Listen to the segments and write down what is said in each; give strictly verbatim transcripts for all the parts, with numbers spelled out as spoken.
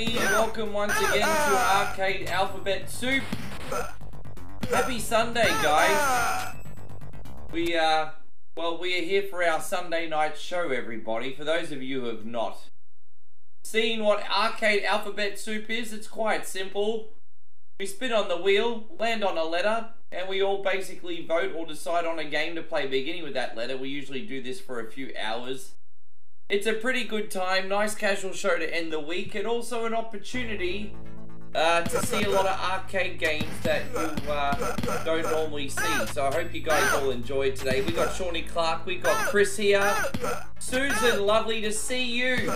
everybody, welcome once again to Arcade Alphabet Soup. Happy Sunday, guys. We uh well we are here for our Sunday night show, everybody. For those of you who have not seen what Arcade Alphabet Soup is, it's quite simple. We spin on the wheel, land on a letter, and we all basically vote or decide on a game to play beginning with that letter. We usually do this for a few hours. It's a pretty good time, nice casual show to end the week, and also an opportunity uh, to see a lot of arcade games that you uh, don't normally see. So I hope you guys all enjoyed today. We got Shawnee Clark, we got Chris here. Susan, lovely to see you.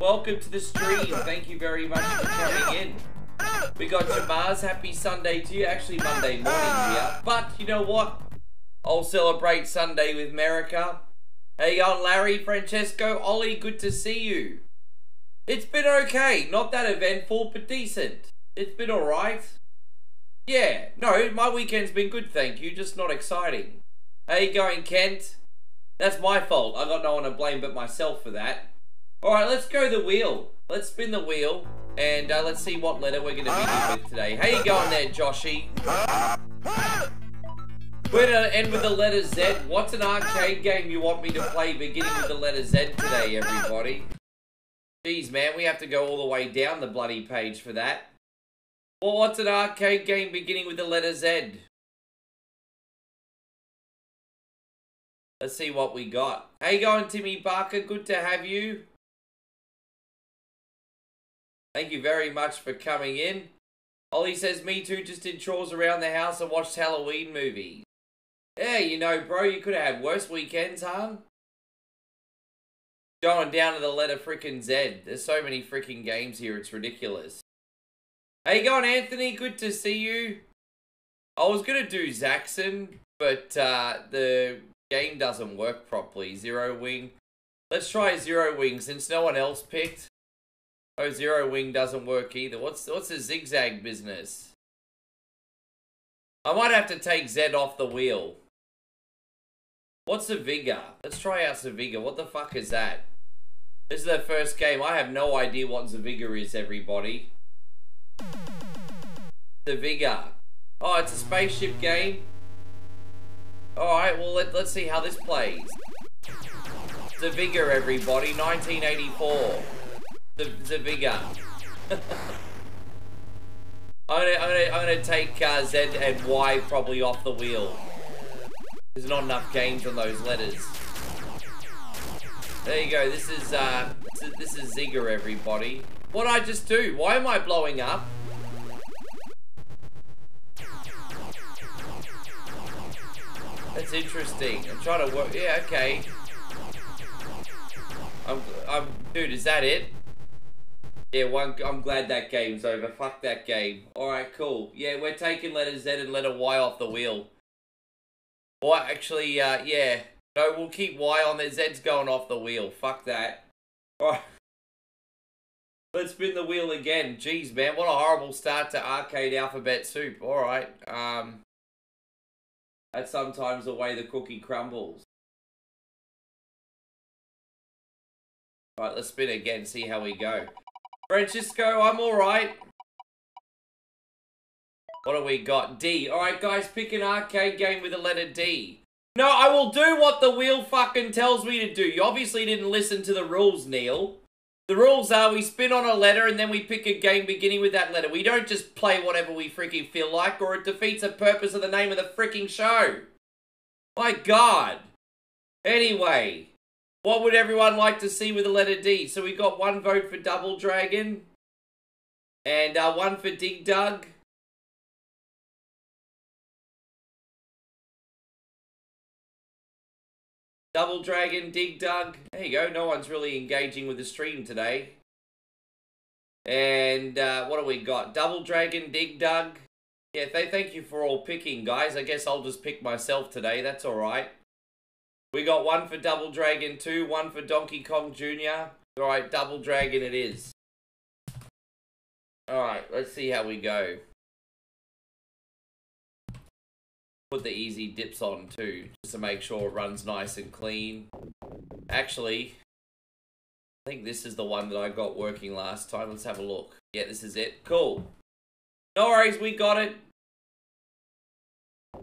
Welcome to the stream, thank you very much for coming in. We got Jamaz, happy Sunday to you, actually Monday morning here. But you know what? I'll celebrate Sunday with America. Hey on Larry, Francesco, Ollie, good to see you. It's been okay, not that eventful, but decent. It's been alright. Yeah, no, my weekend's been good, thank you, just not exciting. How you going, Kent? That's my fault, I got no one to blame but myself for that. Alright, let's go the wheel. Let's spin the wheel, and uh, let's see what letter we're going to be dealing with today. How you going there, Joshy? We're gonna end with the letter Z. What's an arcade game you want me to play beginning with the letter Z today, everybody? Jeez, man, we have to go all the way down the bloody page for that. Well, what's an arcade game beginning with the letter Z? Let's see what we got. How you going, Timmy Barker? Good to have you. Thank you very much for coming in. Ollie says, me too, just did chores around the house and watched Halloween movies. Yeah, you know, bro, you could have had worse weekends, huh? Going down to the letter frickin' Z. There's so many frickin' games here, it's ridiculous. How you going, Anthony? Good to see you. I was gonna do Zaxxon, but uh, the game doesn't work properly. Zero Wing. Let's try Zero Wing since no one else picked. Oh, Zero Wing doesn't work either. What's what's the zigzag business? I might have to take Z off the wheel. What's Saviga? Let's try out Saviga. What the fuck is that? This is the first game. I have no idea what Saviga is, everybody. Saviga. Oh, it's a spaceship game. Alright, well, let, let's see how this plays. Saviga, everybody. nineteen eighty-four. Saviga. I'm gonna, I'm gonna, I'm gonna take uh, Z and Y probably off the wheel. There's not enough games on those letters. There you go. This is uh, this is Zigger, everybody. What did I just do? Why am I blowing up? That's interesting. I'm trying to work. Yeah, okay. I'm, I'm, dude. Is that it? Yeah, one, I'm glad that game's over. Fuck that game. Alright, cool. Yeah, we're taking letter Z and letter Y off the wheel. Well, actually, uh, yeah. No, we'll keep Y on there. Z's going off the wheel. Fuck that. Alright. Let's spin the wheel again. Jeez, man. What a horrible start to Arcade Alphabet Soup. Alright. Um, that's sometimes the way the cookie crumbles. Alright, let's spin again. See how we go. Francisco, I'm alright. What do we got? D. Alright, guys, pick an arcade game with the letter D. No, I will do what the wheel fucking tells me to do. You obviously didn't listen to the rules, Neil. The rules are we spin on a letter and then we pick a game beginning with that letter. We don't just play whatever we freaking feel like or it defeats the purpose of the name of the freaking show. My God. Anyway. What would everyone like to see with the letter D? So we got one vote for Double Dragon. And uh, one for Dig Dug. Double Dragon, Dig Dug. There you go. No one's really engaging with the stream today. And uh, what do we got? Double Dragon, Dig Dug. Yeah, th thank you for all picking, guys. I guess I'll just pick myself today. That's alright. We got one for Double Dragon two, one for Donkey Kong Junior Alright, Double Dragon it is. Alright, let's see how we go. Put the easy dips on too, just to make sure it runs nice and clean. Actually, I think this is the one that I got working last time. Let's have a look. Yeah, this is it. Cool. No worries, we got it.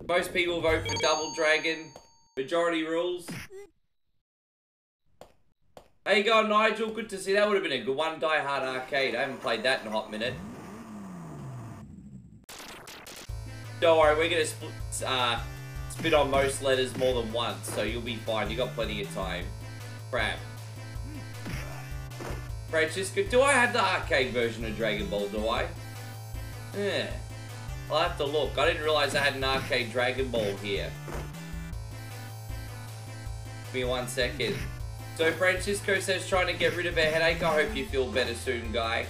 Most people vote for Double Dragon. Majority rules. How you going, Nigel? Good to see. That would have been a good one. Die Hard Arcade. I haven't played that in a hot minute. Don't worry, we're going to split, uh, spit on most letters more than once, so you'll be fine. You got plenty of time. Crap. Francesca, do I have the arcade version of Dragon Ball, do I? Yeah. I'll have to look. I didn't realise I had an arcade Dragon Ball here. Give me one second. So Francisco says, trying to get rid of a headache. I hope you feel better soon, guy.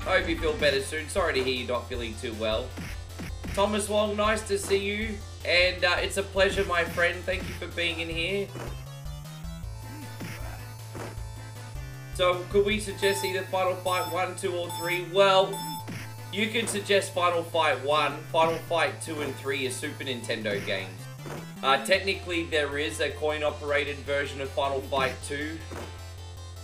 I hope you feel better soon. Sorry to hear you're not feeling too well. Thomas Wong, nice to see you. And uh, it's a pleasure, my friend. Thank you for being in here. So, could we suggest either Final Fight one, two, or three? Well, you can suggest Final Fight one. Final Fight two and three are Super Nintendo games. Uh, technically, there is a coin-operated version of Final Fight two.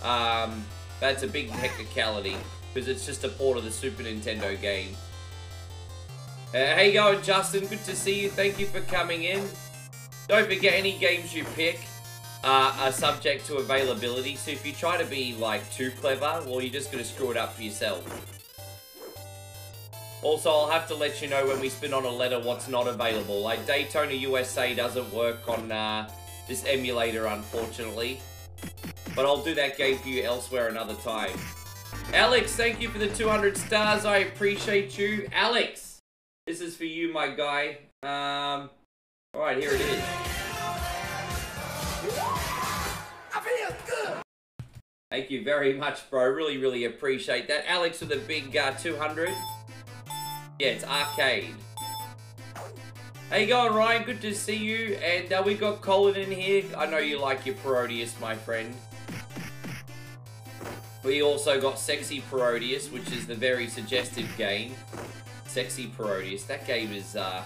Um, that's a big technicality, because it's just a port of the Super Nintendo game. Uh, how you going, Justin? Good to see you. Thank you for coming in. Don't forget, any games you pick uh, are subject to availability, so if you try to be, like, too clever, well, you're just going to screw it up for yourself. Also, I'll have to let you know when we spin on a letter what's not available. Like, Daytona U S A doesn't work on uh, this emulator, unfortunately. But I'll do that game for you elsewhere another time. Alex, thank you for the two hundred stars. I appreciate you. Alex, this is for you, my guy. Um, Alright, here it is. I feel good. Thank you very much, bro. Really, really appreciate that. Alex with a big uh, two hundred. Yeah, it's arcade. How you going, Ryan? Good to see you. And uh, we got Colin in here. I know you like your Parodius, my friend. We also got Sexy Parodius, which is the very suggestive game. Sexy Parodius. That game is, uh...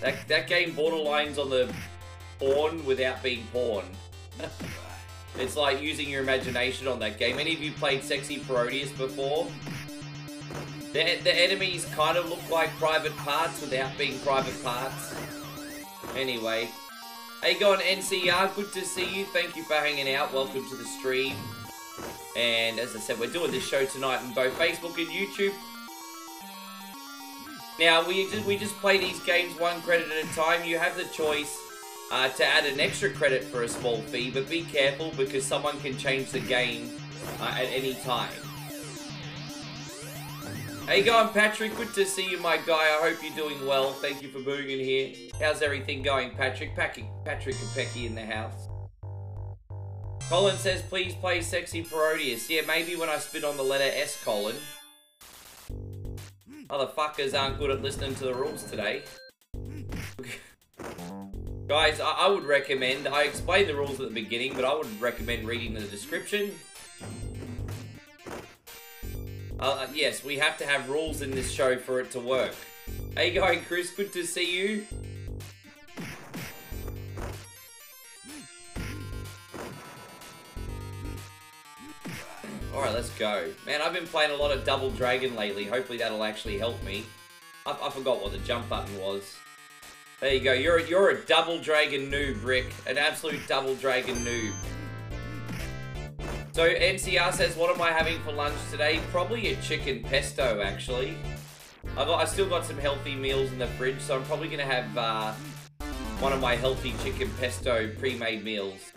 That, that game borderlines on the porn without being porn. It's like using your imagination on that game. Any of you played Sexy Parodius before? The, the enemies kind of look like private parts without being private parts. Anyway. How you going, N C R? Good to see you. Thank you for hanging out. Welcome to the stream. And as I said, we're doing this show tonight on both Facebook and YouTube. Now, we just, we just play these games one credit at a time. You have the choice uh, to add an extra credit for a small fee, but be careful because someone can change the game uh, at any time. How you going, Patrick? Good to see you, my guy. I hope you're doing well. Thank you for being in here. How's everything going, Patrick? Patrick and Pecky in the house. Colin says, please play Sexy Parodius. Yeah, maybe when I spit on the letter S, Colin. Motherfuckers aren't good at listening to the rules today. Guys, I, I would recommend... I explained the rules at the beginning, but I would recommend reading the description. Uh, yes, we have to have rules in this show for it to work. How you going, Chris? Good to see you. Alright, let's go. Man, I've been playing a lot of Double Dragon lately. Hopefully that'll actually help me. I, I forgot what the jump button was. There you go. You're a, you're a Double Dragon noob, Rick. An absolute Double Dragon noob. So, N C R says, what am I having for lunch today? Probably a chicken pesto, actually. I've, got, I've still got some healthy meals in the fridge, so I'm probably going to have uh, one of my healthy chicken pesto pre-made meals.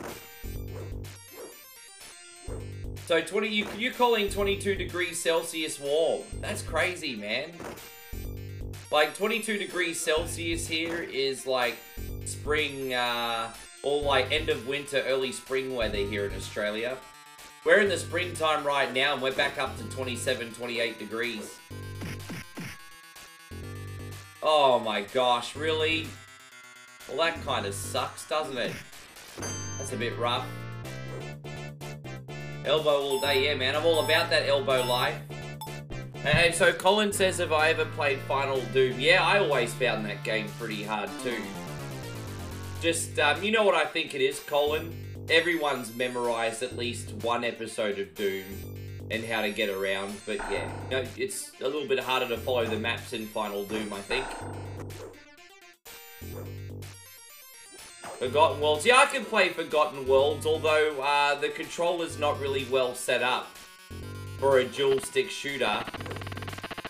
So, twenty, you, you're calling twenty-two degrees Celsius warm. That's crazy, man. Like, twenty-two degrees Celsius here is, like, spring, uh, or, like, end of winter, early spring weather here in Australia. We're in the springtime right now, and we're back up to twenty-seven, twenty-eight degrees. Oh my gosh, really? Well, that kind of sucks, doesn't it? That's a bit rough. Elbow all day, yeah, man. I'm all about that elbow life. And so Colin says, have I ever played Final Doom? Yeah, I always found that game pretty hard too. Just, um, you know what I think it is, Colin? everyone's memorized at least one episode of Doom and how to get around, but yeah, you know, it's a little bit harder to follow the maps in Final Doom, I think. Forgotten Worlds. Yeah, I can play Forgotten Worlds, although uh, the controller's not really well set up for a dual-stick shooter.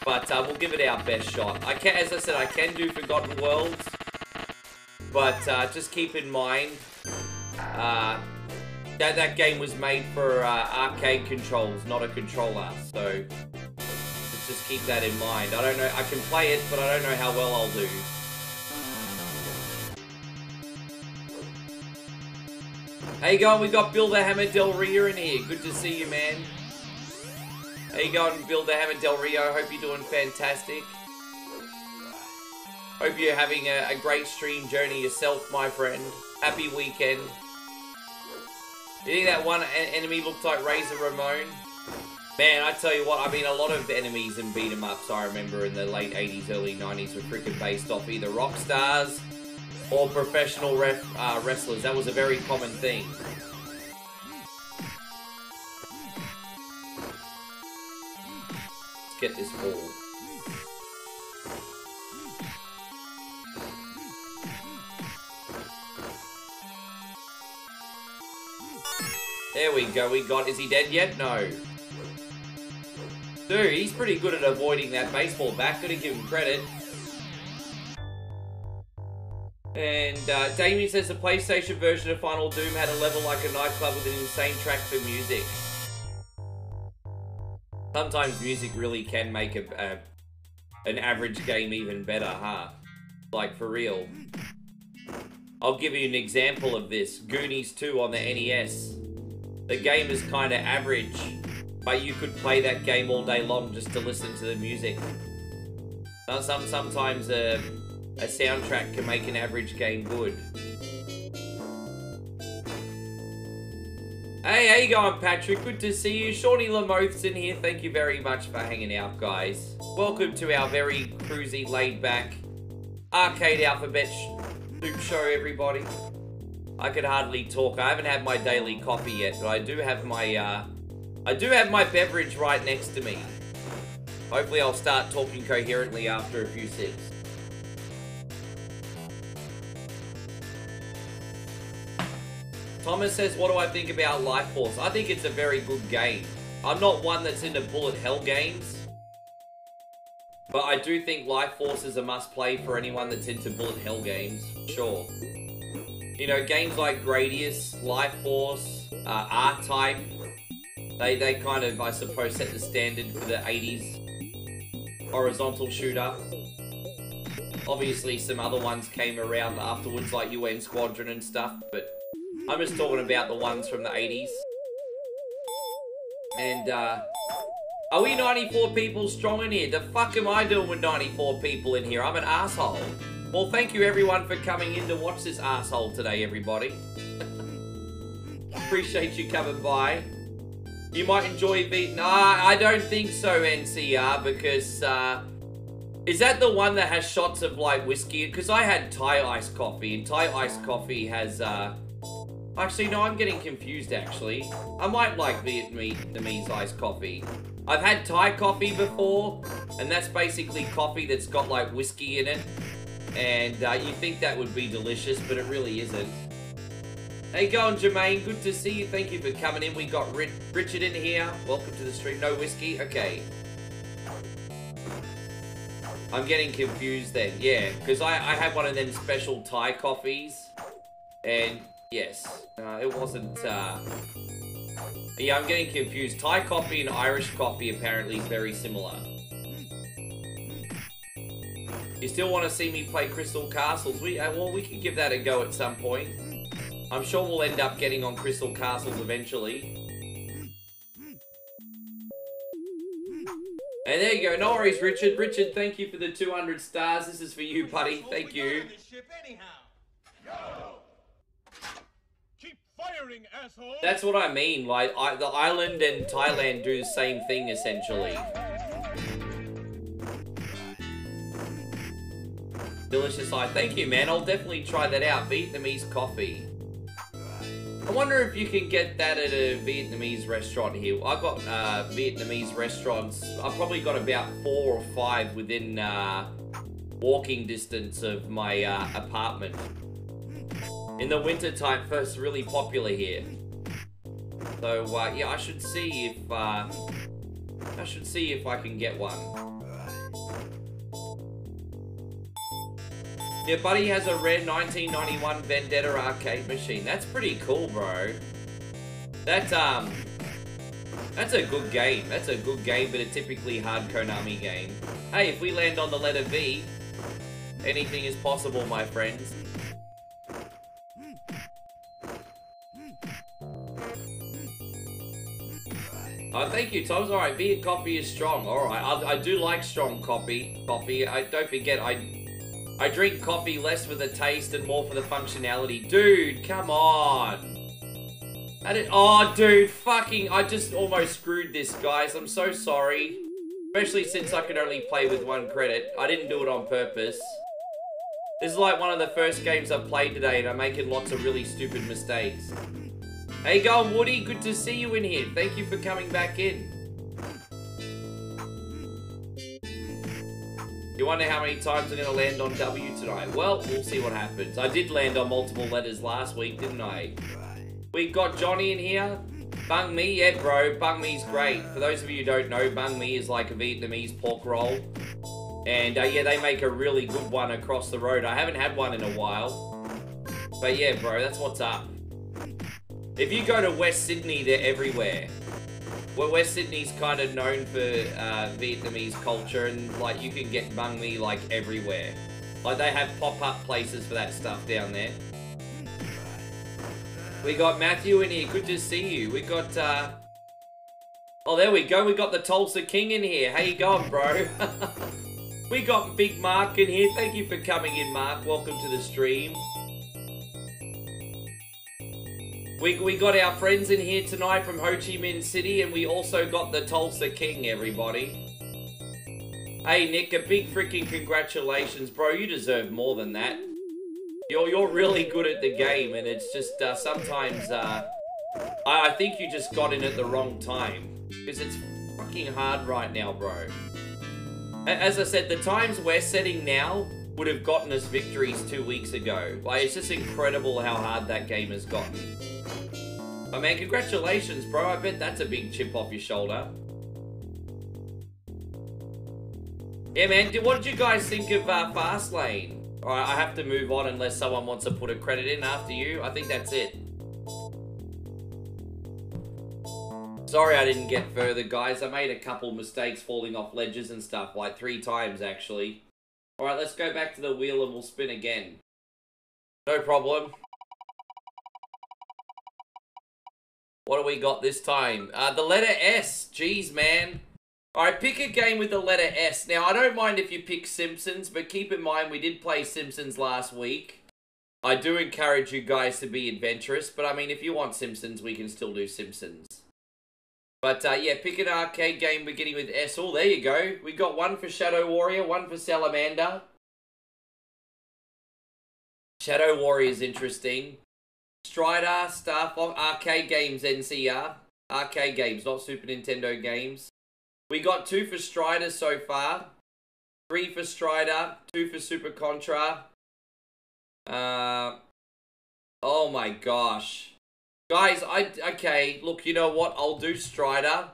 But uh, we'll give it our best shot. I can, as I said, I can do Forgotten Worlds. But uh, just keep in mind uh, that that game was made for uh, arcade controls, not a controller. So let's just keep that in mind. I don't know. I can play it, but I don't know how well I'll do. How you going? We got Bill the Hammer Del Rio in here. Good to see you, man. How you going, Bill the Hammer Del Rio? Hope you're doing fantastic. Hope you're having a, a great stream journey yourself, my friend. Happy weekend. You think that one enemy looked like Razor Ramon? Man, I tell you what, I mean, a lot of enemies and beat-em-ups I remember in the late eighties, early nineties were freaking based off either rock stars or professional ref, uh, wrestlers. That was a very common thing. Let's get this ball. There we go, we got... Is he dead yet? No. Dude, he's pretty good at avoiding that baseball bat. Gotta give him credit. And uh, Damien says the PlayStation version of Final Doom had a level like a nightclub with an insane track for music. Sometimes music really can make a, a an average game even better, huh? Like, for real. I'll give you an example of this. Goonies two on the N E S. The game is kind of average, but you could play that game all day long just to listen to the music. Some, sometimes... Uh, A soundtrack can make an average game good. Hey, how you going, Patrick? Good to see you. Shawnee Lamoth's in here. Thank you very much for hanging out, guys. Welcome to our very cruisy, laid-back Arcade Alphabet Soup show, everybody. I could hardly talk. I haven't had my daily coffee yet, but I do have my, uh... I do have my beverage right next to me. Hopefully I'll start talking coherently after a few sips. Thomas says, what do I think about Life Force? I think it's a very good game. I'm not one that's into bullet hell games, but I do think Life Force is a must-play for anyone that's into bullet hell games, sure. You know, games like Gradius, Life Force, uh, R-Type, they, they kind of, I suppose, set the standard for the eighties horizontal shooter. Obviously, some other ones came around afterwards, like U N Squadron and stuff, but... I'm just talking about the ones from the eighties. And, uh... are we ninety-four people strong in here? The fuck am I doing with ninety-four people in here? I'm an asshole. Well, thank you everyone for coming in to watch this asshole today, everybody. Appreciate you coming by. You might enjoy beating... Ah, I don't think so, N C R, because, uh... is that the one that has shots of, like, whiskey? Because I had Thai iced coffee, and Thai iced coffee has, uh... Actually, no, I'm getting confused, actually. I might like Vietnamese iced coffee. I've had Thai coffee before, and that's basically coffee that's got, like, whiskey in it. And uh, you think that would be delicious, but it really isn't. Hey, going, Jermaine. Good to see you. Thank you for coming in. We got Ri Richard in here. Welcome to the stream. No whiskey? Okay. I'm getting confused then, yeah. Because I, I had one of them special Thai coffees. And... yes. Uh, it wasn't, uh... yeah, I'm getting confused. Thai coffee and Irish coffee apparently is very similar. You still want to see me play Crystal Castles? We, uh, well, we can give that a go at some point. I'm sure we'll end up getting on Crystal Castles eventually. And there you go. No worries, Richard. Richard, thank you for the two hundred stars. This is for you, buddy. Thank you. That's what I mean, like, I, the island and Thailand do the same thing, essentially. Delicious, I thank you, man. I'll definitely try that out. Vietnamese coffee. I wonder if you can get that at a Vietnamese restaurant here. I've got uh, Vietnamese restaurants. I've probably got about four or five within uh, walking distance of my uh, apartment. In the winter time, first really popular here. So uh, yeah, I should see if uh, I should see if I can get one. Yeah, buddy has a rare nineteen ninety-one Vendetta arcade machine. That's pretty cool, bro. That's, um... That's a good game. That's a good game, but a typically hard Konami game. Hey, if we land on the letter V, anything is possible, my friends. Oh, thank you, Tom's. Alright, beer coffee is strong. Alright, I, I do like strong coffee. Coffee. I, don't forget, I... I drink coffee less for the taste and more for the functionality. Dude, come on. I did, oh, dude, fucking, I just almost screwed this, guys. I'm so sorry. Especially since I could only play with one credit. I didn't do it on purpose. This is like one of the first games I've played today and I'm making lots of really stupid mistakes. Hey, going, Woody, good to see you in here. Thank you for coming back in. You wonder how many times I'm going to land on W tonight? Well, we'll see what happens. I did land on multiple letters last week, didn't I? We got Johnny in here. Banh Mi, yeah bro, Banh Mi's great. For those of you who don't know, Banh Mi is like a Vietnamese pork roll. And uh, yeah, they make a really good one across the road. I haven't had one in a while. But yeah bro, that's what's up. If you go to West Sydney, they're everywhere. Well, West Sydney's kind of known for uh, Vietnamese culture and, like, you can get banh mi, like, everywhere. Like, they have pop-up places for that stuff down there. We got Matthew in here. Good to see you. We got, uh... oh, there we go. We got the Tulsa King in here. How you going, bro? We got Big Mark in here. Thank you for coming in, Mark. Welcome to the stream. We, we got our friends in here tonight from Ho Chi Minh City, and we also got the Tulsa King, everybody. Hey, Nick, a big freaking congratulations, bro. You deserve more than that. You're, you're really good at the game, and it's just uh, sometimes... Uh, I, I think you just got in at the wrong time, because it's fucking hard right now, bro. As I said, the times we're setting now would have gotten us victories two weeks ago. Like, it's just incredible how hard that game has gotten. Oh man, congratulations, bro. I bet that's a big chip off your shoulder. Yeah, man. What did you guys think of uh, Fastlane? Alright, I have to move on unless someone wants to put a credit in after you. I think that's it. Sorry I didn't get further, guys. I made a couple mistakes falling off ledges and stuff. Like, three times, actually. Alright, let's go back to the wheel and we'll spin again. No problem. What do we got this time? Uh, the letter S. Jeez, man. Alright, pick a game with the letter S. Now, I don't mind if you pick Simpsons, but keep in mind we did play Simpsons last week. I do encourage you guys to be adventurous, but I mean, if you want Simpsons, we can still do Simpsons. But uh, yeah, pick an arcade game beginning with S. Oh, there you go. We got one for Shadow Warrior, one for Salamander. Shadow Warrior is interesting. Strider, Star Fox, Arcade Games N C R. Arcade Games, not Super Nintendo games. We got two for Strider so far. Three for Strider, two for Super Contra. Uh, oh my gosh. Guys, I, okay, look, you know what? I'll do Strider.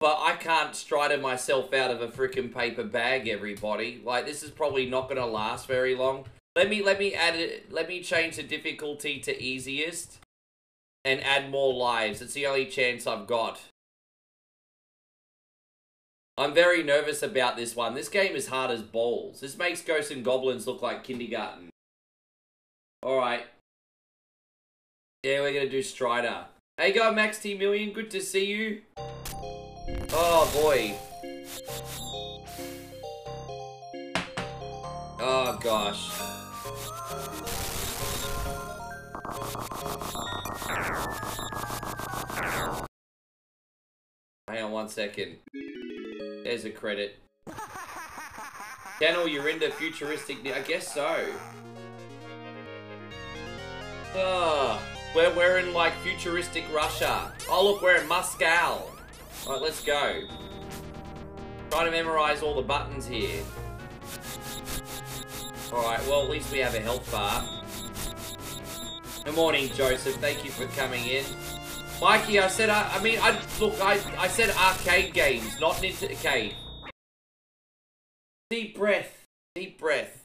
But I can't Strider myself out of a freaking paper bag, everybody. Like, this is probably not going to last very long. Let me let me add it. Let me change the difficulty to easiest, and add more lives. It's the only chance I've got. I'm very nervous about this one. This game is hard as balls. This makes Ghosts and Goblins look like kindergarten. All right. Yeah, we're gonna do Strider. Hey, go Max T Million. Good to see you. Oh boy. Oh gosh. Hang on one second. There's a credit. Channel, you're into futuristic... I guess so. Ah. Oh. We're, we're in, like, futuristic Russia. Oh, look, we're in Moscow. Alright, let's go. Try to memorize all the buttons here. Alright, well, at least we have a health bar. Good morning, Joseph. Thank you for coming in. Mikey, I said, I, I mean, I look, I, I said arcade games, not Nintendo. Okay. Deep breath. Deep breath.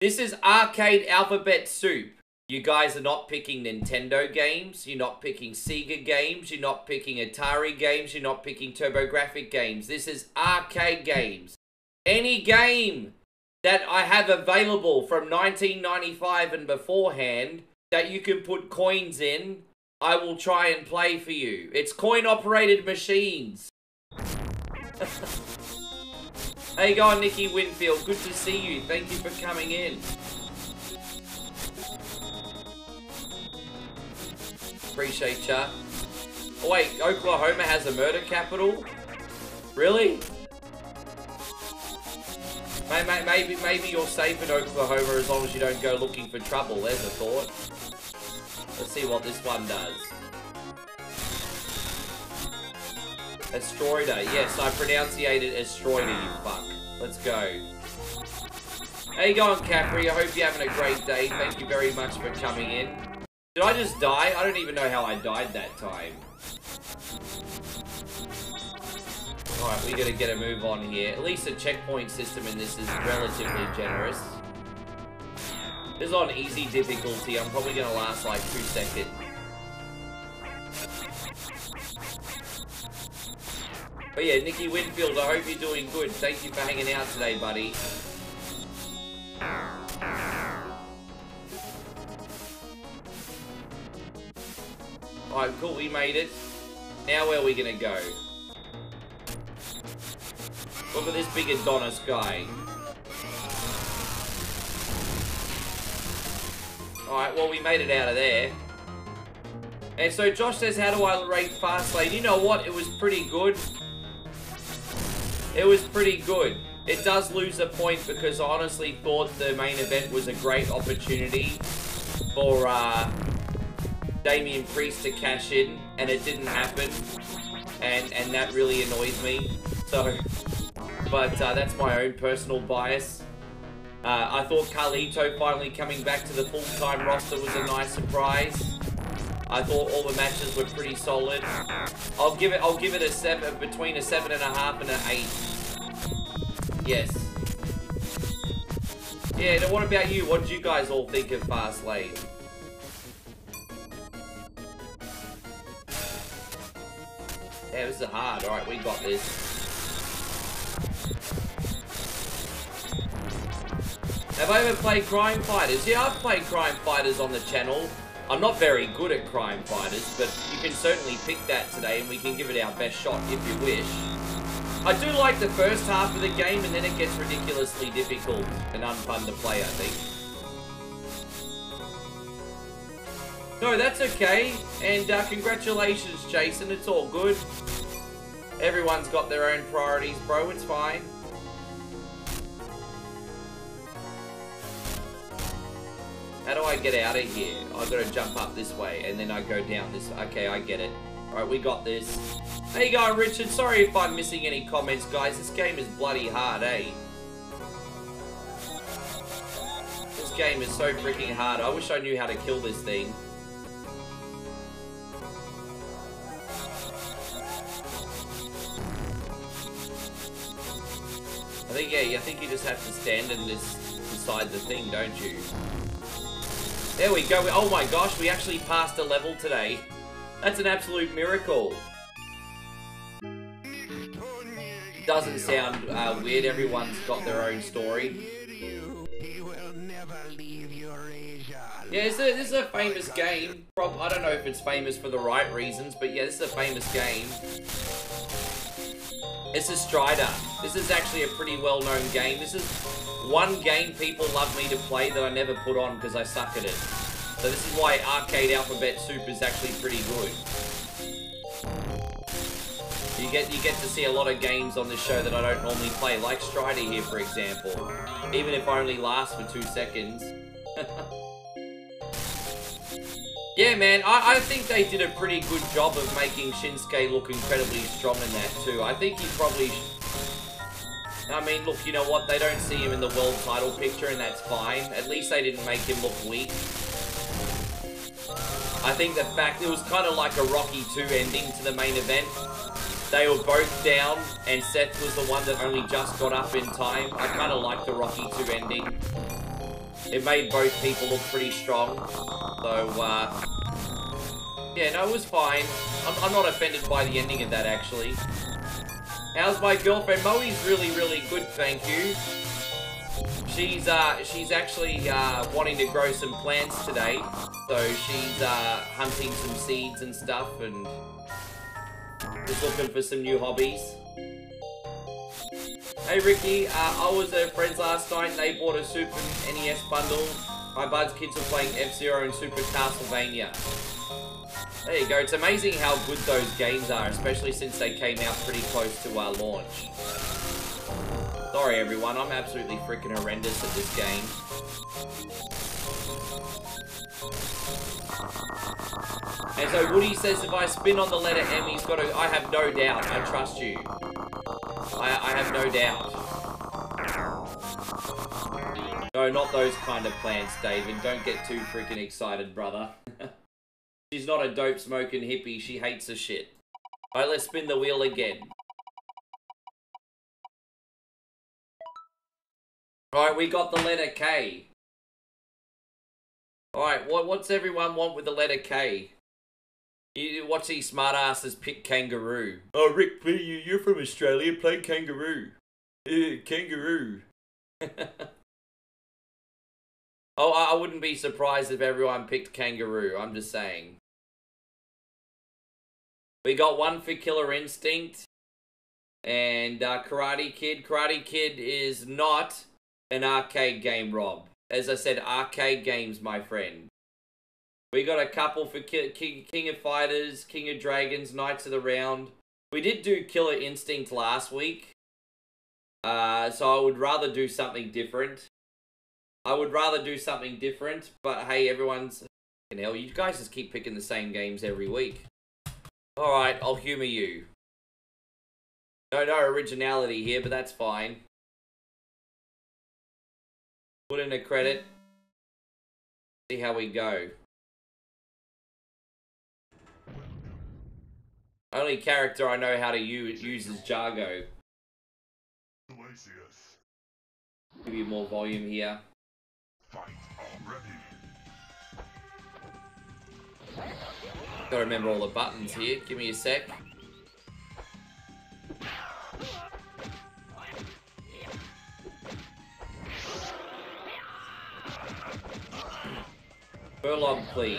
This is arcade alphabet soup. You guys are not picking Nintendo games, you're not picking Sega games, you're not picking Atari games, you're not picking TurboGrafx games. This is arcade games. Any game that I have available from nineteen ninety-five and beforehand that you can put coins in, I will try and play for you. It's coin-operated machines. Hey, go on, Nikki Winfield. Good to see you. Thank you for coming in. Appreciate ya. Oh wait, Oklahoma has a murder capital? Really? Maybe, maybe, maybe you're safe in Oklahoma as long as you don't go looking for trouble. There's a thought. Let's see what this one does. Asteroida. Yes, I pronunciated Asteroida, you fuck. Let's go. How you going, Capri? I hope you're having a great day. Thank you very much for coming in. Did I just die? I don't even know how I died that time. Alright, we gotta get a move on here. At least the checkpoint system in this is relatively generous. This is on easy difficulty. I'm probably gonna last like two seconds. But yeah, Nikki Winfield, I hope you're doing good. Thank you for hanging out today, buddy. Alright, cool, we made it. Now where are we gonna go? Look at this big Adonis guy. Alright, well, we made it out of there. And so Josh says, how do I rate Fastlane? You know what? It was pretty good. It was pretty good. It does lose a point because I honestly thought the main event was a great opportunity for, uh... Damian Priest to cash in, and it didn't happen, and and that really annoys me. So, but uh, that's my own personal bias. Uh, I thought Carlito finally coming back to the full-time roster was a nice surprise. I thought all the matches were pretty solid. I'll give it. I'll give it a seven, between a seven and a half and an eight. Yes. Yeah. Now, what about you? What did you guys all think of Fastlane? Yeah, this is hard. Alright, we got this. Have I ever played Crime Fighters? Yeah, I've played Crime Fighters on the channel. I'm not very good at Crime Fighters, but you can certainly pick that today and we can give it our best shot if you wish. I do like the first half of the game and then it gets ridiculously difficult and unfun to play, I think. No, that's okay. And uh, congratulations, Jason. It's all good. Everyone's got their own priorities, bro. It's fine. How do I get out of here? I've got to jump up this way, and then I go down this. Okay, I get it. Alright, we got this. How you going, Richard? Sorry if I'm missing any comments, guys. This game is bloody hard, eh? This game is so freaking hard. I wish I knew how to kill this thing. I think, yeah, I think you just have to stand and just decide the thing, don't you? There we go. Oh my gosh, we actually passed a level today. That's an absolute miracle. Doesn't sound uh, weird. Everyone's got their own story. Yeah, this is a, this is a famous game. I don't know if it's famous for the right reasons, but yeah, this is a famous game. This is Strider. This is actually a pretty well-known game. This is one game people love me to play that I never put on because I suck at it. So this is why Arcade Alphabet Soup is actually pretty good. You get you get to see a lot of games on this show that I don't normally play, like Strider here, for example. Even if I only last for two seconds. Yeah, man, I, I think they did a pretty good job of making Shinsuke look incredibly strong in that too. I think he probably... I mean, look, you know what? They don't see him in the world title picture, and that's fine. At least they didn't make him look weak. I think the fact it was kind of like a Rocky two ending to the main event. They were both down, and Seth was the one that only just got up in time. I kind of like the Rocky two ending. It made both people look pretty strong. So, uh... yeah, no, it was fine. I'm, I'm not offended by the ending of that, actually. How's my girlfriend? Moe's really, really good, thank you. She's, uh, she's actually, uh, wanting to grow some plants today. So she's, uh, hunting some seeds and stuff, and just looking for some new hobbies. Hey Ricky, uh, I was at a friend's last night and they bought a Super N E S bundle. My bud's kids were playing F-Zero and Super Castlevania. There you go, it's amazing how good those games are, especially since they came out pretty close to our launch. Sorry everyone, I'm absolutely freaking horrendous at this game. And so Woody says if I spin on the letter M, he's got to... I have no doubt, I trust you. I, I have no doubt. No, not those kind of plants, David. Don't get too freaking excited, brother. She's not a dope-smoking hippie, she hates the shit. Alright, let's spin the wheel again. Alright, we got the letter K. Alright, what, what's everyone want with the letter K? You, what's these smartasses pick kangaroo? Oh, Rick, please, you, you're from Australia, play kangaroo. Uh, kangaroo. Oh, I wouldn't be surprised if everyone picked kangaroo, I'm just saying. We got one for Killer Instinct. And uh, Karate Kid. Karate Kid is not an arcade game, Rob. As I said, arcade games, my friend. We got a couple for Ki Ki King of Fighters, King of Dragons, Knights of the Round. We did do Killer Instinct last week. Uh, so I would rather do something different. I would rather do something different, but hey, everyone's... Fucking hell, you guys just keep picking the same games every week. Alright, I'll humor you. No, no originality here, but that's fine. Put in a credit. See how we go. Only character I know how to use, use is Jargo. Give you more volume here. Gotta remember all the buttons here. Give me a sec. Burlog, please.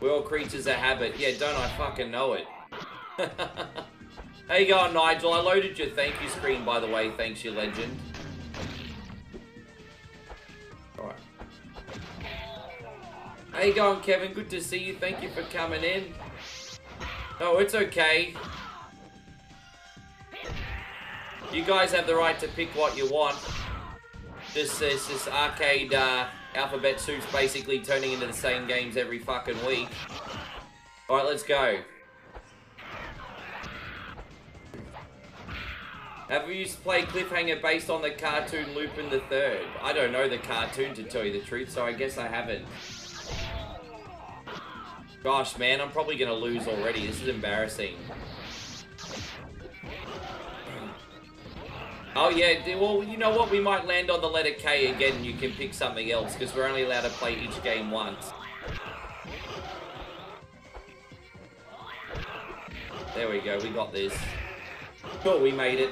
We're all creatures of habit. Yeah, don't I fucking know it. How you going, Nigel? I loaded your thank you screen, by the way. Thanks, you legend. How you going, Kevin? Good to see you. Thank you for coming in. No, it's okay. You guys have the right to pick what you want. This is this arcade uh, alphabet soup's basically turning into the same games every fucking week. All right, let's go. Have you played Cliffhanger based on the cartoon Lupin the Third? I don't know the cartoon, to tell you the truth, so I guess I haven't. Gosh, man, I'm probably going to lose already. This is embarrassing. Oh, yeah. Well, you know what? We might land on the letter K again, and you can pick something else, because we're only allowed to play each game once. There we go. We got this. Cool, we made it.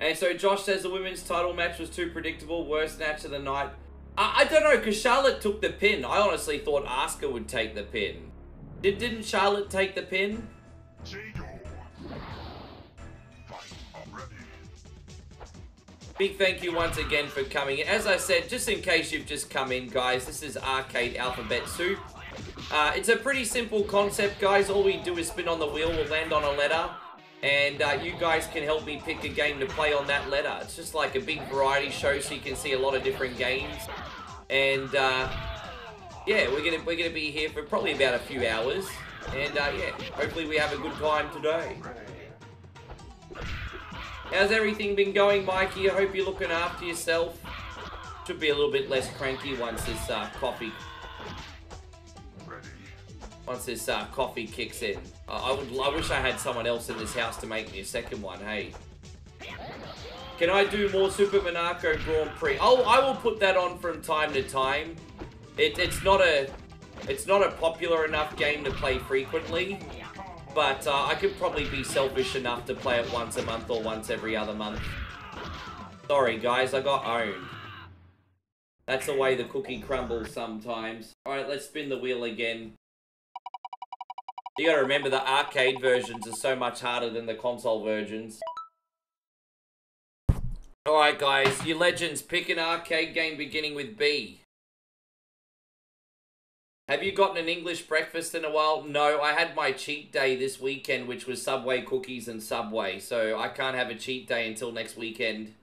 And so Josh says the women's title match was too predictable. Worst match of the night. I don't know, because Charlotte took the pin. I honestly thought Asuka would take the pin. Did, didn't Charlotte take the pin? Big thank you once again for coming in. As I said, just in case you've just come in, guys, this is Arcade Alphabet Soup. Uh, it's a pretty simple concept, guys. All we do is spin on the wheel, we'll land on a letter, and uh, you guys can help me pick a game to play on that letter. It's just like a big variety show, so you can see a lot of different games. And, uh, yeah, we're gonna we're gonna be here for probably about a few hours, and uh, yeah, hopefully we have a good time today. How's everything been going, Mikey? I hope you're looking after yourself. Should be a little bit less cranky once this uh, coffee once this uh, coffee kicks in. I, I would I wish I had someone else in this house to make me a second one. Hey. Can I do more Super Monaco Grand Prix? Oh, I will put that on from time to time. It, it's not a, it's not a popular enough game to play frequently, but uh, I could probably be selfish enough to play it once a month or once every other month. Sorry guys, I got owned. That's the way the cookie crumbles sometimes. All right, let's spin the wheel again. You gotta remember the arcade versions are so much harder than the console versions. Alright guys, you legends, pick an arcade game beginning with B. Have you gotten an English breakfast in a while? No, I had my cheat day this weekend, which was Subway cookies and Subway, so I can't have a cheat day until next weekend.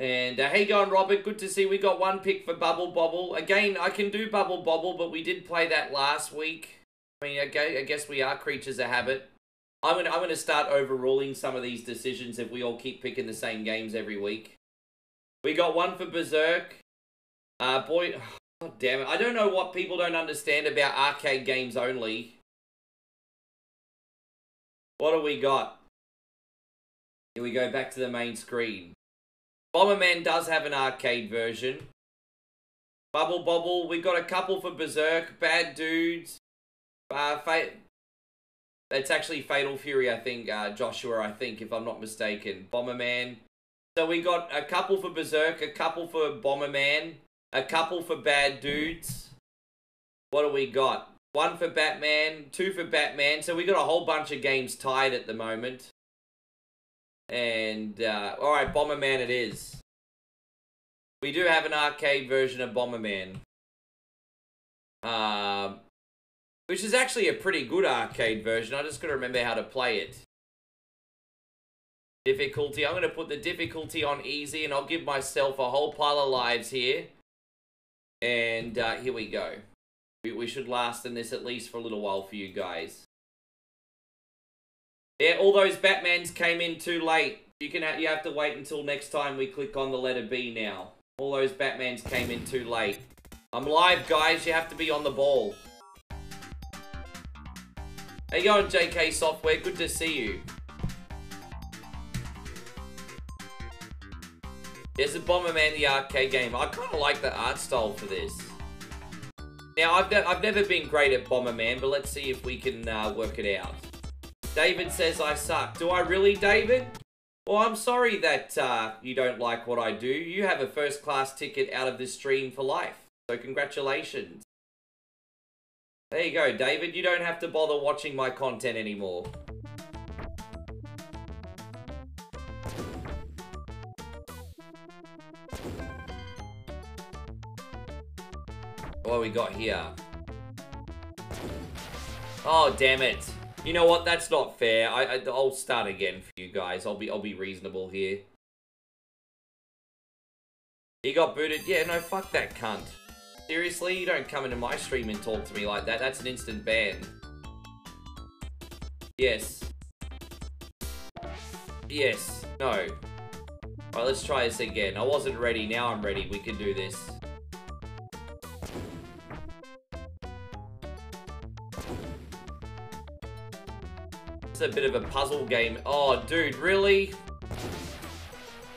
And, uh, hey going Robert, good to see we got one pick for Bubble Bobble. Again, I can do Bubble Bobble, but we did play that last week. I mean, I guess we are creatures of habit. I'm gonna, I'm gonna start overruling some of these decisions if we all keep picking the same games every week. We got one for Berserk. Uh, boy, oh, God damn it. I don't know what people don't understand about arcade games only. What do we got? Here we go back to the main screen. Bomberman does have an arcade version. Bubble Bobble. We got a couple for Berserk. Bad Dudes. Uh, Fate. That's actually Fatal Fury, I think, uh, Joshua, I think, if I'm not mistaken. Bomberman. So we got a couple for Berserk, a couple for Bomberman, a couple for Bad Dudes. What do we got? One for Batman, two for Batman. So we got a whole bunch of games tied at the moment. And, uh, alright, Bomberman it is. We do have an arcade version of Bomberman. Um... Uh, Which is actually a pretty good arcade version. I just gotta remember how to play it. Difficulty. I'm gonna put the difficulty on easy and I'll give myself a whole pile of lives here. And uh, here we go. We, we should last in this at least for a little while for you guys. Yeah, all those Batmans came in too late. You can ha you have to wait until next time we click on the letter B now. All those Batmans came in too late. I'm live, guys. You have to be on the ball. How you going, J K Software? Good to see you. There's a Bomberman the arcade game. I kind of like the art style for this. Now, I've, ne I've never been great at Bomberman, but let's see if we can uh, work it out. David says I suck. Do I really, David? Well, I'm sorry that uh, you don't like what I do. You have a first-class ticket out of this stream for life. So congratulations. There you go, David. You don't have to bother watching my content anymore. What have we got here? Oh, damn it. You know what? That's not fair. I, I, I'll start again for you guys. I'll be, I'll be reasonable here. He got booted? Yeah, no, fuck that cunt. Seriously, you don't come into my stream and talk to me like that. That's an instant ban. Yes. Yes. No. Alright, let's try this again. I wasn't ready. Now I'm ready. We can do this. It's a bit of a puzzle game. Oh, dude, really?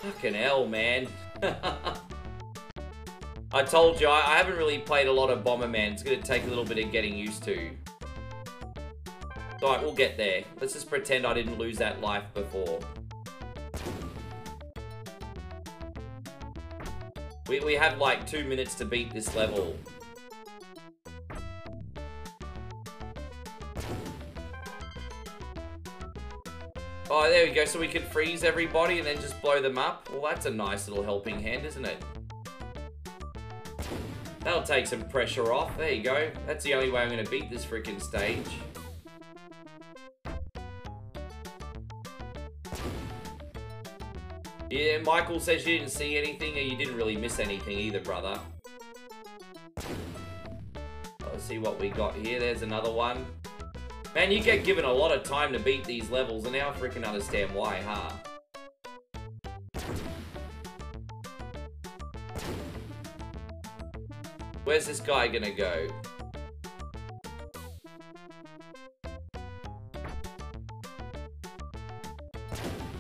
Fucking hell, man. I told you, I haven't really played a lot of Bomberman. It's going to take a little bit of getting used to. Alright, we'll get there. Let's just pretend I didn't lose that life before. We, we have like two minutes to beat this level. Oh, there we go. So we can freeze everybody and then just blow them up. Well, that's a nice little helping hand, isn't it? That'll take some pressure off. There you go. That's the only way I'm going to beat this freaking stage. Yeah, Michael says you didn't see anything and you didn't really miss anything either, brother. see what we got here. There's another one. Man, you get given a lot of time to beat these levels, and now I freaking understand why, huh? Where's this guy gonna go?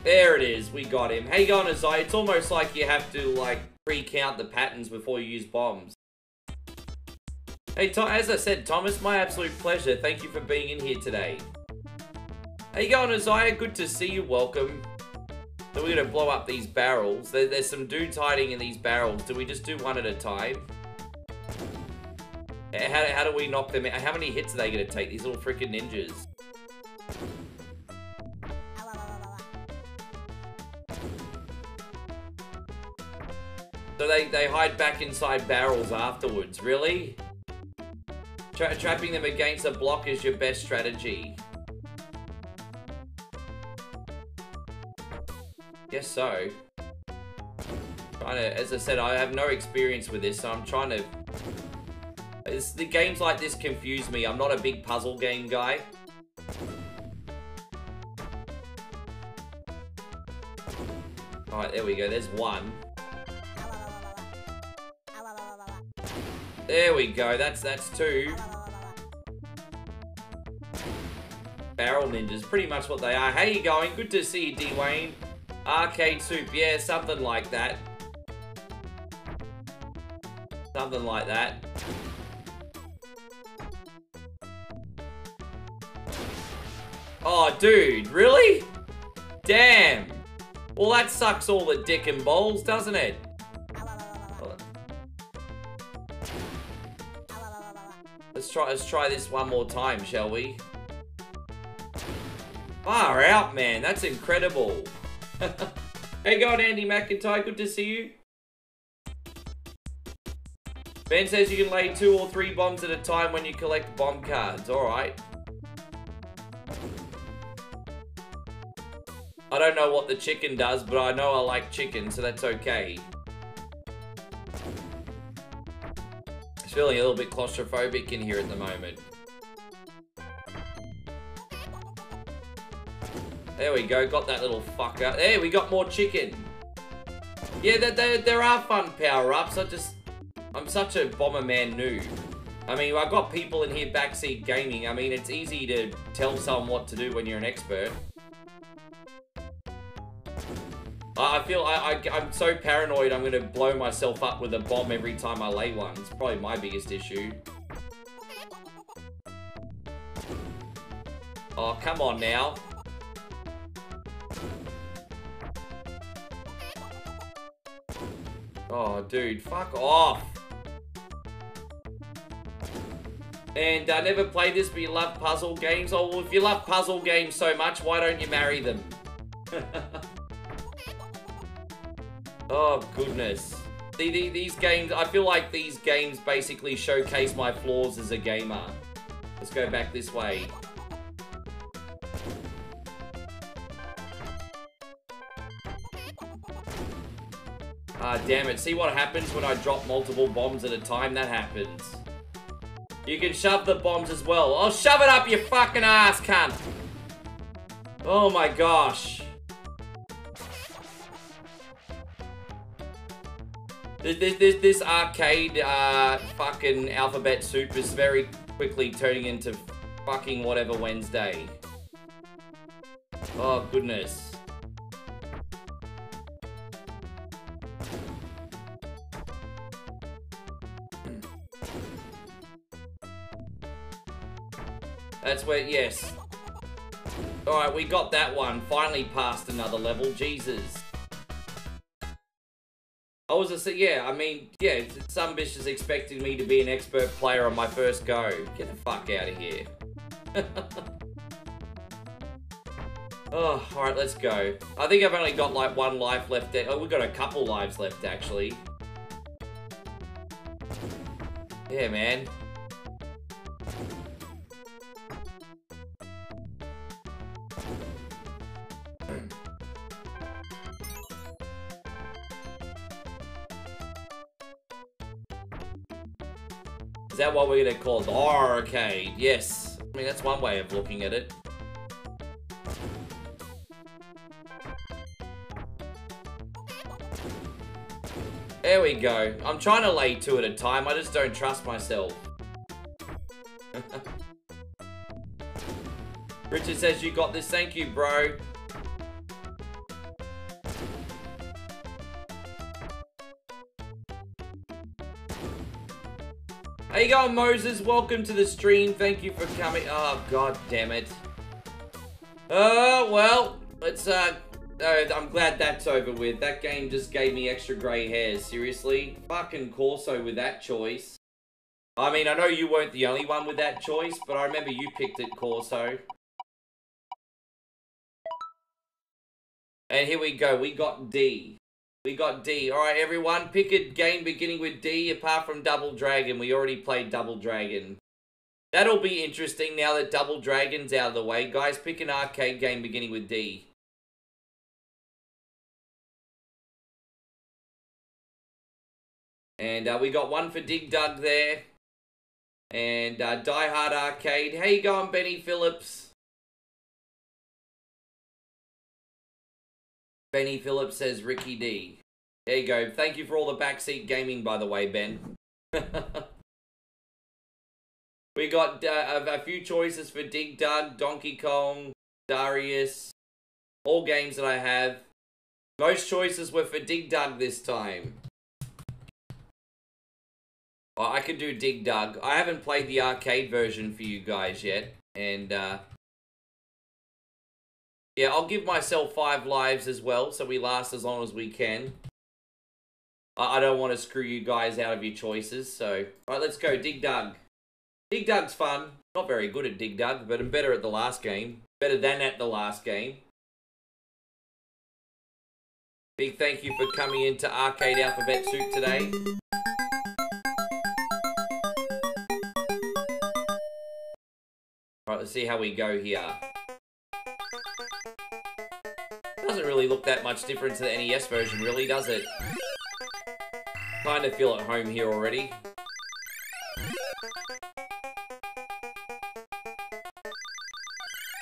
There it is, we got him. How you going, Azai? It's almost like you have to, like, pre-count the patterns before you use bombs. Hey, Tom, as I said, Thomas, my absolute pleasure. Thank you for being in here today. How you going, Azai? Good to see you. Welcome. So we're gonna blow up these barrels. There, there's some dudes hiding in these barrels. Do we just do one at a time? How, how do we knock them out? How many hits are they gonna take? These little freaking ninjas. So they, they hide back inside barrels afterwards, really? Tra trapping them against a block is your best strategy. Guess so. Trying to, as I said, I have no experience with this, so I'm trying to... It's, the games like this confuse me. I'm not a big puzzle game guy. Alright, there we go. There's one. There we go, that's that's two. Barrel ninjas, pretty much what they are. How you going? Good to see you, Dwayne. Arcade soup, yeah, something like that. Something like that. Oh, dude, really? Damn. Well, that sucks all the dick and balls, doesn't it? Try, let's try this one more time, shall we? Far out, man. That's incredible. Hey, God, Andy McIntyre. Good to see you. Ben says you can lay two or three bombs at a time when you collect bomb cards. All right. I don't know what the chicken does, but I know I like chicken, so that's okay. Feeling a little bit claustrophobic in here at the moment. There we go, got that little fucker. There, we got more chicken. Yeah, there, there, there are fun power-ups. I just... I'm such a Bomberman noob. I mean, I've got people in here backseat gaming. I mean, it's easy to tell someone what to do when you're an expert. I feel I, I, I'm so paranoid I'm going to blow myself up with a bomb every time I lay one. It's probably my biggest issue. Oh, come on now. Oh, dude, fuck off. And I uh, never played this, but you love puzzle games. Oh, well, if you love puzzle games so much, why don't you marry them? Oh, goodness. See, the, these games, I feel like these games basically showcase my flaws as a gamer. Let's go back this way. Ah, damn it. See what happens when I drop multiple bombs at a time? That happens. You can shove the bombs as well. Oh, shove it up your fucking ass, cunt! Oh my gosh. This, this, this arcade uh, fucking alphabet soup is very quickly turning into fucking whatever Wednesday. Oh, goodness. That's where, yes. Alright, we got that one. Finally passed another level. Jesus. I was just, yeah, I mean, yeah, some bitch is expecting me to be an expert player on my first go. Get the fuck out of here. Oh, alright, let's go. I think I've only got, like, one life left. Oh, we've got a couple lives left, actually. Yeah, man. Is that what we're gonna call it? Arcade, yes. I mean, that's one way of looking at it. There we go. I'm trying to lay two at a time. I just don't trust myself. Richard says, you got this. Thank you, bro. How you going, Moses? Welcome to the stream. Thank you for coming. Oh, god damn it. Oh, uh, well, let's, uh, uh, I'm glad that's over with. That game just gave me extra grey hairs. Seriously? Fucking Corso with that choice. I mean, I know you weren't the only one with that choice, but I remember you picked it, Corso. And here we go. We got D. We got D. Alright, everyone, pick a game beginning with D apart from Double Dragon. We already played Double Dragon. That'll be interesting now that Double Dragon's out of the way. Guys, pick an arcade game beginning with D. And uh, we got one for Dig Dug there. And uh, Die Hard Arcade. How you going, Benny Phillips? Benny Phillips says Ricky D. There you go. Thank you for all the backseat gaming, by the way, Ben. We got uh, a few choices for Dig Dug, Donkey Kong, Darius. All games that I have. Most choices were for Dig Dug this time. Oh, I could do Dig Dug. I haven't played the arcade version for you guys yet. And, uh... yeah, I'll give myself five lives as well, so we last as long as we can. I, I don't want to screw you guys out of your choices, so... Alright, let's go. Dig Dug. Dig Dug's fun. Not very good at Dig Dug, but I'm better at the last game. Better than at the last game. Big thank you for coming into Arcade Alphabet Soup today. Alright, let's see how we go here. Doesn't really look that much different to the N E S version, really, does it? Kind of feel at home here already.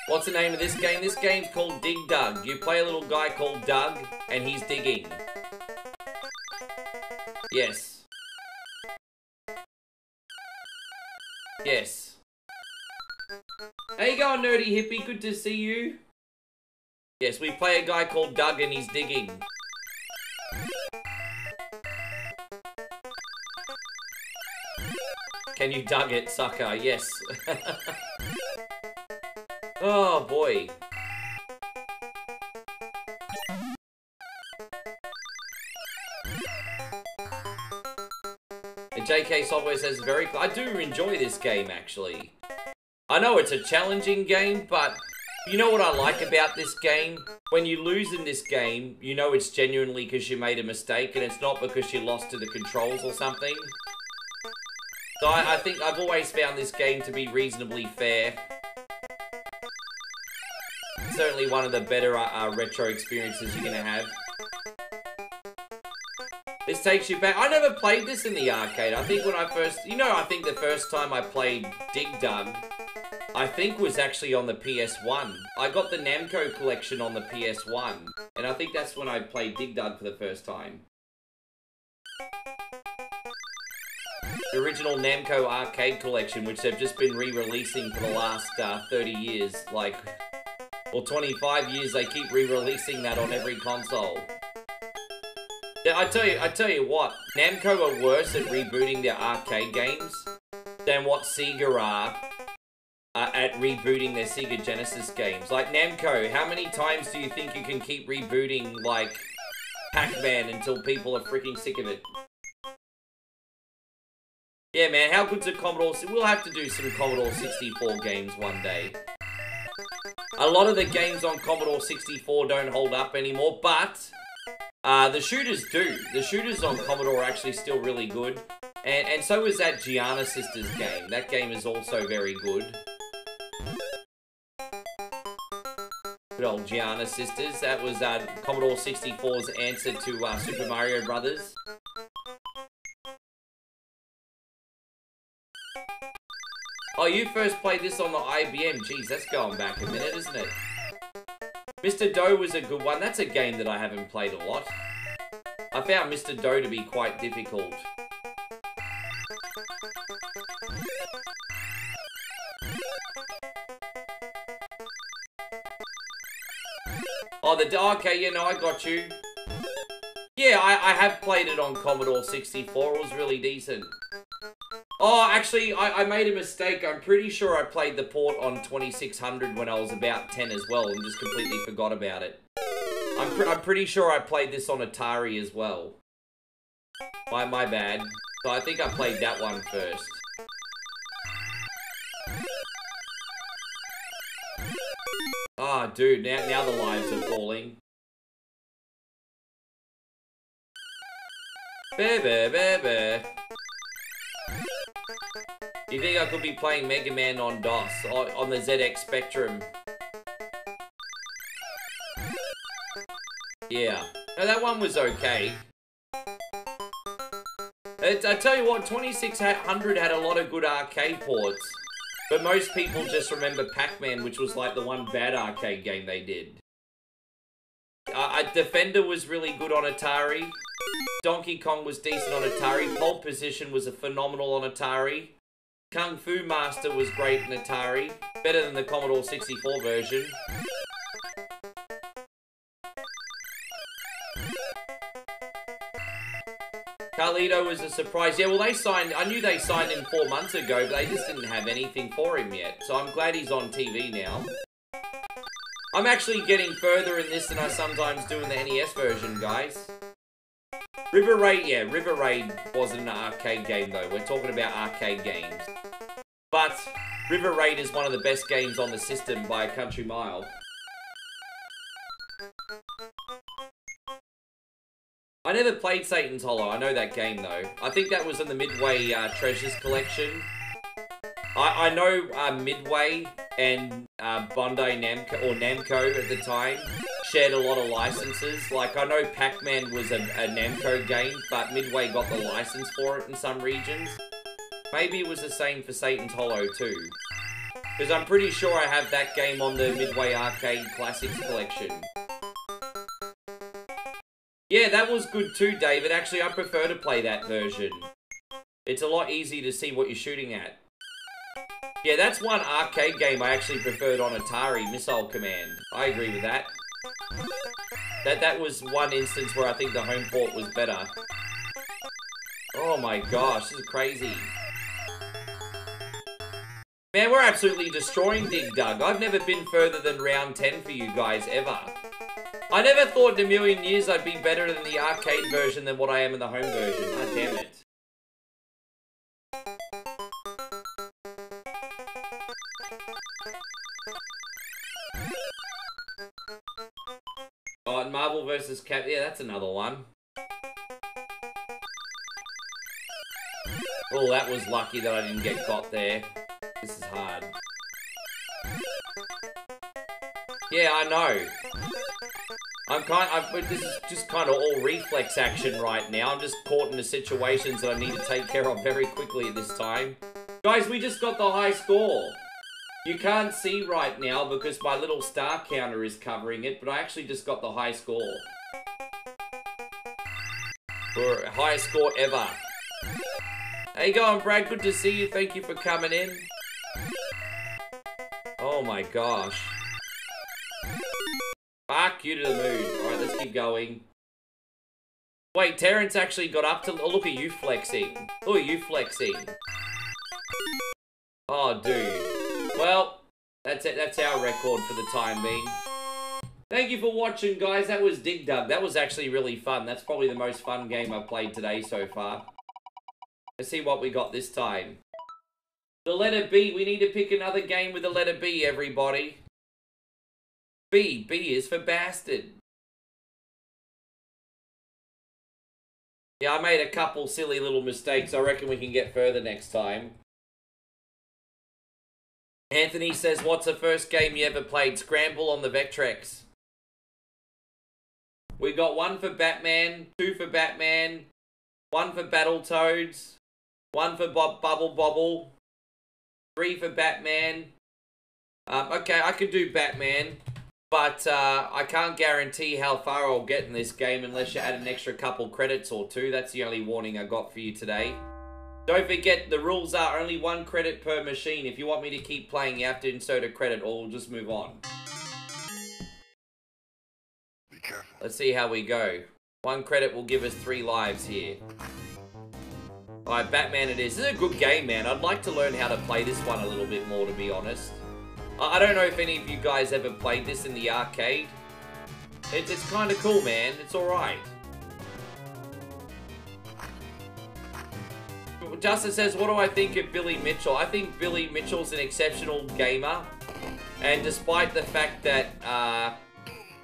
What's the name of this game? This game's called Dig Dug. You play a little guy called Doug, and he's digging. Yes. Yes. How you going, Nerdy Hippie? Good to see you. Yes, we play a guy called Doug and he's digging. Can you dug it, sucker? Yes. Oh, boy. And J K Software says, very... I do enjoy this game, actually. I know it's a challenging game, but... you know what I like about this game? When you lose in this game, you know it's genuinely because you made a mistake and it's not because you lost to the controls or something. So I, I think I've always found this game to be reasonably fair. It's certainly one of the better uh, retro experiences you're going to have. This takes you back. I never played this in the arcade. I think when I first... You know, I think the first time I played Dig Dug... I think was actually on the P S one. I got the Namco collection on the P S one, and I think that's when I played Dig Dug for the first time. The original Namco arcade collection, which they've just been re-releasing for the last uh, thirty years, like, or twenty-five years, they keep re-releasing that on every console. Yeah, I tell you, I tell you what, Namco are worse at rebooting their arcade games than what Sega are. Uh, at rebooting their Sega Genesis games. Like, Namco, how many times do you think you can keep rebooting, like, Pac-Man until people are freaking sick of it? Yeah, man, how good's a Commodore... We'll have to do some Commodore sixty-four games one day. A lot of the games on Commodore sixty-four don't hold up anymore, but... Uh, the shooters do. The shooters on Commodore are actually still really good. And, and so is that Gianna Sisters game. That game is also very good. Good old Gianna Sisters. That was uh, Commodore sixty-four's answer to uh, Super Mario Brothers. Oh, you first played this on the I B M. Jeez, that's going back a minute, isn't it? Mister Doe was a good one. That's a game that I haven't played a lot. I found Mister Doe to be quite difficult. Oh, the... Okay, yeah, no, I got you. Yeah, I, I have played it on Commodore sixty-four. It was really decent. Oh, actually, I, I made a mistake. I'm pretty sure I played the port on twenty-six hundred when I was about ten as well and just completely forgot about it. I'm, pr I'm pretty sure I played this on Atari as well. My, my bad. So I think I played that one first. Ah, oh, dude, now, now the lives are falling. Bear, bear, bear, bear. You think I could be playing Mega Man on DOS, on, on the Z X Spectrum? Yeah. No, that one was okay. It, I tell you what, twenty-six hundred had a lot of good arcade ports, but most people just remember Pac-Man, which was like the one bad arcade game they did. Uh, Defender was really good on Atari. Donkey Kong was decent on Atari. Pole Position was a phenomenal on Atari. Kung Fu Master was great on Atari, better than the Commodore sixty-four version. Carlito was a surprise. Yeah, well they signed, I knew they signed him four months ago, but they just didn't have anything for him yet. So I'm glad he's on T V now. I'm actually getting further in this than I sometimes do in the N E S version, guys. River Raid, yeah, River Raid wasn't an arcade game though. We're talking about arcade games. But River Raid is one of the best games on the system by a country mile. I never played Satan's Hollow, I know that game though. I think that was in the Midway uh, Treasures Collection. I, I know uh, Midway and uh, Bandai Namco, or Namco at the time, shared a lot of licenses. Like, I know Pac-Man was a, a Namco game, but Midway got the license for it in some regions. Maybe it was the same for Satan's Hollow too. Because I'm pretty sure I have that game on the Midway Arcade Classics Collection. Yeah, that was good too, David. Actually, I prefer to play that version. It's a lot easier to see what you're shooting at. Yeah, that's one arcade game I actually preferred on Atari, Missile Command. I agree with that. That that was one instance where I think the home port was better. Oh my gosh, this is crazy. Man, we're absolutely destroying Dig Dug. I've never been further than round ten for you guys, ever. I never thought in a million years I'd be better in the arcade version than what I am in the home version. God damn it. Oh, and Marvel versus Cap. Yeah, that's another one. Oh, that was lucky that I didn't get caught there. This is hard. Yeah, I know. I'm kind of, this is just kind of all reflex action right now. I'm just caught into situations that I need to take care of very quickly at this time. Guys, we just got the high score. You can't see right now because my little star counter is covering it, but I actually just got the high score. For highest score ever. How you going, Brad? Good to see you. Thank you for coming in. Oh my gosh. Fuck you to the moon. Alright, let's keep going. Wait, Terrence actually got up to... Oh, look at you flexing. Look at you flexing. Oh, dude. Well, that's it. That's our record for the time being. Thank you for watching, guys. That was Dig Dug. That was actually really fun. That's probably the most fun game I've played today so far. Let's see what we got this time. The letter B. We need to pick another game with the letter B, everybody. B. B is for bastard. Yeah, I made a couple silly little mistakes. I reckon we can get further next time. Anthony says, what's the first game you ever played? Scramble on the Vectrex. We got one for Batman, two for Batman, one for Battletoads, one for Bob Bubble Bobble, three for Batman. Um, okay, I could do Batman, but uh, I can't guarantee how far I'll get in this game unless you add an extra couple credits or two. That's the only warning I got for you today. Don't forget, the rules are only one credit per machine. If you want me to keep playing, you have to insert a credit or we'll just move on. Be careful. Let's see how we go. One credit will give us three lives here. Alright, Batman it is. This is a good game, man. I'd like to learn how to play this one a little bit more, to be honest. I don't know if any of you guys ever played this in the arcade. It's, it's kind of cool, man. It's alright. Justin says, what do I think of Billy Mitchell? I think Billy Mitchell's an exceptional gamer. And despite the fact that uh,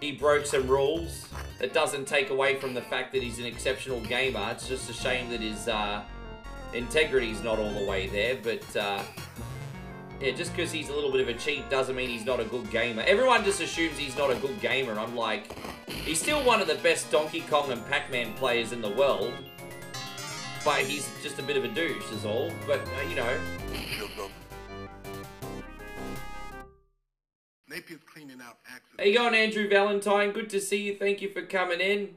he broke some rules, that doesn't take away from the fact that he's an exceptional gamer. It's just a shame that his uh, integrity's not all the way there. But uh, yeah, just because he's a little bit of a cheat doesn't mean he's not a good gamer. Everyone just assumes he's not a good gamer. I'm like, he's still one of the best Donkey Kong and Pac-Man players in the world. But he's just a bit of a douche is all, but uh, you know. Napier's cleaning out access. How you going, Andrew Valentine? Good to see you. Thank you for coming in.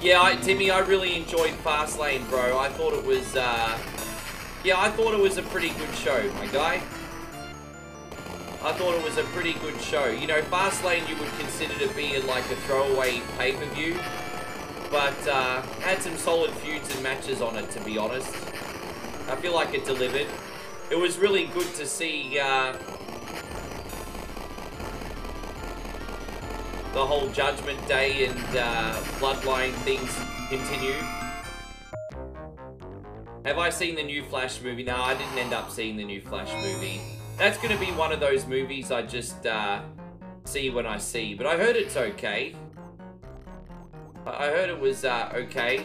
Yeah, I, Timmy, I really enjoyed Fastlane, bro. I thought it was, uh... yeah, I thought it was a pretty good show, my guy. I thought it was a pretty good show. You know, Fastlane you would consider to be like a throwaway pay-per-view. But, uh, had some solid feuds and matches on it, to be honest. I feel like it delivered. It was really good to see, uh... the whole Judgment Day and, uh, Bloodline things continue. Have I seen the new Flash movie? No, I didn't end up seeing the new Flash movie. That's gonna be one of those movies I just, uh... see when I see. But I heard it's okay. I heard it was, uh, okay.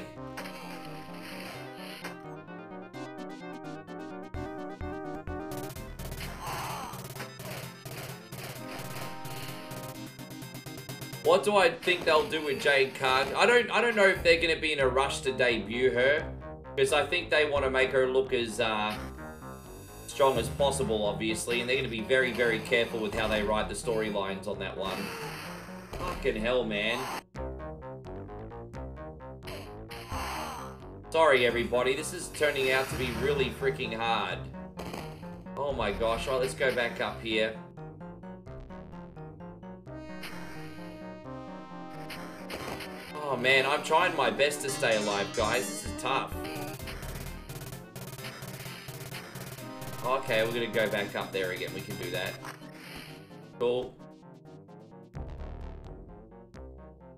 What do I think they'll do with Jade Cargill? I don't, I don't know if they're going to be in a rush to debut her. Because I think they want to make her look as, uh, strong as possible, obviously. And they're going to be very, very careful with how they write the storylines on that one. Fucking hell, man. Sorry, everybody. This is turning out to be really freaking hard. Oh my gosh. All right, let's go back up here. Oh man, I'm trying my best to stay alive, guys. This is tough. Okay, we're gonna go back up there again. We can do that. Cool.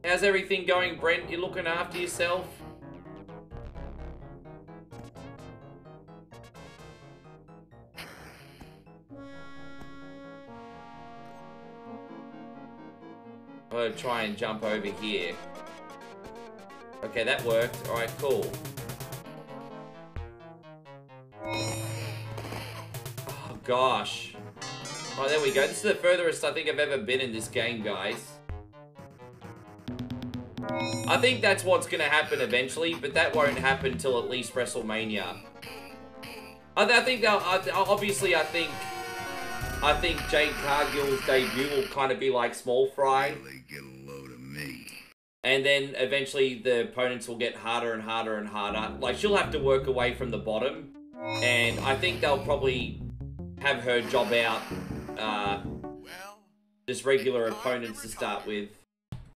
How's everything going, Brent? You looking after yourself? I'm gonna try and jump over here. Okay, that worked. Alright, cool. Oh, gosh. Oh, there we go. This is the furthest I think I've ever been in this game, guys. I think that's what's gonna happen eventually, but that won't happen till at least WrestleMania. I, th I think they'll... I th obviously, I think... I think Jade Cargill's debut will kind of be like Small Fry. Get a load of me. And then eventually the opponents will get harder and harder and harder. Like, she'll have to work away from the bottom. And I think they'll probably have her job out uh, just regular opponents to start with.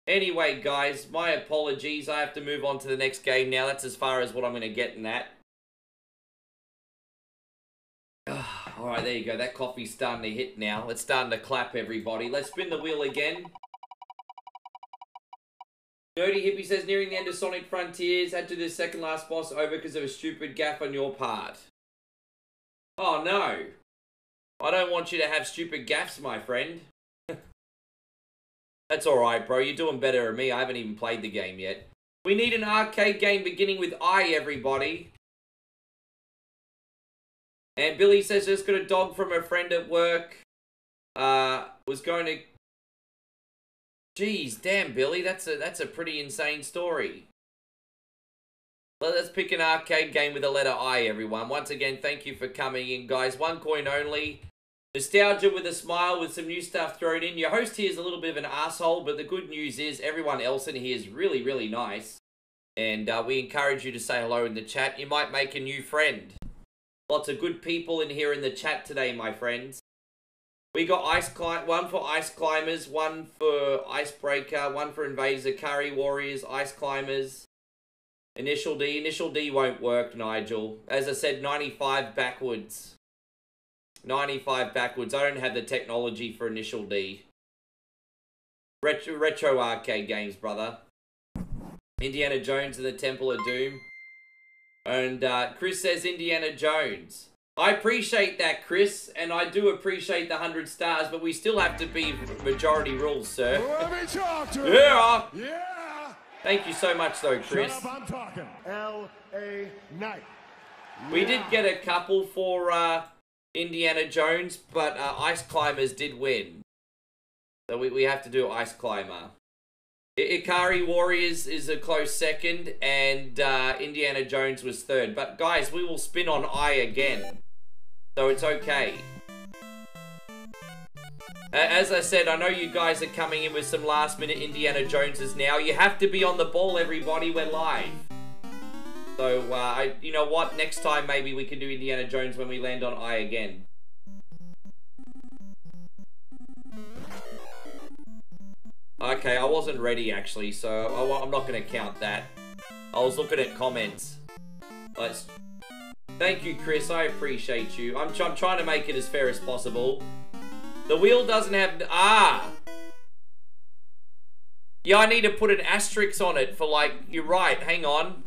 Anyway, guys, my apologies. I have to move on to the next game now. That's as far as what I'm going to get in that. Alright, there you go. That coffee's starting to hit now. It's starting to clap, everybody. Let's spin the wheel again. Dirty Hippie says, nearing the end of Sonic Frontiers, had to do the second last boss over because of a stupid gaffe on your part. Oh, no. I don't want you to have stupid gaffes, my friend. That's alright, bro. You're doing better than me. I haven't even played the game yet. We need an arcade game beginning with I, everybody. And Billy says, just got a dog from a friend at work. Uh, was going to... Jeez, damn, Billy, that's a, that's a pretty insane story. But let's pick an arcade game with the letter I, everyone. Once again, thank you for coming in, guys. One coin only. Nostalgia with a smile, with some new stuff thrown in. Your host here is a little bit of an asshole, but the good news is everyone else in here is really, really nice. And uh, we encourage you to say hello in the chat. You might make a new friend. Lots of good people in here in the chat today, my friends. We got ice climb one for Ice Climbers, one for Icebreaker, one for Invasor, Curry Warriors, Ice Climbers. Initial D. Initial D won't work, Nigel. As I said, ninety-five backwards. ninety-five backwards. I don't have the technology for Initial D. Retro, retro arcade games, brother. Indiana Jones and the Temple of Doom. And uh, Chris says Indiana Jones. I appreciate that, Chris, and I do appreciate the one hundred stars, but we still have to be majority rules, sir. Let me talk to yeah. You. Yeah. Thank you so much, though, Chris. Shut up, I'm talking. L A Knight. Yeah. We did get a couple for uh, Indiana Jones, but uh, Ice Climbers did win. So we, we have to do Ice Climber. Ikari Warriors is a close second, and uh, Indiana Jones was third. But guys, we will spin on I again, so it's okay. As I said, I know you guys are coming in with some last-minute Indiana Joneses now. You have to be on the ball, everybody. We're live. So, uh, I, you know what? Next time, maybe we can do Indiana Jones when we land on I again. Okay, I wasn't ready, actually, so I, I'm not going to count that. I was looking at comments. Let's... Thank you, Chris. I appreciate you. I'm, I'm trying to make it as fair as possible. The wheel doesn't have... Ah! Yeah, I need to put an asterisk on it for, like... You're right. Hang on.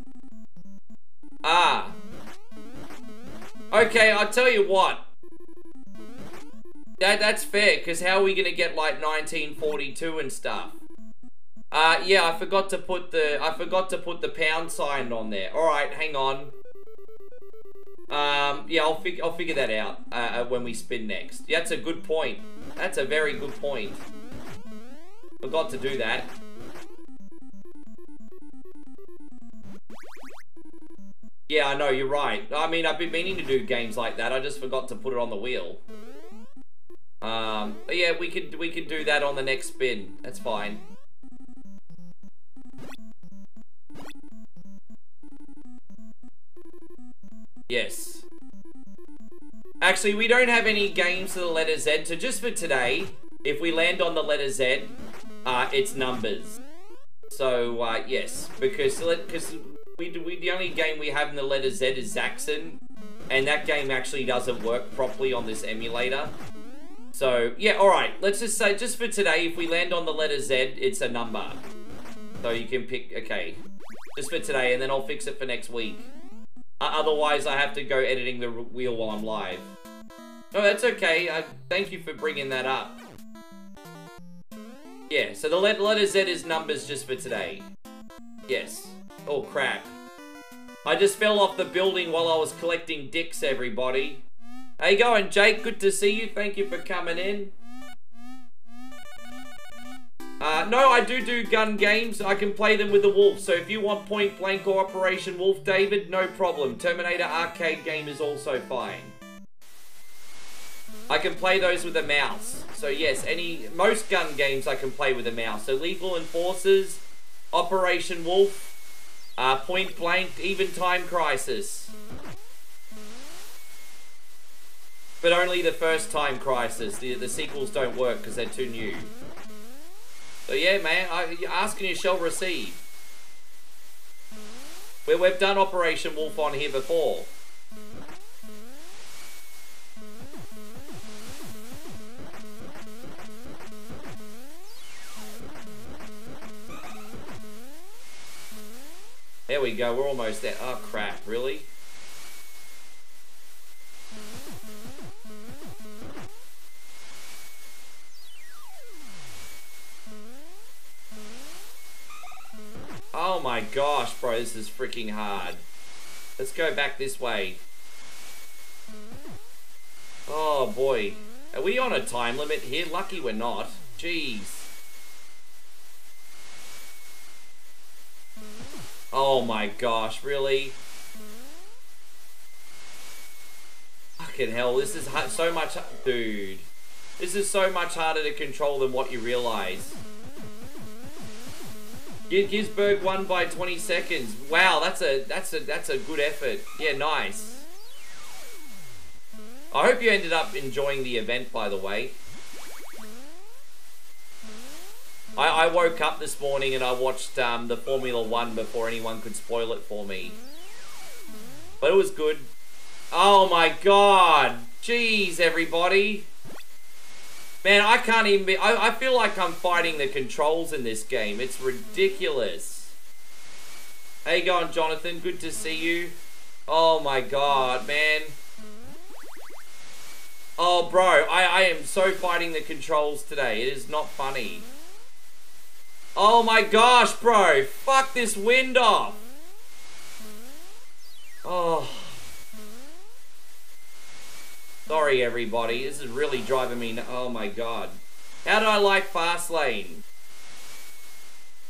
Ah. Okay, I'll tell you what. That, that's fair, because how are we going to get, like, nineteen forty-two and stuff? Uh, yeah, I forgot to put the, I forgot to put the pound sign on there. Alright, hang on. Um, yeah, I'll, fig I'll figure that out uh, when we spin next. Yeah, that's a good point. That's a very good point. Forgot to do that. Yeah, I know, you're right. I mean, I've been meaning to do games like that. I just forgot to put it on the wheel. Um, yeah, we could, we could do that on the next spin. That's fine. Yes. Actually, we don't have any games to the letter Z, so just for today, if we land on the letter Z, uh, it's numbers. So, uh, yes, because, because we, we, the only game we have in the letter Z is Zaxxon, and that game actually doesn't work properly on this emulator. So, yeah, alright, let's just say, just for today, if we land on the letter Z, it's a number. So you can pick, okay, just for today, and then I'll fix it for next week. Uh, otherwise, I have to go editing the wheel while I'm live. No, that's okay, uh, thank you for bringing that up. Yeah, so the let letter Z is numbers just for today. Yes. Oh, crap. I just fell off the building while I was collecting dicks, everybody. How you going, Jake? Good to see you. Thank you for coming in. Uh, no, I do do gun games. I can play them with the Wolf. So if you want Point Blank or Operation Wolf, David, no problem. Terminator arcade game is also fine. I can play those with a mouse. So yes, any most gun games I can play with a mouse. So Lethal Enforcers, Operation Wolf, uh, Point Blank, even Time Crisis. But only the first Time Crisis. The, the sequels don't work because they're too new. So yeah, man, I, ask and you shall receive. We, we've done Operation Wolf on here before. There we go, we're almost there. Oh crap, really? Oh my gosh, bro, this is freaking hard. Let's go back this way. Oh boy. Are we on a time limit here? Lucky we're not. Jeez. Oh my gosh, really? Fucking hell, this is so much... Dude. This is so much harder to control than what you realise. Gisberg won by twenty seconds. Wow, that's a that's a that's a good effort. Yeah, nice. I hope you ended up enjoying the event, by the way. I, I woke up this morning and I watched um, the Formula One before anyone could spoil it for me. But it was good. Oh my god! Jeez, everybody! Man, I can't even be... I, I feel like I'm fighting the controls in this game. It's ridiculous. How you going, Jonathan? Good to see you. Oh my god, man. Oh, bro. I, I am so fighting the controls today. It is not funny. Oh my gosh, bro. Fuck this wind off. Oh... Sorry, everybody. This is really driving me... Oh, my God. How do I like fast lane?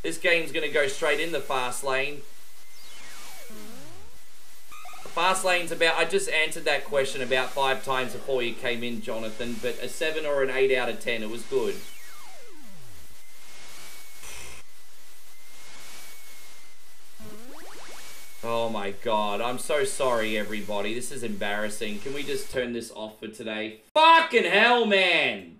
This game's going to go straight in the fast lane. The fast lane's about... I just answered that question about five times before you came in, Jonathan, but a seven or an eight out of ten. It was good. Oh my god, I'm so sorry everybody, this is embarrassing. Can we just turn this off for today? Fucking hell, man!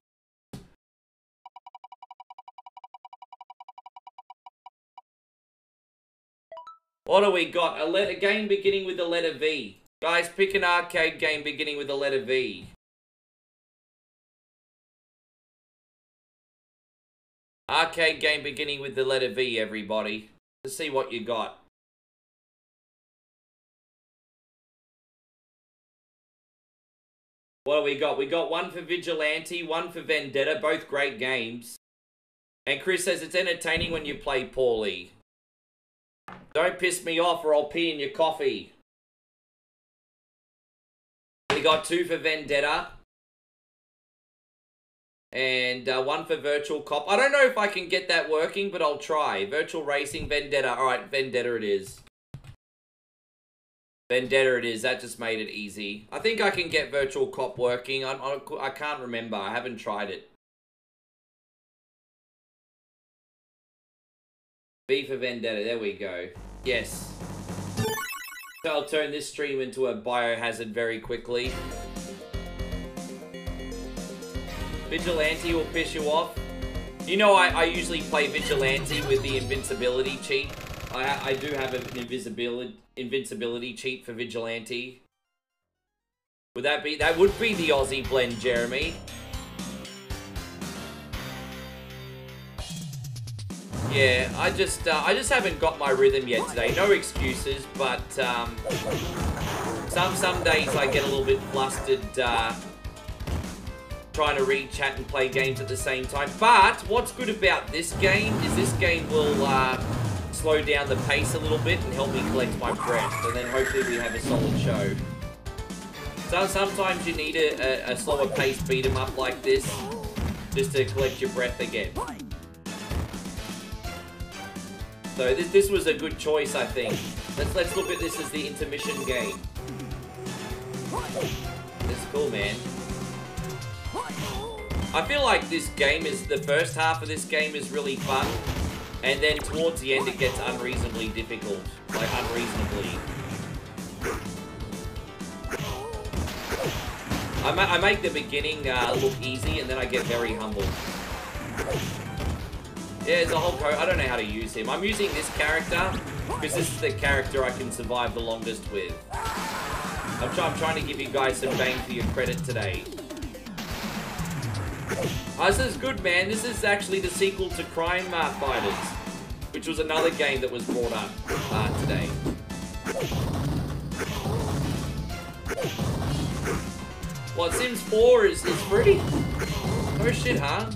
What do we got? A, letter, a game beginning with the letter V. Guys, pick an arcade game beginning with the letter V. Arcade game beginning with the letter V, everybody. Let's see what you got. What do we got? We got one for Vigilante, one for Vendetta, both great games. And Chris says, it's entertaining when you play poorly. Don't piss me off or I'll pee in your coffee. We got two for Vendetta. And uh, one for Virtual Cop. I don't know if I can get that working, but I'll try. Virtual Racing, Vendetta. Alright, Vendetta it is. Vendetta it is, that just made it easy. I think I can get Virtual Cop working. I, I, I can't remember, I haven't tried it. V for Vendetta, there we go. Yes. So I'll turn this stream into a biohazard very quickly. Vigilante will piss you off. You know I, I usually play Vigilante with the invincibility cheat. I, I do have an invisibility invincibility cheat for Vigilante. Would that be... That would be the Aussie blend, Jeremy. Yeah, I just... Uh, I just haven't got my rhythm yet today. No excuses, but... Um, some, some days I get a little bit flustered uh, trying to read chat and play games at the same time. But what's good about this game is this game will... Uh, slow down the pace a little bit and help me collect my breath, and then hopefully we have a solid show. So sometimes you need a, a, a slower pace beat 'em up like this, just to collect your breath again. So this, this was a good choice, I think. Let's let's look at this as the intermission game. That's cool, man. I feel like this game is the first half of this game is really fun. And then towards the end it gets unreasonably difficult. Like, unreasonably. I, ma I make the beginning uh, look easy, and then I get very humble. Yeah, there's a whole code. I don't know how to use him. I'm using this character, because this is the character I can survive the longest with. I'm, try I'm trying to give you guys some bang for your credit today. Oh, this is good, man. This is actually the sequel to Crime uh, Fighters, which was another game that was brought up uh, today. Well, Sims four is, is free? Oh shit, huh?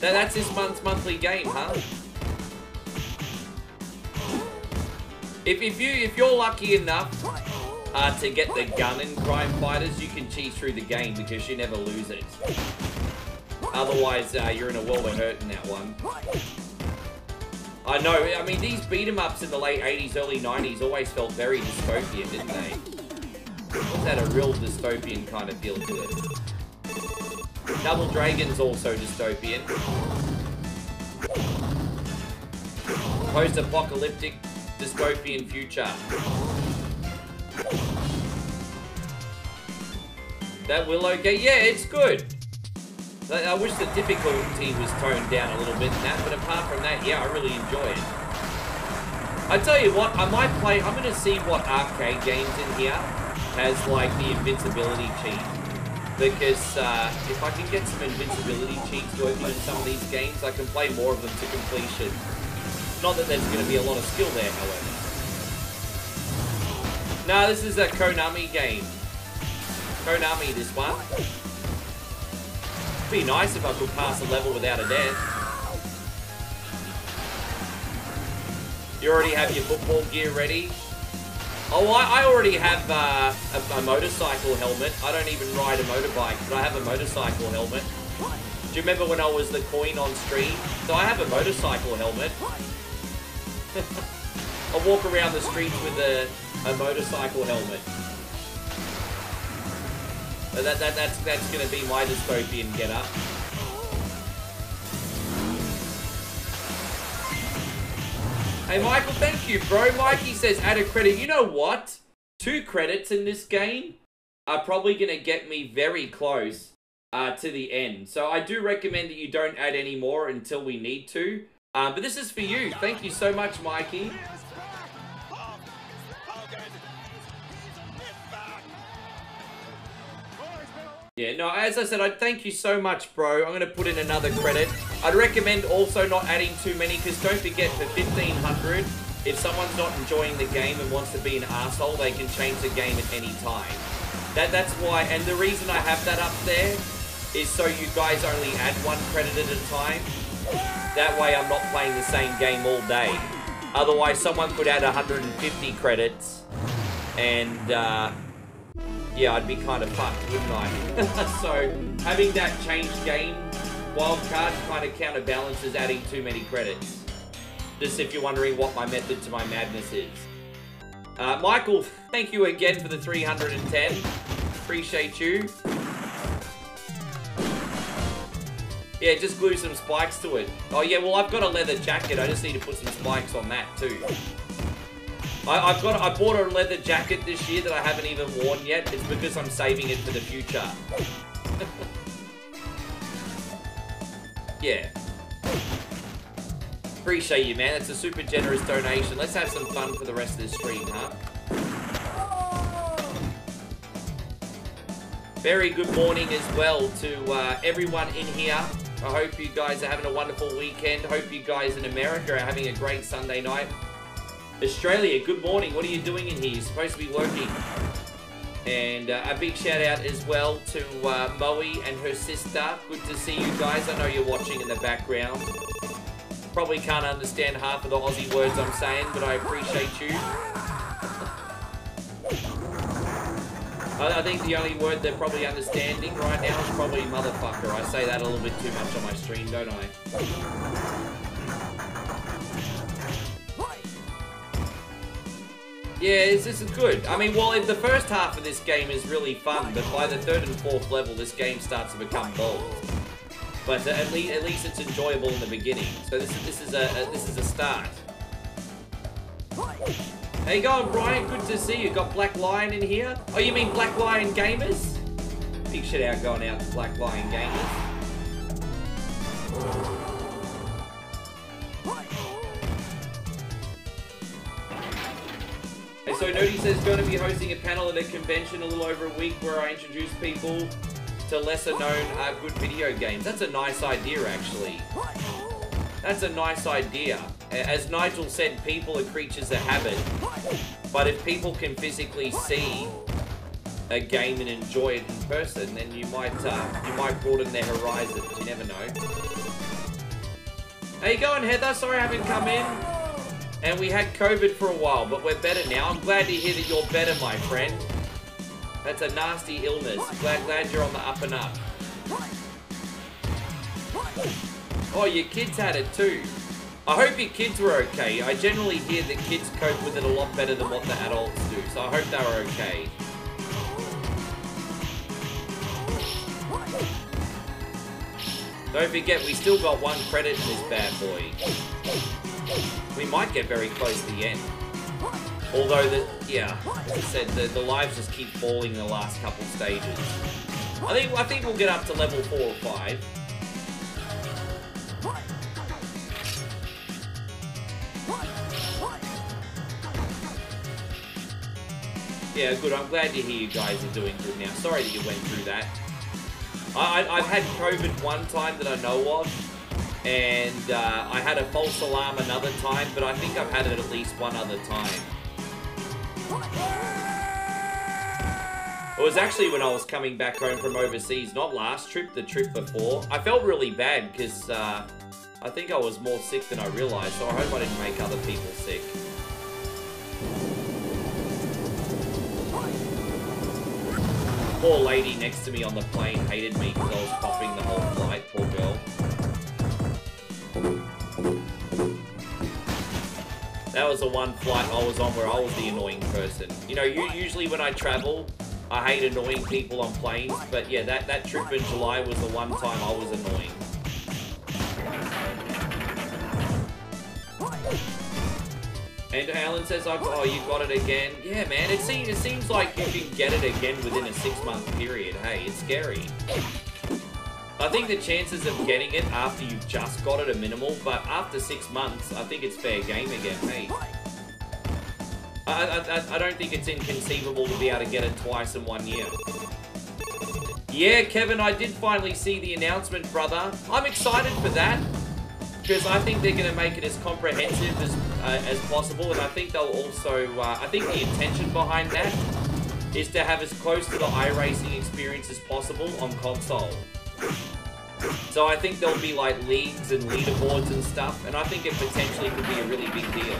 That, that's this month's monthly game, huh? If, if, you, if you're lucky enough uh, to get the gun in Crime Fighters, you can cheat through the game because you never lose it. Otherwise, uh, you're in a world of hurt in that one. I know. I mean, these beat-em-ups in the late eighties, early nineties always felt very dystopian, didn't they? It had a real dystopian kind of feel to it. Double Dragon's also dystopian. Post-apocalyptic dystopian future. That will okay. Yeah, it's good. I wish the difficulty was toned down a little bit in that, but apart from that, yeah, I really enjoy it. I tell you what, I might play, I'm going to see what arcade games in here has, like, the invincibility cheat. Because uh, if I can get some invincibility cheats working in some of these games, I can play more of them to completion. Not that there's going to be a lot of skill there, however. No, this is a Konami game. Konami, this one. It'd be nice if I could pass a level without a death. You already have your football gear ready? Oh, I, I already have uh, a, a motorcycle helmet. I don't even ride a motorbike, but I have a motorcycle helmet. Do you remember when I was the coin on stream? So I have a motorcycle helmet. I walk around the streets with a, a motorcycle helmet. That, that, that's that's going to be my dystopian get-up. Hey, Michael, thank you, bro. Mikey says, add a credit. You know what? Two credits in this game are probably going to get me very close uh, to the end. So I do recommend that you don't add any more until we need to. Uh, but this is for you. Thank you so much, Mikey. Yeah, no, as I said, I thank you so much, bro. I'm going to put in another credit. I'd recommend also not adding too many, because don't forget, for fifteen hundred, if someone's not enjoying the game and wants to be an asshole, they can change the game at any time. That That's why, and the reason I have that up there is so you guys only add one credit at a time. That way I'm not playing the same game all day. Otherwise, someone could add one hundred fifty credits, and, uh... yeah, I'd be kind of fucked, wouldn't I? So, having that change game wildcard kind of counterbalances adding too many credits. Just if you're wondering what my method to my madness is. Uh, Michael, thank you again for the three hundred ten. Appreciate you. Yeah, just glue some spikes to it. Oh yeah, well I've got a leather jacket. I just need to put some spikes on that too. I, I've got, I bought a leather jacket this year that I haven't even worn yet. It's because I'm saving it for the future. Yeah. Appreciate you, man. That's a super generous donation. Let's have some fun for the rest of this stream, huh? Very good morning as well to uh, everyone in here. I hope you guys are having a wonderful weekend. Hope you guys in America are having a great Sunday night. Australia, good morning. What are you doing in here? You're supposed to be working. And uh, a big shout out as well to uh, Moe and her sister. Good to see you guys. I know you're watching in the background. Probably can't understand half of the Aussie words I'm saying, but I appreciate you. I, I think the only word they're probably understanding right now is probably motherfucker. I say that a little bit too much on my stream, don't I? Yeah, this is good. I mean, well, if the first half of this game is really fun, but by the third and fourth level, this game starts to become bold. But at least, at least it's enjoyable in the beginning. So this is this is a, a this is a start. Hey, go, Ryan. Good to see you. Got Black Lion in here. Oh, you mean Black Lion Gamers? Big shit out going out to Black Lion Gamers. Hey, so Nerdy says going to be hosting a panel at a convention a little over a week where I introduce people to lesser-known uh, good video games. That's a nice idea, actually. That's a nice idea. As Nigel said, people are creatures of habit. But if people can physically see a game and enjoy it in person, then you might uh, you might broaden their horizons. You never know. How you going, Heather? Sorry I haven't come in. And we had COVID for a while, but we're better now. I'm glad to hear that you're better, my friend. That's a nasty illness. Glad, glad you're on the up and up. Oh, your kids had it too. I hope your kids were okay. I generally hear that kids cope with it a lot better than what the adults do, so I hope they were okay. Don't forget, we still got one credit in this bad boy. We might get very close to the end. Although, the, yeah, as I said, the, the lives just keep falling in the last couple stages. I think, I think we'll get up to level four or five. Yeah, good. I'm glad to hear you guys are doing good now. Sorry that you went through that. I, I, I've had COVID one time that I know of, and uh, I had a false alarm another time, but I think I've had it at least one other time. It was actually when I was coming back home from overseas, not last trip, the trip before. I felt really bad because uh, I think I was more sick than I realized, so I hope I didn't make other people sick. Poor lady next to me on the plane hated me because I was popping the whole flight, poor girl. That was the one flight I was on where I was the annoying person. You know, you, usually when I travel, I hate annoying people on planes, but yeah, that, that trip in July was the one time I was annoying. And Alan says, I've, oh, you got it again. Yeah, man, it seems, it seems like you can get it again within a six-month period. Hey, it's scary. I think the chances of getting it after you've just got it are minimal, but after six months, I think it's fair game again, hey. I, I, I don't think it's inconceivable to be able to get it twice in one year. Yeah, Kevin, I did finally see the announcement, brother. I'm excited for that, because I think they're going to make it as comprehensive as Uh, as possible, and I think they'll also, uh, I think the intention behind that is to have as close to the iRacing experience as possible on console. So I think there'll be like leagues and leaderboards and stuff, and I think it potentially could be a really big deal.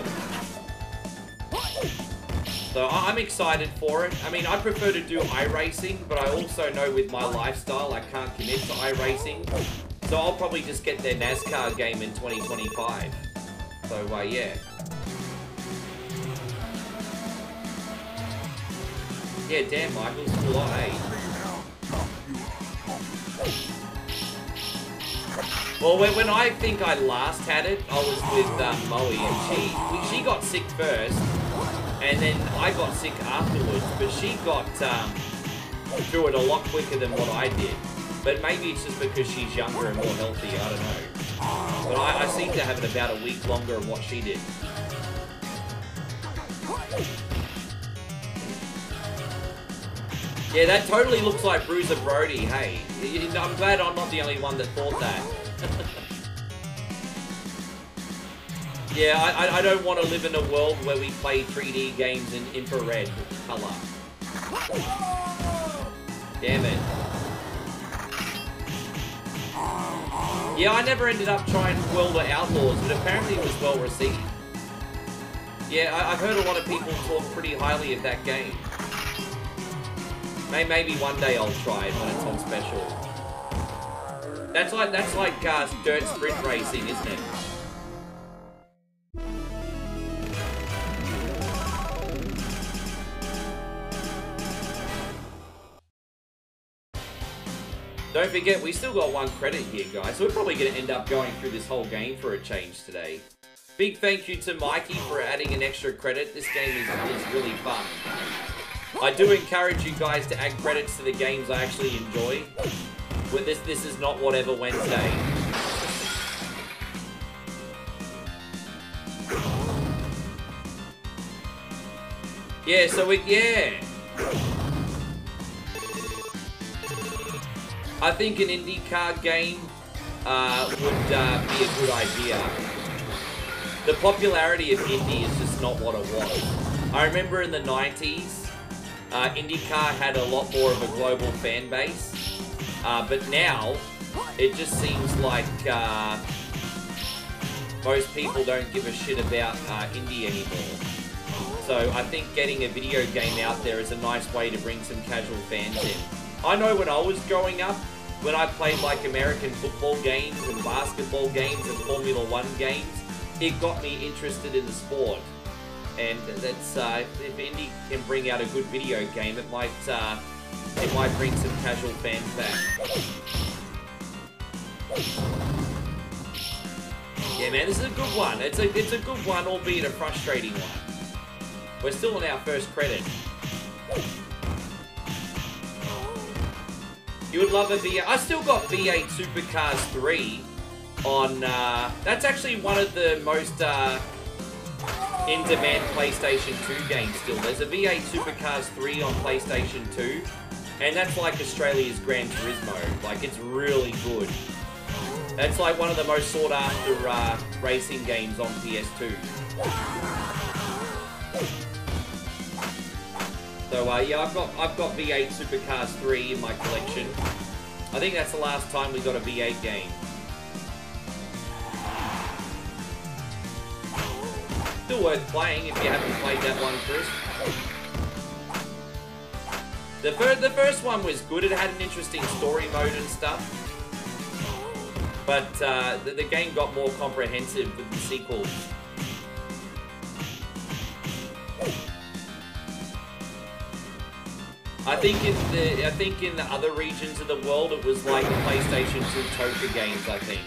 So I'm excited for it. I mean, I prefer to do iRacing, but I also know with my lifestyle I can't commit to iRacing, so I'll probably just get their NASCAR game in twenty twenty-five. So, uh, yeah. Yeah, damn, Michael's July. Well, when, when I think I last had it, I was with uh, Moe, and she, she got sick first, and then I got sick afterwards, but she got um, through it a lot quicker than what I did. But maybe it's just because she's younger and more healthy, I don't know. But I, I seem to have it about a week longer than what she did. Yeah, that totally looks like Bruiser Brody, hey. I'm glad I'm not the only one that thought that. Yeah, I, I don't want to live in a world where we play three D games in infrared color. Damn it. Yeah, I never ended up trying World of Outlaws, but apparently it was well received. Yeah, I I've heard a lot of people talk pretty highly of that game. May maybe one day I'll try it when it's on special. That's like that's like uh, dirt sprint racing, isn't it? Don't forget, we still got one credit here, guys, so we're probably going to end up going through this whole game for a change today. Big thank you to Mikey for adding an extra credit. This game is, is really fun. I do encourage you guys to add credits to the games I actually enjoy. With this, this is not Whatever Wednesday. Yeah, so we... yeah! I think an IndyCar game uh, would uh, be a good idea. The popularity of Indy is just not what it was. I remember in the nineties, uh, IndyCar had a lot more of a global fan base, uh, but now it just seems like uh, most people don't give a shit about uh, Indy anymore. So I think getting a video game out there is a nice way to bring some casual fans in. I know when I was growing up, when I played like American football games and basketball games and Formula One games, it got me interested in the sport. And that's uh, if Indy can bring out a good video game, it might uh, it might bring some casual fans back. Yeah, man, this is a good one. It's a it's a good one, albeit a frustrating one. We're still on our first credit. You would love a V eight. I still got V eight Supercars three on. Uh, that's actually one of the most. Uh, in-demand PlayStation two game still. There's a V eight Supercars three on PlayStation two, and that's like Australia's Gran Turismo. Like, it's really good. That's like one of the most sought-after uh, racing games on P S two. So, uh, yeah, I've got I've got V eight Supercars three in my collection. I think that's the last time we got a V eight game. Still worth playing if you haven't played that one, Chris. The, fir the first one was good. It had an interesting story mode and stuff. But uh, the, the game got more comprehensive with the sequel. I think in the, I think in the other regions of the world, it was like the PlayStation two Toka games, I think.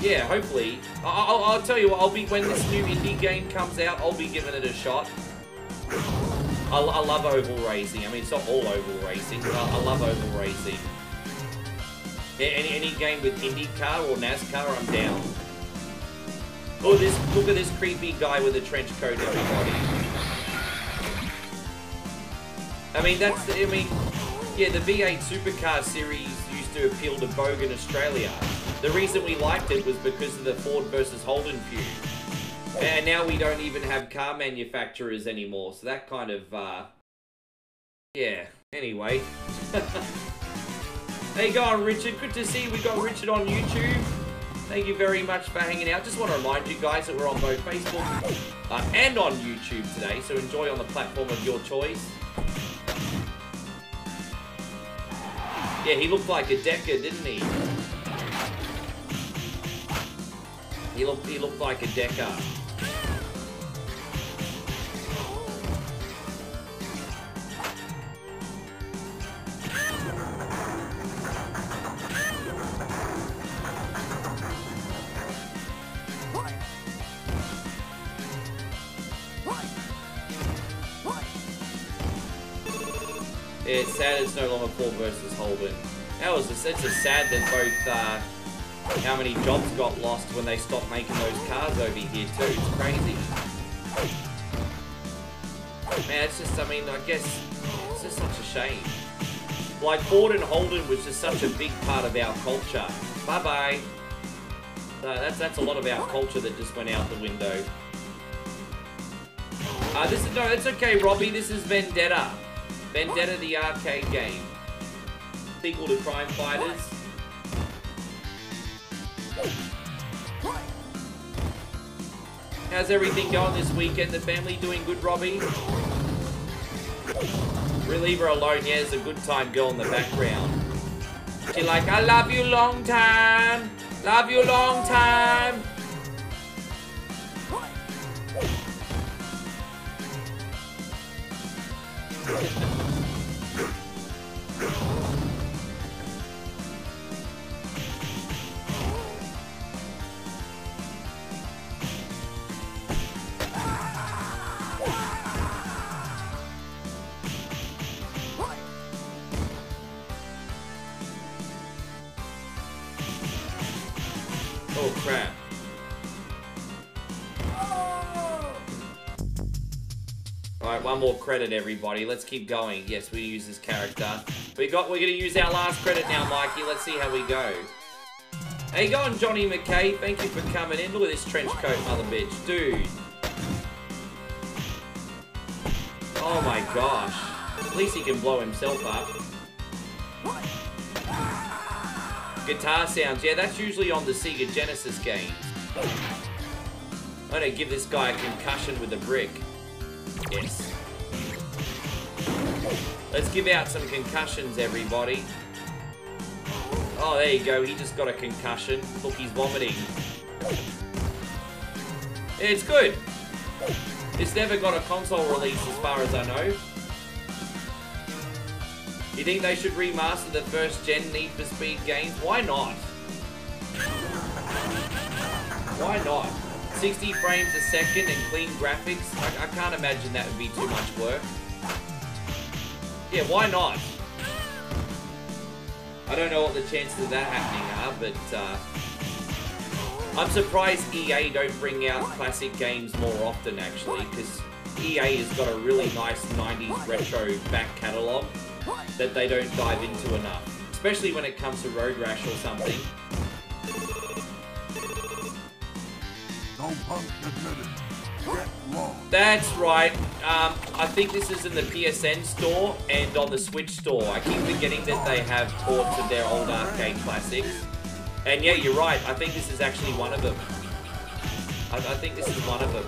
Yeah, hopefully. I'll, I'll tell you what, I'll be, when this new indie game comes out, I'll be giving it a shot. I, I love oval racing. I mean, it's not all oval racing, but I, I love oval racing. Yeah, any, any game with IndyCar or NASCAR, I'm down. Oh, this, look at this creepy guy with a trench coat, everybody. I mean, that's, I mean, yeah, the V eight Supercar series used to appeal to Bogan Australia. The reason we liked it was because of the Ford versus Holden feud. And now we don't even have car manufacturers anymore, so that kind of, uh... yeah, anyway. There you go, Richard. Good to see you. We got Richard on YouTube. Thank you very much for hanging out. Just want to remind you guys that we're on both Facebook uh, and on YouTube today, so enjoy on the platform of your choice. Yeah, he looked like a Decker, didn't he? He looked, he looked like a Decker. Yeah, it's sad it's no longer Paul versus Holden. That was just, it's just sad that both, uh, how many jobs got lost when they stopped making those cars over here too. It's crazy. Man, it's just, I mean, I guess, it's just such a shame. Like, Ford and Holden was just such a big part of our culture. Bye-bye. So that's, that's a lot of our culture that just went out the window. Uh, this is, no, it's okay, Robbie, this is Vendetta. Vendetta, the arcade game. Sequel to Crime Fighters. How's everything going this weekend? The family doing good, Robbie? We leave her alone. Yeah, there's a good time girl in the background. She's like, I love you long time. Love you long time. Oh crap. Alright, one more credit everybody. Let's keep going. Yes, we use this character. We got we're gonna use our last credit now, Mikey. Let's see how we go. Hey, go on, Johnny McKay, thank you for coming in. Look at this trench coat, mother bitch. Dude. Oh my gosh. At least he can blow himself up. Guitar sounds, yeah, that's usually on the Sega Genesis game. I'm gonna give this guy a concussion with a brick. Yes. Let's give out some concussions, everybody. Oh, there you go. He just got a concussion. Look, he's vomiting. It's good. It's never got a console release as far as I know. You think they should remaster the first gen Need for Speed games? Why not? Why not? sixty frames a second and clean graphics? I, I can't imagine that would be too much work. Yeah, why not? I don't know what the chances of that happening are, but uh, I'm surprised E A don't bring out classic games more often, actually, because E A has got a really nice nineties retro back catalogue that they don't dive into enough, especially when it comes to Road Rash or something. That's right. Um, I think this is in the P S N store and on the Switch store. I keep forgetting that they have ports of their old arcade classics. And yeah, you're right. I think this is actually one of them. I, I think this is one of them.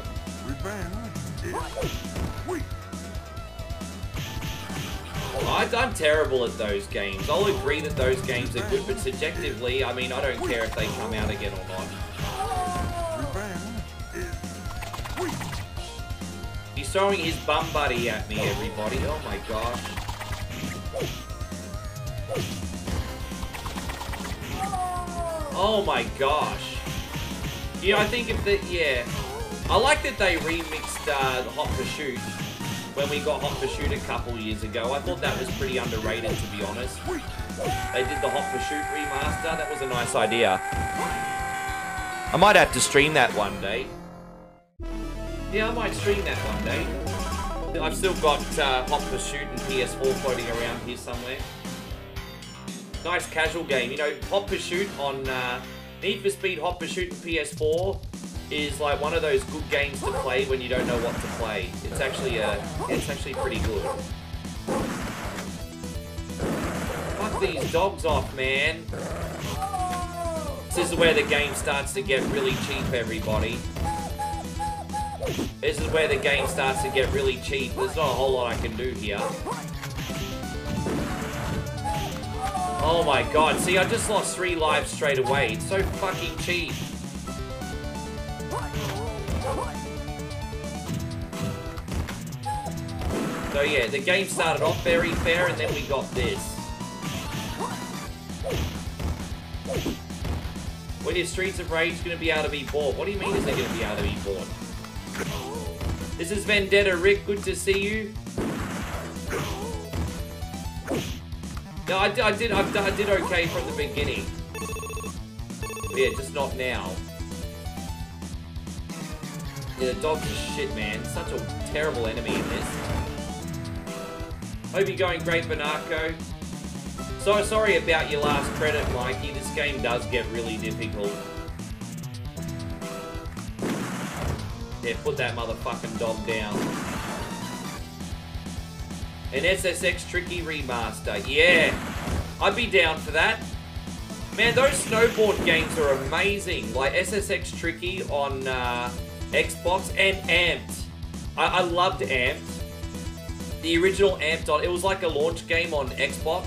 I, I'm terrible at those games. I'll agree that those games are good, but subjectively, I mean, I don't care if they come out again or not. He's throwing his bum buddy at me, everybody. Oh my gosh. Oh my gosh. Yeah, I think if the... Yeah. I like that they remixed uh, Hot Pursuit when we got Hot Pursuit a couple years ago. I thought that was pretty underrated, to be honest. They did the Hot Pursuit remaster. That was a nice idea. I might have to stream that one day. Yeah, I might stream that one day. I've still got uh, Hot Pursuit and P S four floating around here somewhere. Nice casual game. You know, Hot Pursuit on... Uh, Need for Speed Hot Pursuit and P S four is like one of those good games to play when you don't know what to play. It's actually, uh, it's actually pretty good. Fuck these dogs off, man. This is where the game starts to get really cheap, everybody. This is where the game starts to get really cheap. There's not a whole lot I can do here. Oh my god. See, I just lost three lives straight away. It's so fucking cheap. So yeah, the game started off very fair and then we got this. When is Streets of Rage going to be able to be bought? What do you mean is they going to be able to be bought? This is Vendetta Rick, good to see you. No, I, I did I've, I did okay from the beginning. Yeah, just not now. Yeah, the dogs are shit, man. Such a terrible enemy in this. Hope you're going great, Banarco. So sorry about your last credit, Mikey. This game does get really difficult. Yeah, put that motherfucking dog down. An S S X Tricky remaster. Yeah. I'd be down for that. Man, those snowboard games are amazing. Like S S X Tricky on uh, Xbox and Amped. I, I loved Amped. The original Amped on... It was like a launch game on Xbox.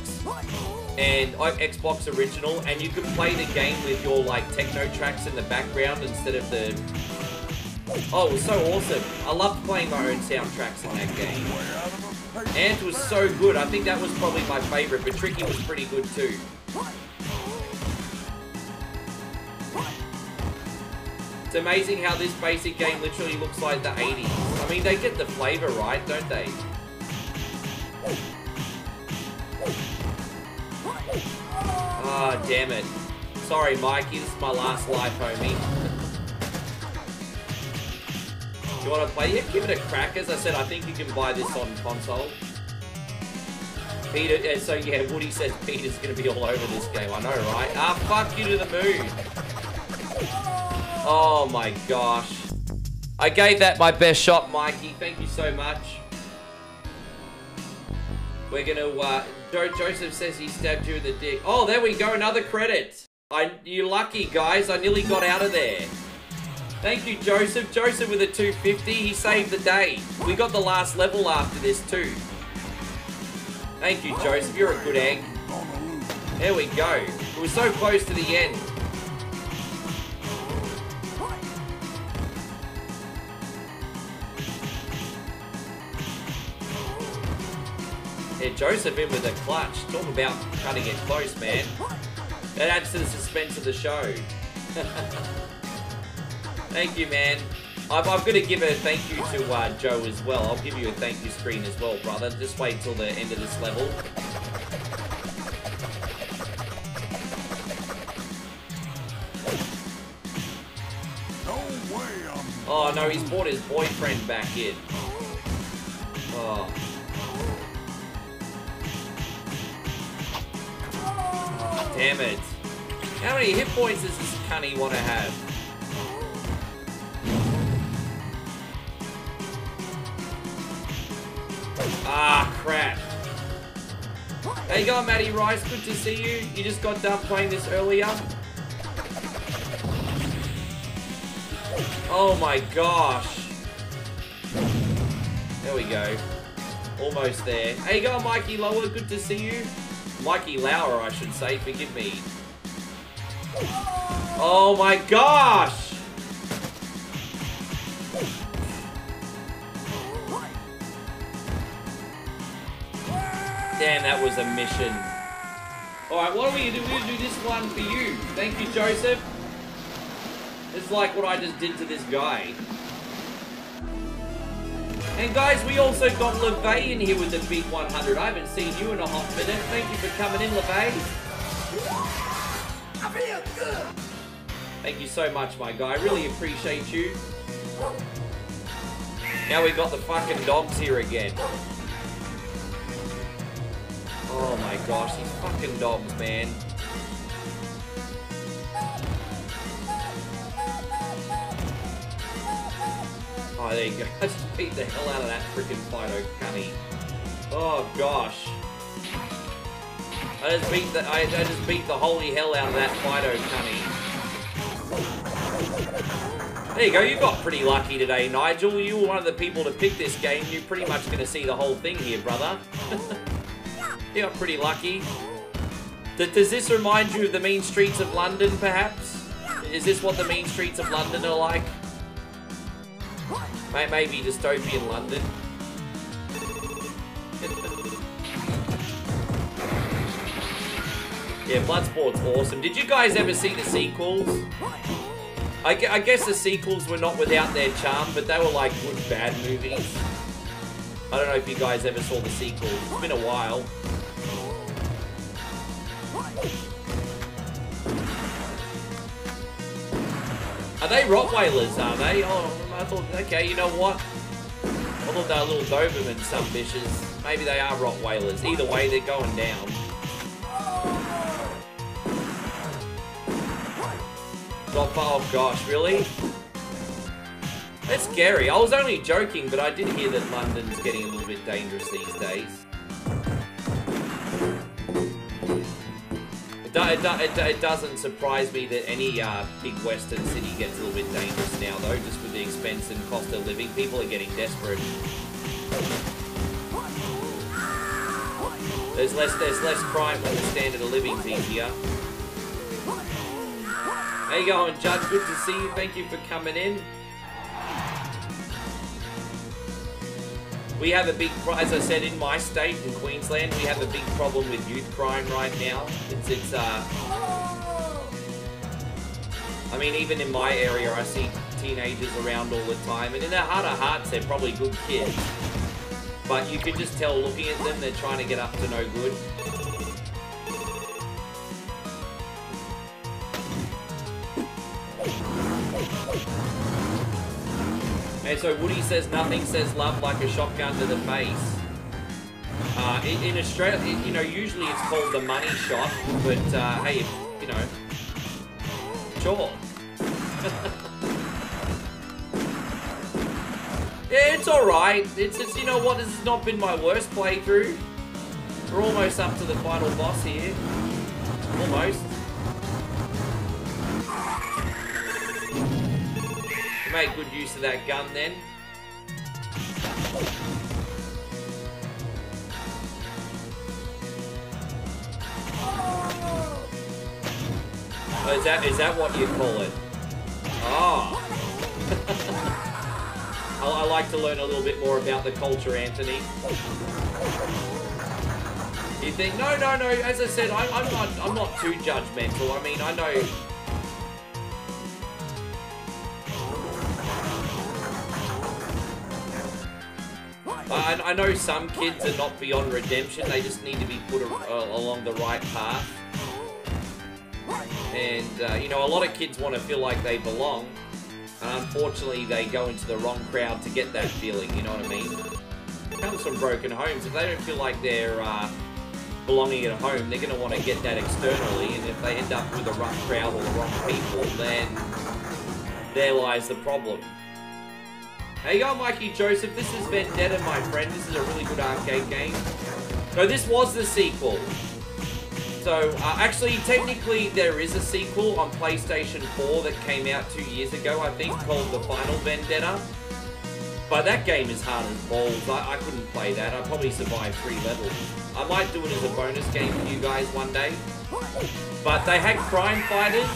And uh, Xbox Original. And you could play the game with your like techno tracks in the background instead of the... Oh, it was so awesome. I loved playing my own soundtracks in that game. Ant was so good. I think that was probably my favourite, but Tricky was pretty good too. It's amazing how this basic game literally looks like the eighties. I mean, they get the flavour right, don't they? Ah, oh, damn it. Sorry, Mikey. This is my last life, homie. Do you want to play it? Give it a crack. As I said, I think you can buy this on console. Peter, so yeah, Woody says Peter's going to be all over this game. I know, right? Ah, fuck you to the moon. Oh my gosh. I gave that my best shot, Mikey. Thank you so much. We're going to, uh, Joseph says he stabbed you in the dick. Oh, there we go. Another credit. I, you lucky, guys. I nearly got out of there. Thank you, Joseph. Joseph with a two fifty. He saved the day. We got the last level after this, too. Thank you, Joseph. You're a good egg. There we go. We're so close to the end. Yeah, Joseph in with a clutch. Talk about cutting it close, man. That adds to the suspense of the show. Thank you, man. I'm, I'm going to give a thank you to uh, Joe as well. I'll give you a thank you screen as well, brother. Just wait till the end of this level. No way I'm... Oh, no, he's brought his boyfriend back in. Oh. Damn it. How many hit points does this cunny want to have? Ah, crap. There you go, Matty Rice. Good to see you. You just got done playing this earlier. Oh my gosh. There we go. Almost there. There you go, Mikey Lower. Good to see you. Mikey Lauer, I should say. Forgive me. Oh my gosh! Damn, that was a mission. Alright, what are we going to do? We're going to do this one for you. Thank you, Joseph. It's like what I just did to this guy. And guys, we also got LeVay in here with the big one hundred. I haven't seen you in a hot minute. Thank you for coming in, LeVay. I feel good. Thank you so much, my guy. I really appreciate you. Now we got the fucking dogs here again. Oh my gosh, these fucking dogs, man. Oh, there you go. I just beat the hell out of that freaking Fido cunny. Oh gosh. I just beat the I, I just beat the holy hell out of that Fido cunny. There you go, you got pretty lucky today, Nigel. You were one of the people to pick this game. You're pretty much gonna see the whole thing here, brother. You got pretty lucky. Does, does this remind you of the mean streets of London, perhaps? Is this what the mean streets of London are like? Maybe dystopian London. Yeah, Bloodsport's awesome. Did you guys ever see the sequels? I, gu I guess the sequels were not without their charm, but they were like good, bad movies. I don't know if you guys ever saw the sequels. It's been a while. Are they Rottweilers, are they? Oh, I thought, okay, you know what? I thought they were little Doberman, some bitches. Maybe they are Rottweilers. Either way, they're going down. Oh, oh gosh, really? That's scary. I was only joking, but I did hear that London's getting a little bit dangerous these days. It, do, it, do, it, do, it doesn't surprise me that any uh, big western city gets a little bit dangerous now, though, just with the expense and cost of living. People are getting desperate. There's less, there's less crime when the standard of living's easier. How you going, Judge? Good to see you. Thank you for coming in. We have a big, as I said, in my state, in Queensland, we have a big problem with youth crime right now. It's, it's, uh, I mean, even in my area, I see teenagers around all the time, and in their heart of hearts, they're probably good kids. But you can just tell looking at them, they're trying to get up to no good. And so Woody says nothing says love like a shotgun to the face. Uh, in, in Australia, it, you know, usually it's called the money shot, but uh, hey, you know, sure. Yeah, it's all right. It's, it's, you know what, this has not been my worst playthrough. We're almost up to the final boss here. Almost. Make good use of that gun then. Oh, is that, is that what you call it? Ah. I, I like to learn a little bit more about the culture, Anthony. You think, no, no, no, as I said, I, I'm, not, I'm not too judgmental. I mean, I know... I, I know some kids are not beyond redemption, they just need to be put a, uh, along the right path. And, uh, you know, a lot of kids want to feel like they belong, and unfortunately they go into the wrong crowd to get that feeling, you know what I mean? It comes from broken homes. If they don't feel like they're uh, belonging at home, they're going to want to get that externally, and if they end up with the wrong crowd or the wrong people, then there lies the problem. Hey, you go, Mikey Joseph. This is Vendetta, my friend. This is a really good arcade game. So this was the sequel. So, uh, actually, technically, there is a sequel on PlayStation four that came out two years ago, I think, called The Final Vendetta. But that game is hard as balls. I, I couldn't play that. I probably survived three levels. I might do it as a bonus game for you guys one day. But they had Crime Fighters...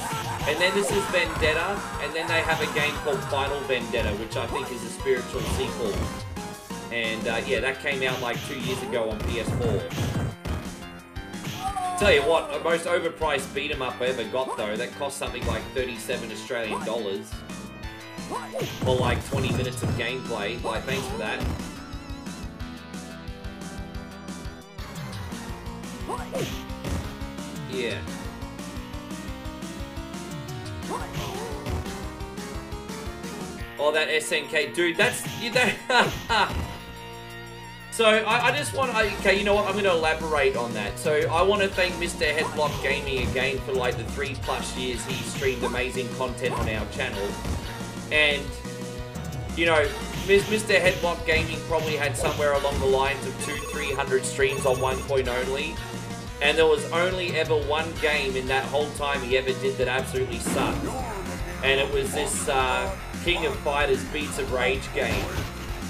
and then this is Vendetta, and then they have a game called Final Vendetta, which I think is a spiritual sequel. And, uh, yeah, that came out like two years ago on P S four. Tell you what, the most overpriced beat-em-up I ever got, though, that cost something like thirty-seven Australian dollars. Or like twenty minutes of gameplay. Like, thanks for that. Yeah. Oh, that S N K dude, that's you that so I, I just want to, okay, you know what, I'm going to elaborate on that. So I want to thank Mister Headlock Gaming again for like the three plus years he streamed amazing content on our channel. And you know, Mister Headlock Gaming probably had somewhere along the lines of two three hundred streams on one coin only. And there was only ever one game in that whole time he ever did that absolutely sucked. And it was this uh, King of Fighters Beats of Rage game.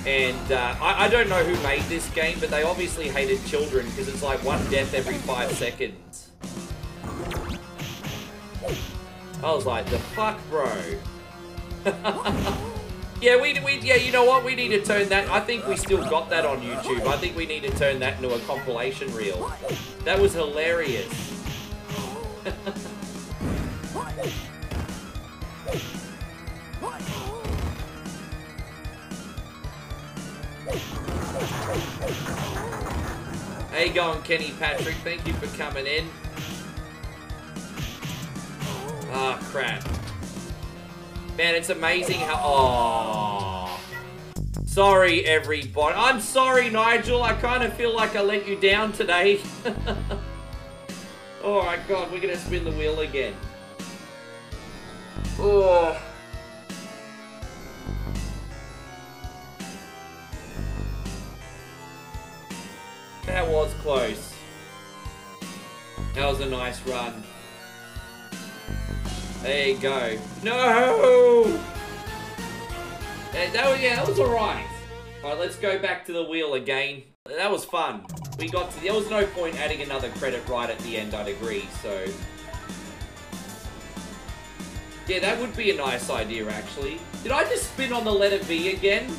And uh, I, I don't know who made this game, but they obviously hated children because it's like one death every five seconds. I was like, the fuck, bro? Yeah, we, we, yeah, you know what? We need to turn that... I think we still got that on YouTube. I think we need to turn that into a compilation reel. That was hilarious. How you going, Kenny Patrick? Thank you for coming in. Ah, oh, crap. Man, it's amazing how... Oh, sorry, everybody. I'm sorry, Nigel. I kind of feel like I let you down today. Oh, my God. We're going to spin the wheel again. Oh. That was close. That was a nice run. There you go. No! That, that was, yeah, that was alright. Alright, let's go back to the wheel again. That was fun. We got to, there was no point adding another credit right at the end, I'd agree, so... yeah, that would be a nice idea, actually. Did I just spin on the letter V again?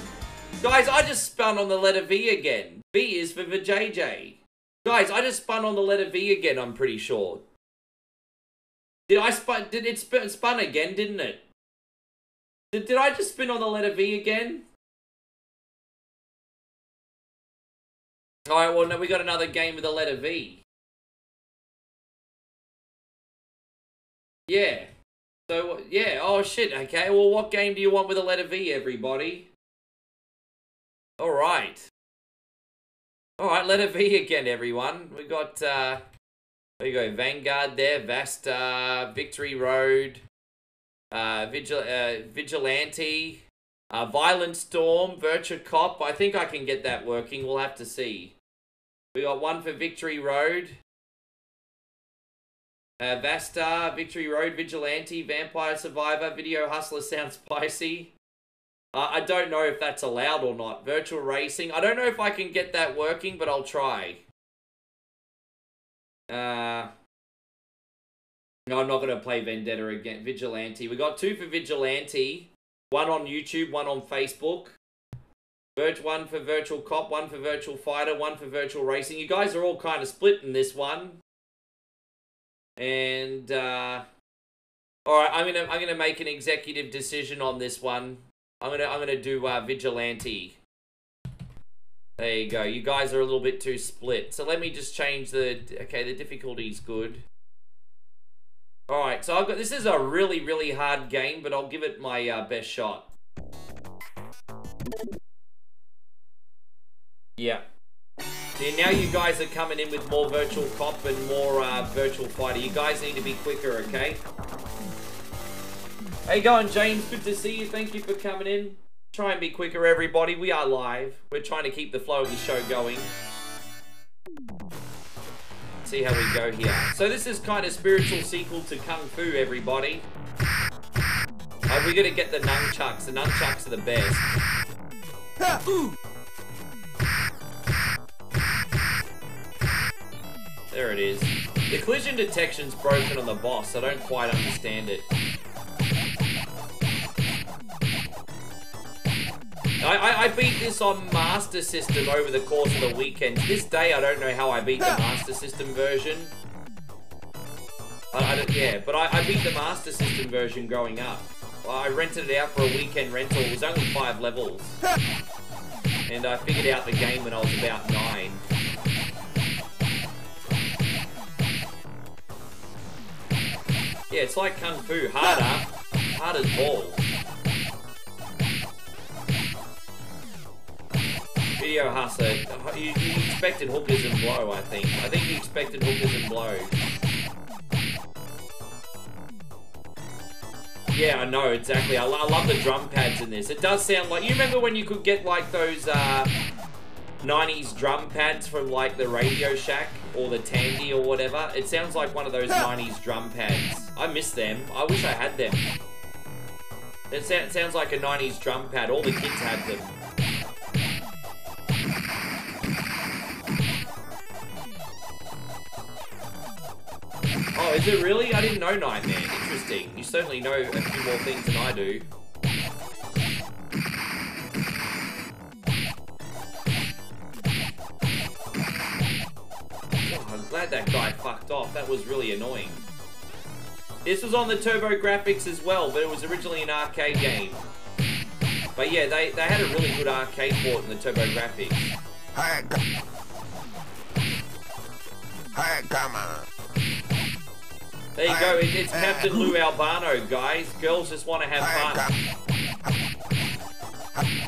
Guys, I just spun on the letter V again. V is for Vijay. Guys, I just spun on the letter V again, I'm pretty sure. Did I spun? Did it spin, spun again? Didn't it? Did Did I just spin on the letter V again? All right. Well, no, we got another game with the letter V. Yeah. So yeah. Oh shit. Okay. Well, what game do you want with the letter V, everybody? All right. All right. Letter V again, everyone. We got. Uh... There you go, Vanguard there, Vasta, Victory Road, uh, Vigil uh, Vigilante, uh, Violent Storm, Virtua Cop. I think I can get that working. We'll have to see. We got one for Victory Road. Uh, Vasta, Victory Road, Vigilante, Vampire Survivor, Video Hustler sounds spicy. Uh, I don't know if that's allowed or not. Virtual Racing. I don't know if I can get that working, but I'll try. Uh, No, I'm not going to play Vendetta again. Vigilante. We got two for Vigilante. One on YouTube, one on Facebook. One for Virtual Cop, one for Virtual Fighter, one for Virtual Racing. You guys are all kind of split in this one. And, uh... alright, I'm going to I'm gonna make an executive decision on this one. I'm going to I'm gonna do uh, Vigilante. There you go. You guys are a little bit too split. So let me just change the... Okay, the difficulty's good. Alright, so I've got, this is a really, really hard game, but I'll give it my uh, best shot. Yeah. See, now you guys are coming in with more Virtual Cop and more uh, Virtual Fighter. You guys need to be quicker, okay? Hey, going, James? Good to see you. Thank you for coming in. Try and be quicker, everybody. We are live. We're trying to keep the flow of the show going. See how we go here. So this is kind of spiritual sequel to Kung Fu, everybody. Uh, we gotta get the nunchucks. The nunchucks are the best. There it is. The collision detection's broken on the boss. I don't quite understand it. I, I, I beat this on Master System over the course of the weekend. This day, I don't know how I beat the Master System version. I, I don't, yeah, but I, I beat the Master System version growing up. I rented it out for a weekend rental. It was only five levels. And I figured out the game when I was about nine. Yeah, it's like Kung Fu. Harder. Hard as balls. Video Hustler, you, you expected hookers and blow, I think. I think you expected hookers and blow. Yeah, I know, exactly. I, lo I love the drum pads in this. It does sound like... You remember when you could get, like, those uh, nineties drum pads from, like, the Radio Shack or the Tandy or whatever? It sounds like one of those nineties drum pads. I miss them. I wish I had them. It so sounds like a nineties drum pad. All the kids had them. Oh, is it really? I didn't know Nightman. Interesting. You certainly know a few more things than I do. Oh, I'm glad that guy fucked off. That was really annoying. This was on the TurboGrafx as well, but it was originally an arcade game. But yeah, they, they had a really good arcade port in the TurboGrafx. Hey, come hey, come on. There you go, it's Captain Lou Albano, guys. Girls just want to have fun.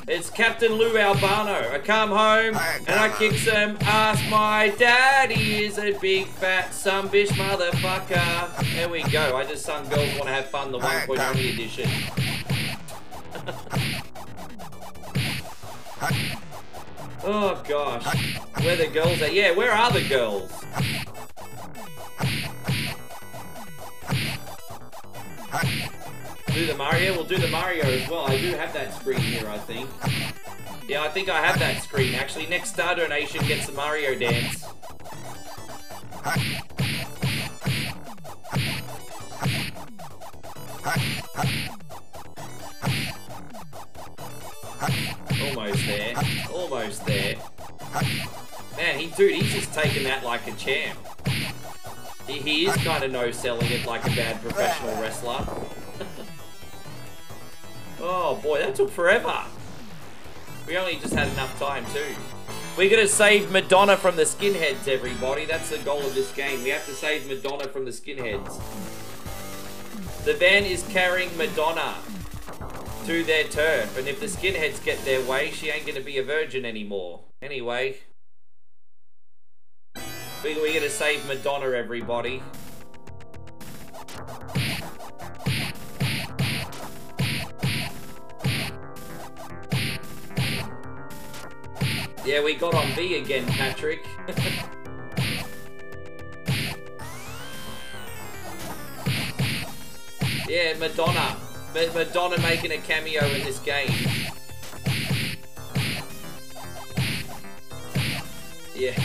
It's Captain Lou Albano. I come home and I kick some ass. My daddy is a big fat sunbish motherfucker. There we go, I just sung Girls Want to Have Fun, the one point oh edition. Oh gosh. Where the girls are? Yeah, where are the girls? Do the Mario? We'll do the Mario as well. I do have that screen here, I think. Yeah, I think I have that screen, actually. Next star donation gets the Mario dance. Almost there. Almost there. Man, he, dude, he's just taking that like a champ. He, he is kind of no-selling it like a bad professional wrestler. Oh boy, that took forever. We only just had enough time too. We're gonna save Madonna from the skinheads, everybody. That's the goal of this game. We have to save Madonna from the skinheads. The van is carrying Madonna to their turf, and if the skinheads get their way, she ain't gonna be a virgin anymore. Anyway. We're gonna save Madonna, everybody. Yeah, we got on B again, Patrick. Yeah, Madonna. Ma- Madonna making a cameo in this game. Yeah.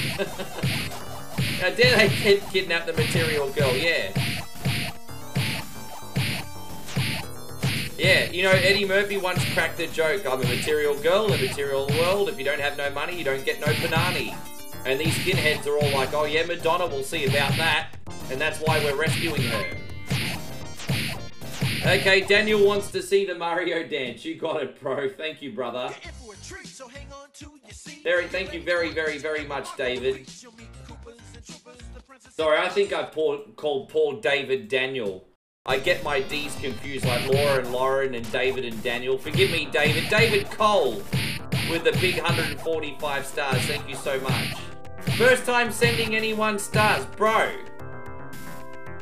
How dare they kidnap the material girl, yeah. Yeah, you know, Eddie Murphy once cracked the joke, I'm a material girl in a material world, if you don't have no money, you don't get no panani. And these skinheads are all like, oh yeah, Madonna, we'll see about that, and that's why we're rescuing her. Okay, Daniel wants to see the Mario dance. You got it, bro. Thank you, brother. Very, thank you very, very, very much, David. Sorry, I think I called Paul David Daniel. I get my D's confused, like Laura and Lauren and David and Daniel. Forgive me, David. David Cole with the big one hundred forty-five stars. Thank you so much. First time sending anyone stars, bro.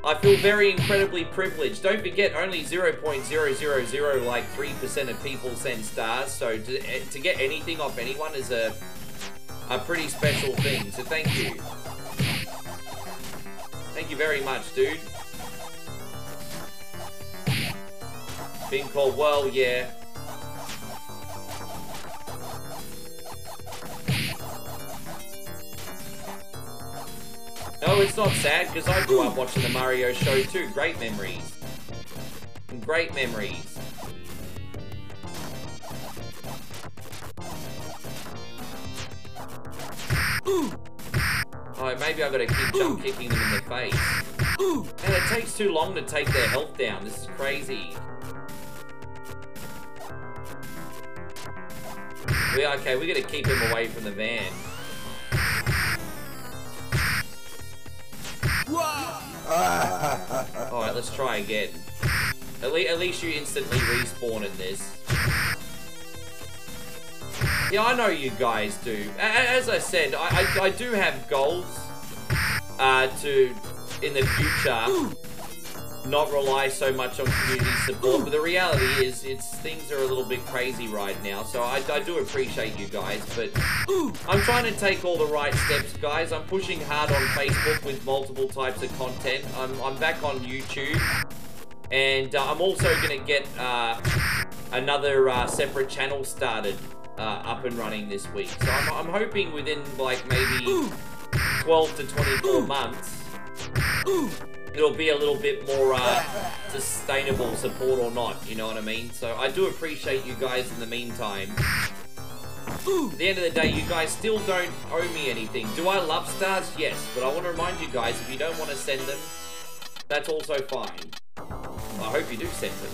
I feel very incredibly privileged. Don't forget, only zero point zero zero zero like three percent of people send stars. So to, to get anything off anyone is a, a pretty special thing. So thank you. Thank you very much, dude. Being called, well, yeah. No, it's not sad, because I grew up watching the Mario show too. Great memories. Great memories. Oh, maybe I've got to keep jump kicking them in the face. Man, it takes too long to take their health down. This is crazy. We, okay, we're gonna keep him away from the van. Alright, let's try again. At, le at least you instantly respawn in this. Yeah, I know you guys do. A as I said, I, I, I do have goals uh, to, in the future, not rely so much on community support, but the reality is, it's things are a little bit crazy right now, so I, I do appreciate you guys, but I'm trying to take all the right steps, guys. I'm pushing hard on Facebook with multiple types of content. I'm, I'm back on YouTube, and uh, I'm also going to get uh, another uh, separate channel started uh, up and running this week, so I'm, I'm hoping within, like, maybe twelve to twenty-four months, it'll be a little bit more uh, sustainable, support or not, you know what I mean? So I do appreciate you guys in the meantime. At the end of the day, you guys still don't owe me anything. Do I love stars? Yes, but I want to remind you guys, if you don't want to send them, that's also fine. I hope you do send them.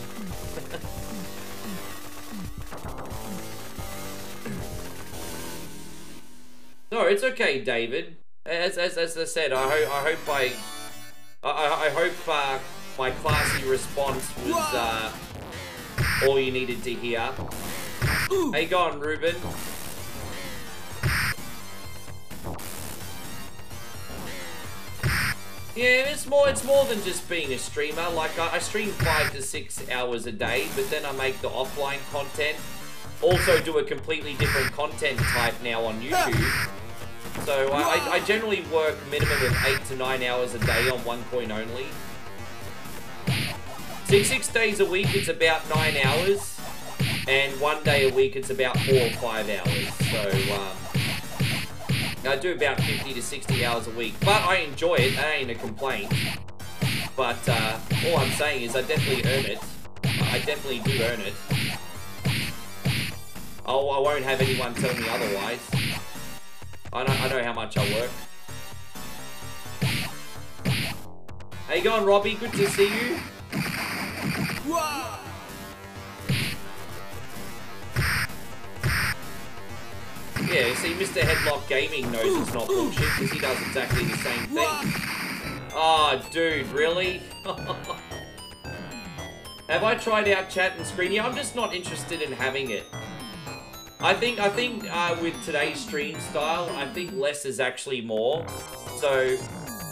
No, it's okay, David. As, as, as I said, I, ho I hope I... I, I hope uh, my classy response was uh, all you needed to hear. How you going, Ruben? Yeah, it's more, it's more than just being a streamer. Like, I, I stream five to six hours a day, but then I make the offline content. Also do a completely different content type now on YouTube. So uh, I, I generally work minimum of eight to nine hours a day on one coin only. Six, six days a week it's about nine hours, and one day a week it's about four or five hours. So um, I do about fifty to sixty hours a week, but I enjoy it, that ain't a complaint. But uh, all I'm saying is I definitely earn it, I definitely do earn it. I'll, I won't have anyone tell me otherwise. I know, I know how much I work. How you going, Robbie? Good to see you. Whoa. Yeah, see, Mister Headlock Gaming knows it's not bullshit because he does exactly the same thing. Ah, oh, dude, really? Have I tried out chat and screen? Yeah, I'm just not interested in having it. I think, I think uh, with today's stream style, I think less is actually more. So,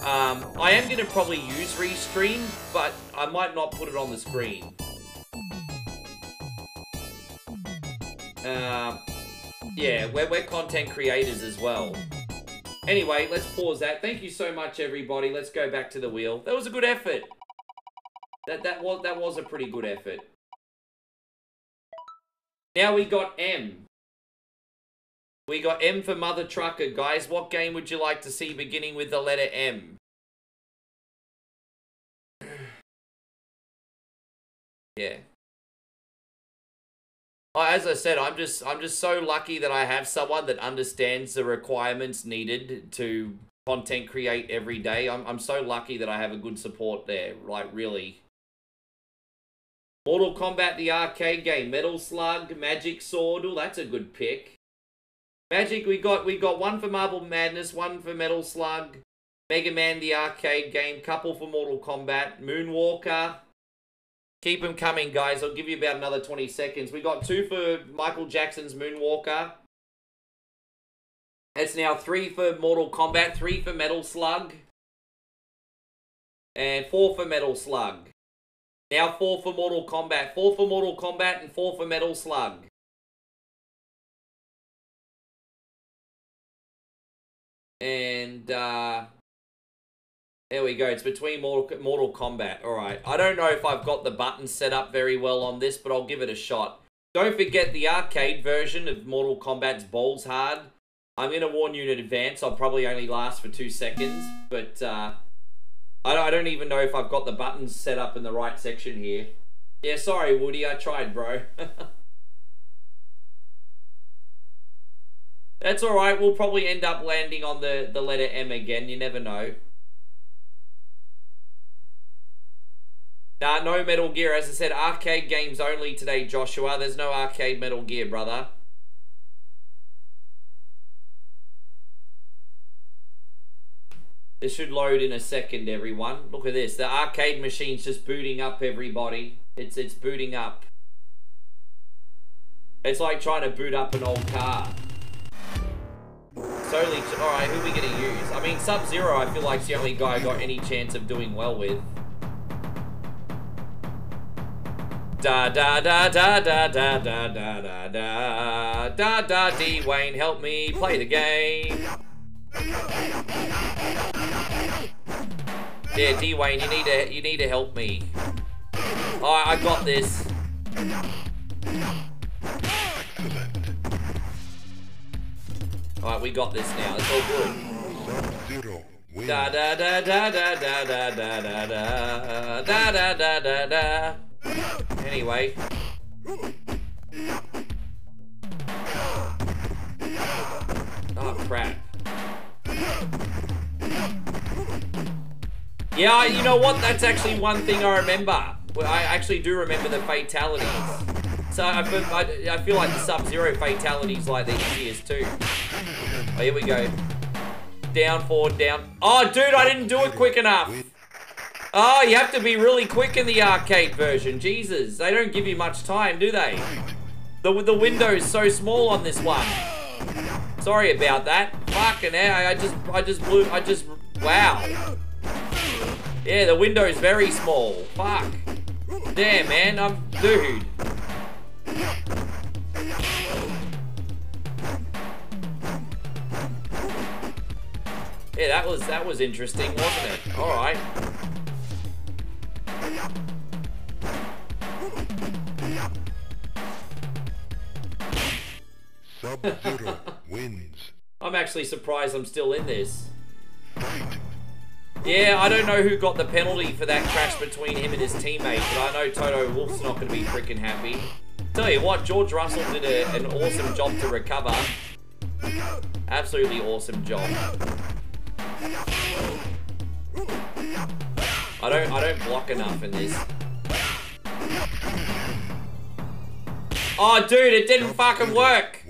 um, I am going to probably use Restream, but I might not put it on the screen. Uh, yeah, we're, we're content creators as well. Anyway, let's pause that. Thank you so much, everybody. Let's go back to the wheel. That was a good effort. That, that, was, that was a pretty good effort. Now we got M. We got M for Mother Trucker, guys. What game would you like to see beginning with the letter M? Yeah. As I said, I'm just I'm just so lucky that I have someone that understands the requirements needed to content create every day. I'm I'm so lucky that I have a good support there. Like, really. Mortal Kombat, the arcade game, Metal Slug, Magic Sword. Oh, that's a good pick. Magic, we got we got one for Marble Madness, one for Metal Slug, Mega Man, the arcade game, couple for Mortal Kombat, Moonwalker. Keep them coming, guys. I'll give you about another twenty seconds. We got two for Michael Jackson's Moonwalker. That's now three for Mortal Kombat, three for Metal Slug, and four for Metal Slug. Now four for Mortal Kombat, four for Mortal Kombat, and four for Metal Slug. And, uh... there we go. It's between Mortal, Mortal Kombat. All right. I don't know if I've got the buttons set up very well on this, but I'll give it a shot. Don't forget the arcade version of Mortal Kombat's Balls Hard. I'm going to warn you in advance. I'll probably only last for two seconds, but uh, I, I don't even know if I've got the buttons set up in the right section here. Yeah, sorry, Woody. I tried, bro. That's all right. We'll probably end up landing on the, the letter M again. You never know. Nah, no Metal Gear. As I said, arcade games only today, Joshua. There's no arcade Metal Gear, brother. This should load in a second, everyone. Look at this. The arcade machine's just booting up, everybody. It's, it's booting up. It's like trying to boot up an old car. Totally. Alright, who are we going to use? I mean, Sub-Zero, I feel like, is the only guy I got any chance of doing well with. Da da da da da da da da da da da da. D-Wayne, help me play the game. Yeah, D-Wayne, you need to you need to help me. Alright, I got this. Alright, we got this now. It's all good. Da da da da da da da da da da da da da da da. Anyway. Oh, crap. Yeah, you know what? That's actually one thing I remember. I actually do remember the fatalities. So I feel, I, I feel like the Sub-Zero fatalities like the easiest too. Oh, here we go. Down, forward, down. Oh, dude, I didn't do it quick enough. Oh, you have to be really quick in the arcade version. Jesus, they don't give you much time, do they? The, the window is so small on this one. Sorry about that. Fucking hell, I just, I just blew, I just, wow. Yeah, the window is very small. Fuck. Damn, man, I'm, dude. Yeah, that was, that was interesting, wasn't it? All right. Sub-Zero wins. I'm actually surprised I'm still in this. Yeah, I don't know who got the penalty for that crash between him and his teammate, but I know Toto Wolff's not going to be freaking happy. Tell you what, George Russell did a, an awesome job to recover. Absolutely awesome job. I don't, I don't block enough in this. Oh, dude, it didn't fucking work.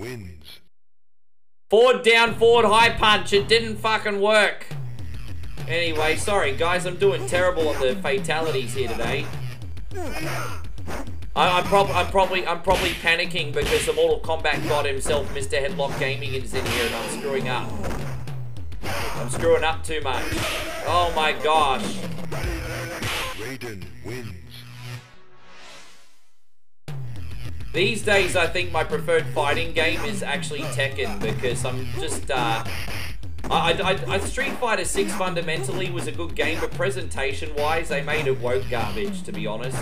Forward, down, forward, high punch. It didn't fucking work. Anyway, sorry, guys. I'm doing terrible on the fatalities here today. I, I'm, prob I'm, probably, I'm probably panicking because the Mortal Kombat god himself, Mister Headlock Gaming, is in here and I'm screwing up. I'm screwing up too much. Oh, my gosh. Raiden wins. These days, I think my preferred fighting game is actually Tekken because I'm just, uh... I, I, I, Street Fighter six fundamentally was a good game, but presentation-wise, they made it woke garbage, to be honest.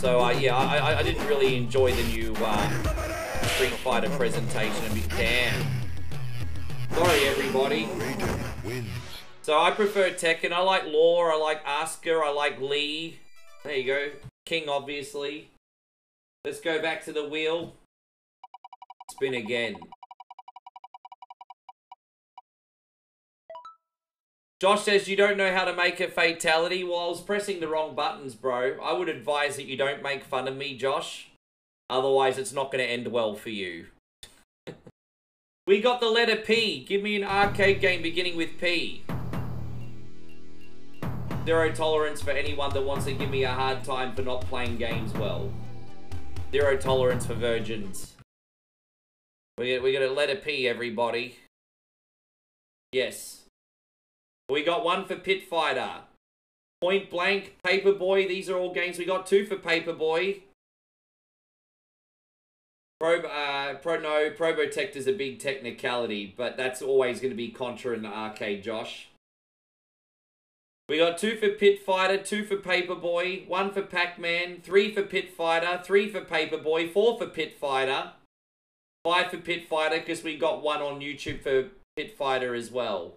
So, uh, yeah, I, I didn't really enjoy the new, uh... Street Fighter presentation. A bit damn. Sorry, everybody. So I prefer Tekken. I like Law. I like Asuka. I like Lee. There you go. King, obviously. Let's go back to the wheel. Spin again. Josh says, you don't know how to make a fatality. Well, I was pressing the wrong buttons, bro. I would advise that you don't make fun of me, Josh. Otherwise, it's not going to end well for you. We got the letter P. Give me an arcade game beginning with P. Zero tolerance for anyone that wants to give me a hard time for not playing games well. Zero tolerance for virgins. We we got a letter P, everybody. Yes. We got one for Pit Fighter. Point Blank, Paperboy. These are all games. We got two for Paperboy. Pro, uh, Pro, no, Probotect is a big technicality, but that's always going to be Contra in the arcade, Josh. We got two for Pit Fighter, two for Paperboy, one for Pac-Man, three for Pit Fighter, three for Paperboy, four for Pit Fighter, five for Pit Fighter, because we got one on YouTube for Pit Fighter as well.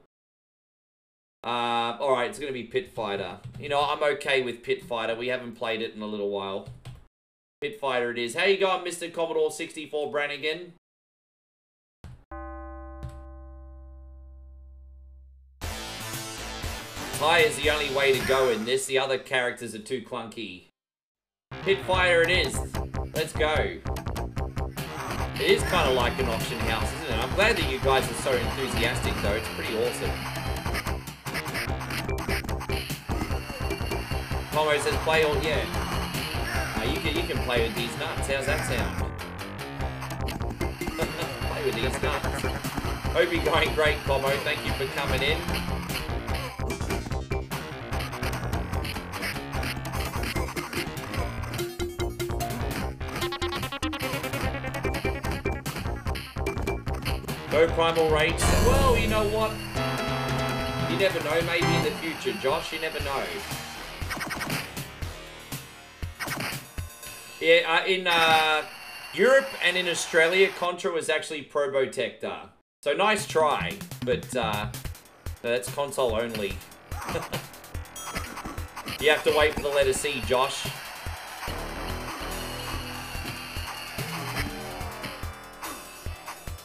Uh, alright, it's going to be Pit Fighter. You know, I'm okay with Pit Fighter. We haven't played it in a little while. Pit Fighter it is. How you going, Mister Commodore sixty-four Brannigan? High is the only way to go in this. The other characters are too clunky. Pit Fighter it is. Let's go. It is kind of like an auction house, isn't it? I'm glad that you guys are so enthusiastic, though. It's pretty awesome. Tomo says play all, yeah. Uh, you, can, you can play with these nuts. How's that sound? Play with these nuts. Hope you're going great, Tomo. Thank you for coming in. Go Primal Rage. Well, you know what? You never know. Maybe in the future, Josh. You never know. Yeah, uh, in uh, Europe and in Australia, Contra was actually Probotector. So nice try, but uh, no, that's console only. You have to wait for the letter C, Josh.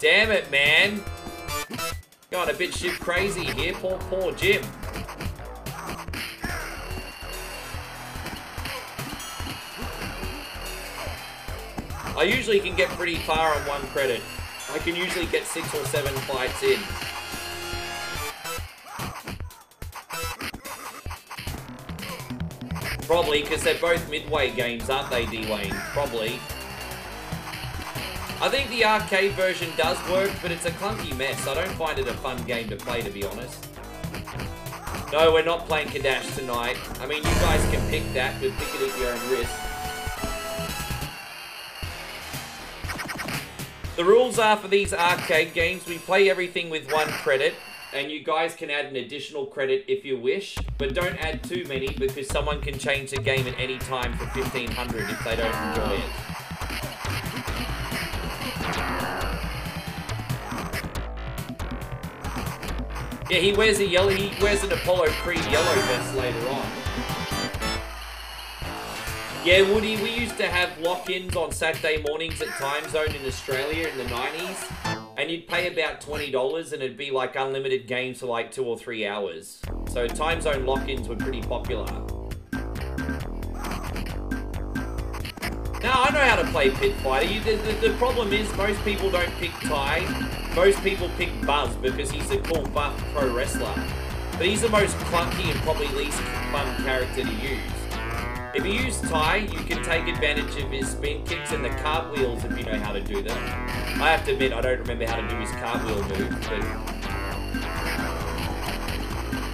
Damn it, man. Got a bit shit crazy here, poor, poor Jim. I usually can get pretty far on one credit. I can usually get six or seven fights in. Probably, because they're both midway games, aren't they, D-Wayne? Probably. I think the arcade version does work, but it's a clunky mess. I don't find it a fun game to play, to be honest. No, we're not playing Kadash tonight. I mean, you guys can pick that, but pick it at your own risk. The rules are for these arcade games, we play everything with one credit, and you guys can add an additional credit if you wish, but don't add too many because someone can change the game at any time for fifteen hundred if they don't enjoy it. Yeah, he wears a yellow, he wears an Apollo Creed yellow vest later on. Yeah, Woody, we used to have lock-ins on Saturday mornings at Time Zone in Australia in the nineties, and you'd pay about twenty dollars and it'd be like unlimited games for like two or three hours. So Time Zone lock-ins were pretty popular. Now, I know how to play Pit Fighter. You, the, the, the problem is most people don't pick Ty. Most people pick Buzz because he's a cool buff pro wrestler. But he's the most clunky and probably least fun character to use. If you use Ty, you can take advantage of his spin kicks and the cartwheels if you know how to do them. I have to admit, I don't remember how to do his cartwheel move, but...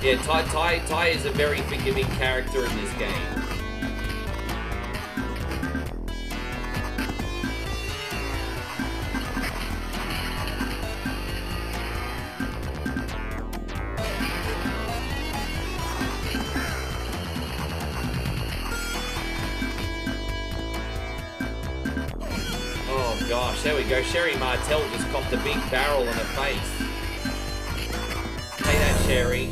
Yeah, Ty, Ty, Ty is a very forgiving character in this game. There we go, Sherry Martel just copped a big barrel in her face. Hey that, Sherry.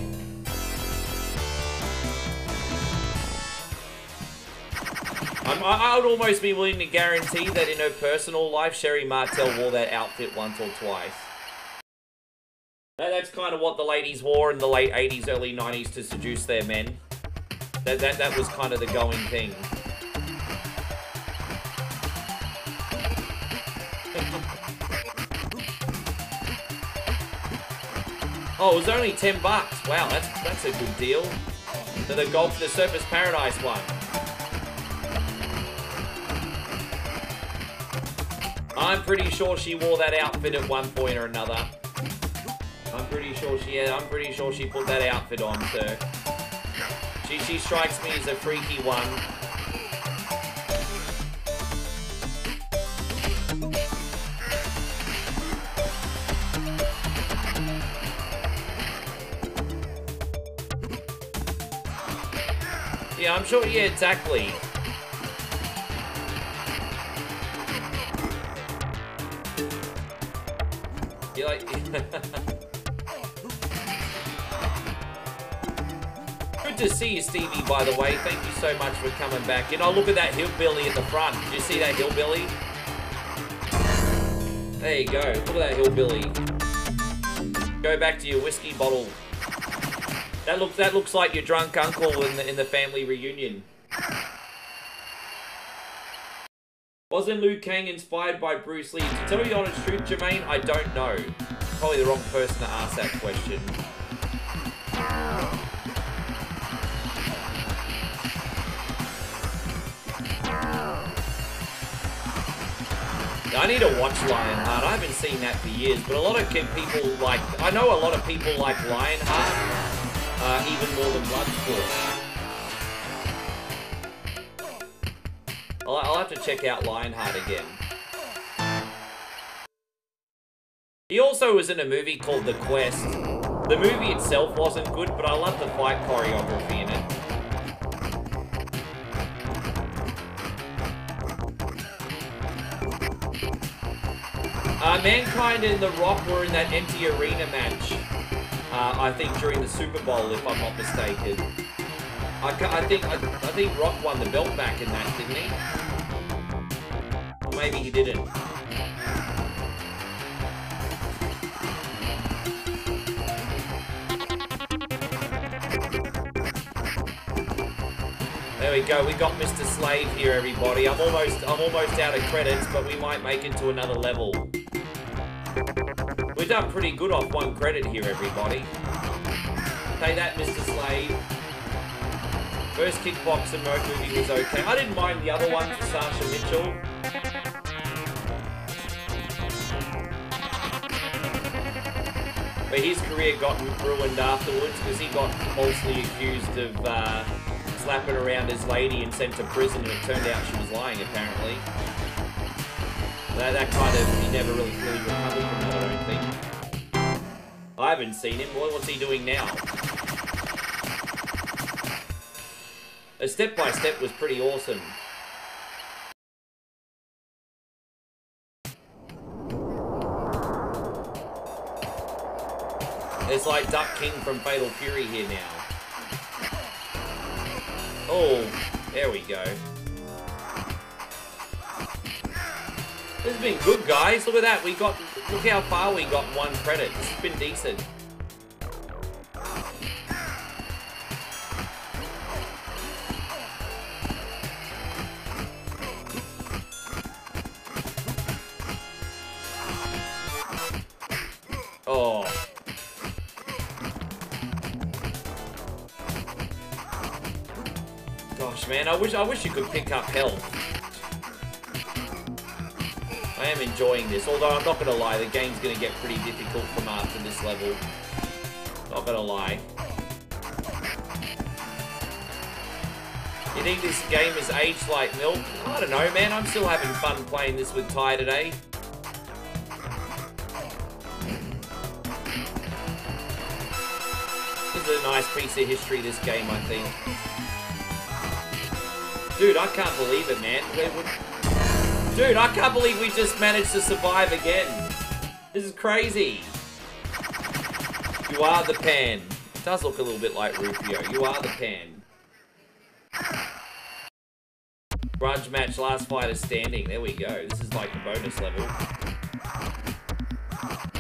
I'm, I would almost be willing to guarantee that in her personal life, Sherry Martel wore that outfit once or twice. That, that's kind of what the ladies wore in the late eighties, early nineties to seduce their men. That, that, that was kind of the going thing. Oh, it was only ten bucks. Wow, that's that's a good deal. So the Golf the Surface Paradise one. I'm pretty sure she wore that outfit at one point or another. I'm pretty sure she had, I'm pretty sure she put that outfit on, sir. She she strikes me as a freaky one. Yeah, I'm sure, yeah, exactly. You're like... Good to see you, Stevie, by the way. Thank you so much for coming back. You know, look at that hillbilly at the front. Did you see that hillbilly? There you go. Look at that hillbilly. Go back to your whiskey bottle. That looks that looks like your drunk uncle in the in the family reunion. Wasn't Liu Kang inspired by Bruce Lee? To tell you the honest truth, Jermaine, I don't know. Probably the wrong person to ask that question. I need to watch Lionheart. I haven't seen that for years, but a lot of people like I know a lot of people like Lionheart. Uh, even more than Bloodsport. I'll, I'll have to check out Lionheart again. He also was in a movie called The Quest. The movie itself wasn't good, but I loved the fight choreography in it. Uh, Mankind and The Rock were in that empty arena match. Uh, I think during the Super Bowl, if I'm not mistaken. I, I think I, I think Rock won the belt back in that, didn't he? Or maybe he didn't. There we go. We got Mister Slade here, everybody. I'm almost I'm almost out of credits, but we might make it to another level. We've done pretty good off one credit here, everybody. Take that, Mister Slade. First Kickboxer Mode movie was okay. I didn't mind the other ones with Sasha Mitchell. But his career got ruined afterwards because he got falsely accused of uh, slapping around his lady and sent to prison, and it turned out she was lying, apparently. That, that kind of, he never really really recovered from that, I don't think. I haven't seen him. What's he doing now? A Step by Step was pretty awesome. It's like Duck King from Fatal Fury here now. Oh, there we go. This has been good, guys. Look at that. We got. Look how far we got one credit. This has been decent. Oh. Gosh, man. I wish. I wish you could pick up health. I am enjoying this, although I'm not going to lie, the game's going to get pretty difficult from after this level. Not going to lie. You think this game is aged like milk? I don't know, man. I'm still having fun playing this with Ty today. This is a nice piece of history, this game, I think. Dude, I can't believe it, man. Where would... Dude, I can't believe we just managed to survive again. This is crazy. You are the Pan. It does look a little bit like Rufio. You are the Pan. Grudge match, last fighter standing. There we go. This is like the bonus level. Yeah,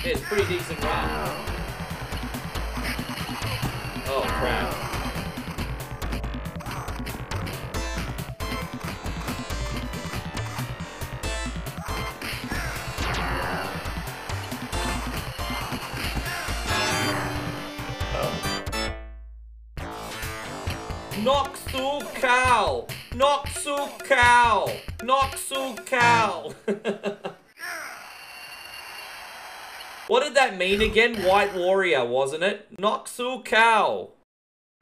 it's a pretty decent run. Oh, crap. Noxu Cow! Noxu Cow! Noxu Cow! What did that mean again? White Warrior, wasn't it? Noxu Cow!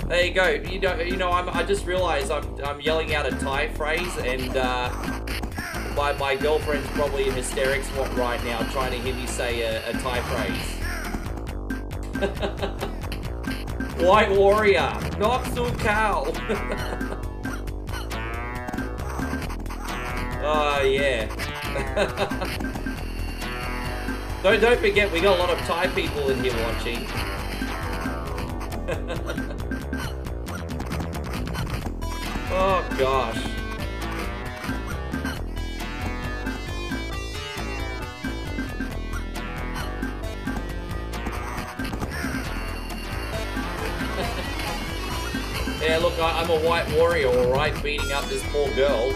There you go. You know, you know. I'm, I just realised I'm, I'm yelling out a Thai phrase, and uh, my my girlfriend's probably in hysterics right now, trying to hear me say a, a Thai phrase. White Warrior, Noxu Cow. Oh yeah. don't don't forget we got a lot of Thai people in here watching. Oh gosh. Yeah, look, I, I'm a white warrior, alright, beating up this poor girl.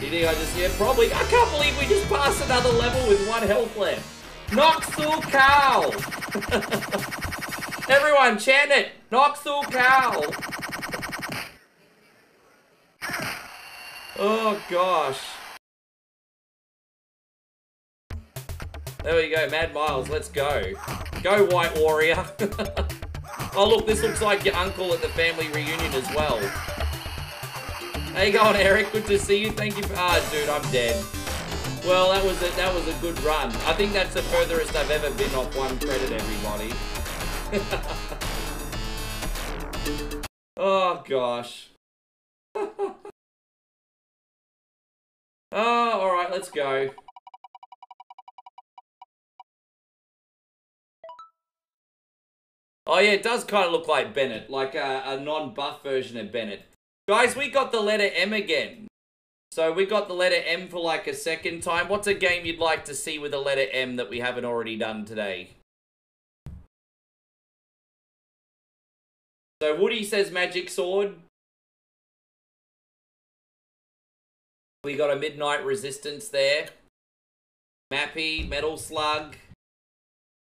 You think I just, yeah, probably, I can't believe we just passed another level with one health left. Noxu Cow! Everyone, chant it! Noxu Cow! Oh gosh. There we go, Mad Miles, let's go. Go, White Warrior. Oh look, this looks like your uncle at the family reunion as well. How you going, Eric? Good to see you. Thank you for ah dude, I'm dead. Well that was a that was a good run. I think that's the furthest I've ever been off one credit, everybody. Oh gosh. Oh, alright, let's go. Oh yeah, it does kind of look like Bennett, like a, a non-buff version of Bennett. Guys, we got the letter M again. So we got the letter M for like a second time. What's a game you'd like to see with a letter M that we haven't already done today? So Woody says Magic Sword. We got a Midnight Resistance there. Mappy, Metal Slug,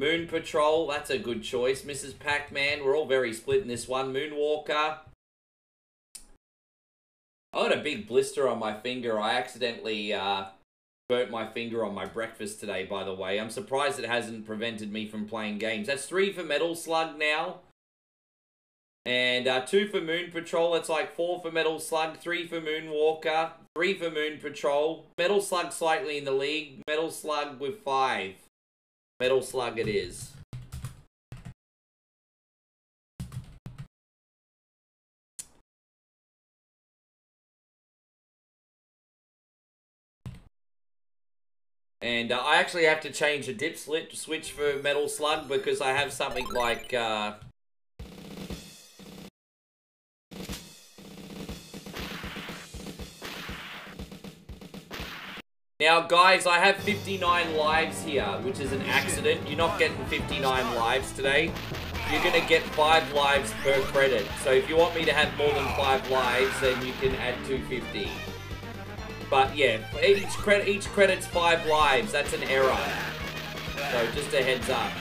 Moon Patrol, that's a good choice. Missus Pac-Man, we're all very split in this one. Moonwalker. I had a big blister on my finger. I accidentally uh, burnt my finger on my breakfast today, by the way. I'm surprised it hasn't prevented me from playing games. That's three for Metal Slug now. And uh, two for Moon Patrol, that's like four for Metal Slug, three for Moonwalker, three for Moon Patrol, Metal Slug slightly in the league, Metal Slug with five. Metal Slug it is. And uh, I actually have to change the dip slip switch for Metal Slug because I have something like... Uh, Now, guys, I have fifty-nine lives here, which is an accident. You're not getting fifty-nine lives today. You're going to get five lives per credit. So if you want me to have more than five lives, then you can add two fifty. But yeah, each, credit, each credit's five lives. That's an error. So just a heads up.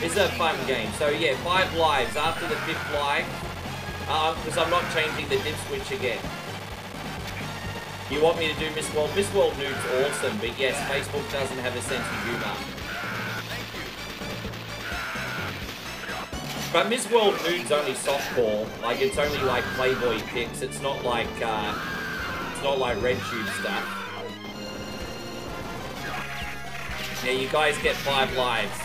This is a fun game. So yeah, five lives after the fifth life. Because uh, I'm not changing the dip switch again. You want me to do Miss World? Miss World Nude's awesome, but yes, Facebook doesn't have a sense of humor. But Miss World Nude's only softball. Like, it's only like Playboy pics. It's not like, uh, it's not like RedTube stuff. Yeah, you guys get five lives.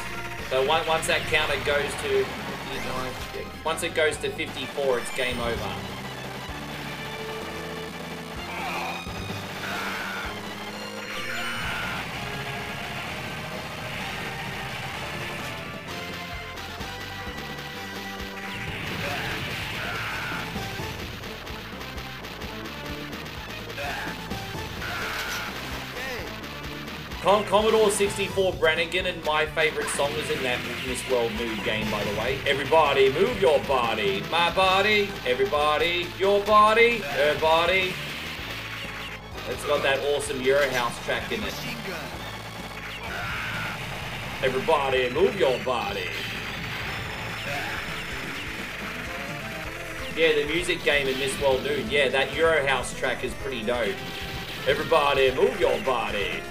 So once, once that counter goes to, once it goes to fifty-four, it's game over. Com Commodore sixty-four Brannigan, and my favourite song was in that Witness World Mood game, by the way. Everybody move your body, my body, everybody, your body, her body. It's got that awesome Eurohouse track in it. Everybody move your body. Yeah, the music game in This World Dude, yeah, that Eurohouse track is pretty dope. Everybody move your body.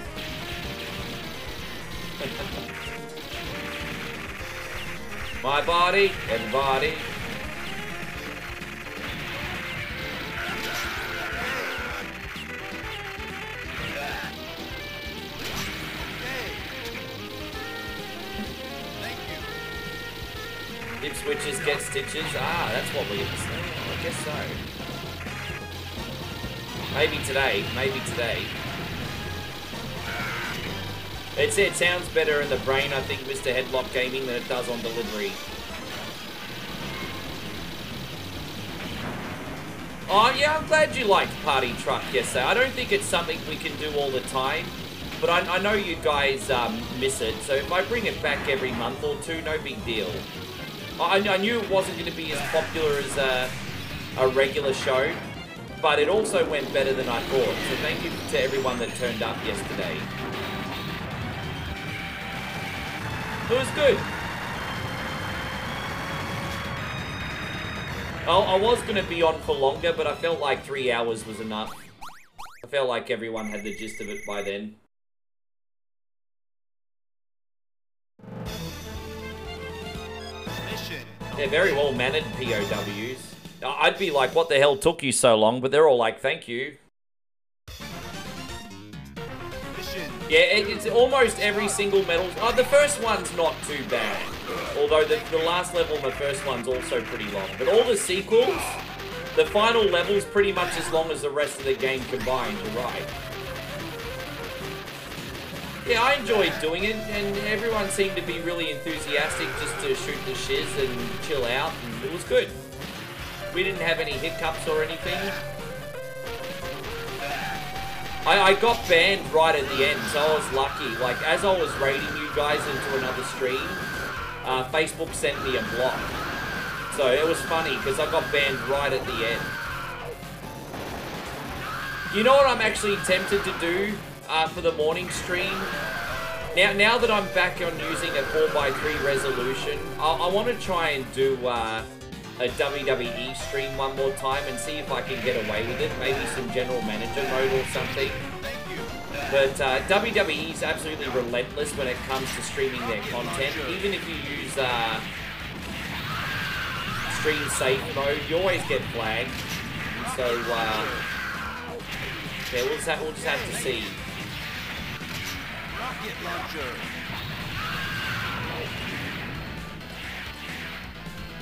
My body, everybody. Dip switches get stitches. Ah, that's what we're missing. I guess so. Maybe today. Maybe today. It's, it sounds better in the brain, I think, Mister Headlock Gaming, than it does on delivery. Oh, yeah, I'm glad you liked Party Truck yesterday. I don't think it's something we can do all the time, but I, I know you guys um, miss it, so if I bring it back every month or two, no big deal. I, I knew it wasn't going to be as popular as a, a regular show, but it also went better than I thought, so thank you to everyone that turned up yesterday. It was good. Oh, I was going to be on for longer, but I felt like three hours was enough. I felt like everyone had the gist of it by then. They're very well mannered P O Ws. I'd be like, what the hell took you so long? But they're all like, thank you. Yeah, it, it's almost every single medal. Oh, the first one's not too bad. Although the, the last level and the first one's also pretty long. But all the sequels, the final level's pretty much as long as the rest of the game combined, you're right. Yeah, I enjoyed doing it, and everyone seemed to be really enthusiastic just to shoot the shiz and chill out, and it was good. We didn't have any hiccups or anything. I, I got banned right at the end, so I was lucky. Like, as I was raiding you guys into another stream, uh, Facebook sent me a block. So it was funny, because I got banned right at the end. You know what I'm actually tempted to do uh, for the morning stream? Now now that I'm back on using a four by three resolution, I, I want to try and do uh, a W W E stream one more time and see if I can get away with it. Maybe some general manager mode or something. But uh, W W E is absolutely relentless when it comes to streaming their content. Even if you use uh, stream safe mode, you always get flagged. So uh, yeah, we'll just have, we'll just have to see. Rocket launcher.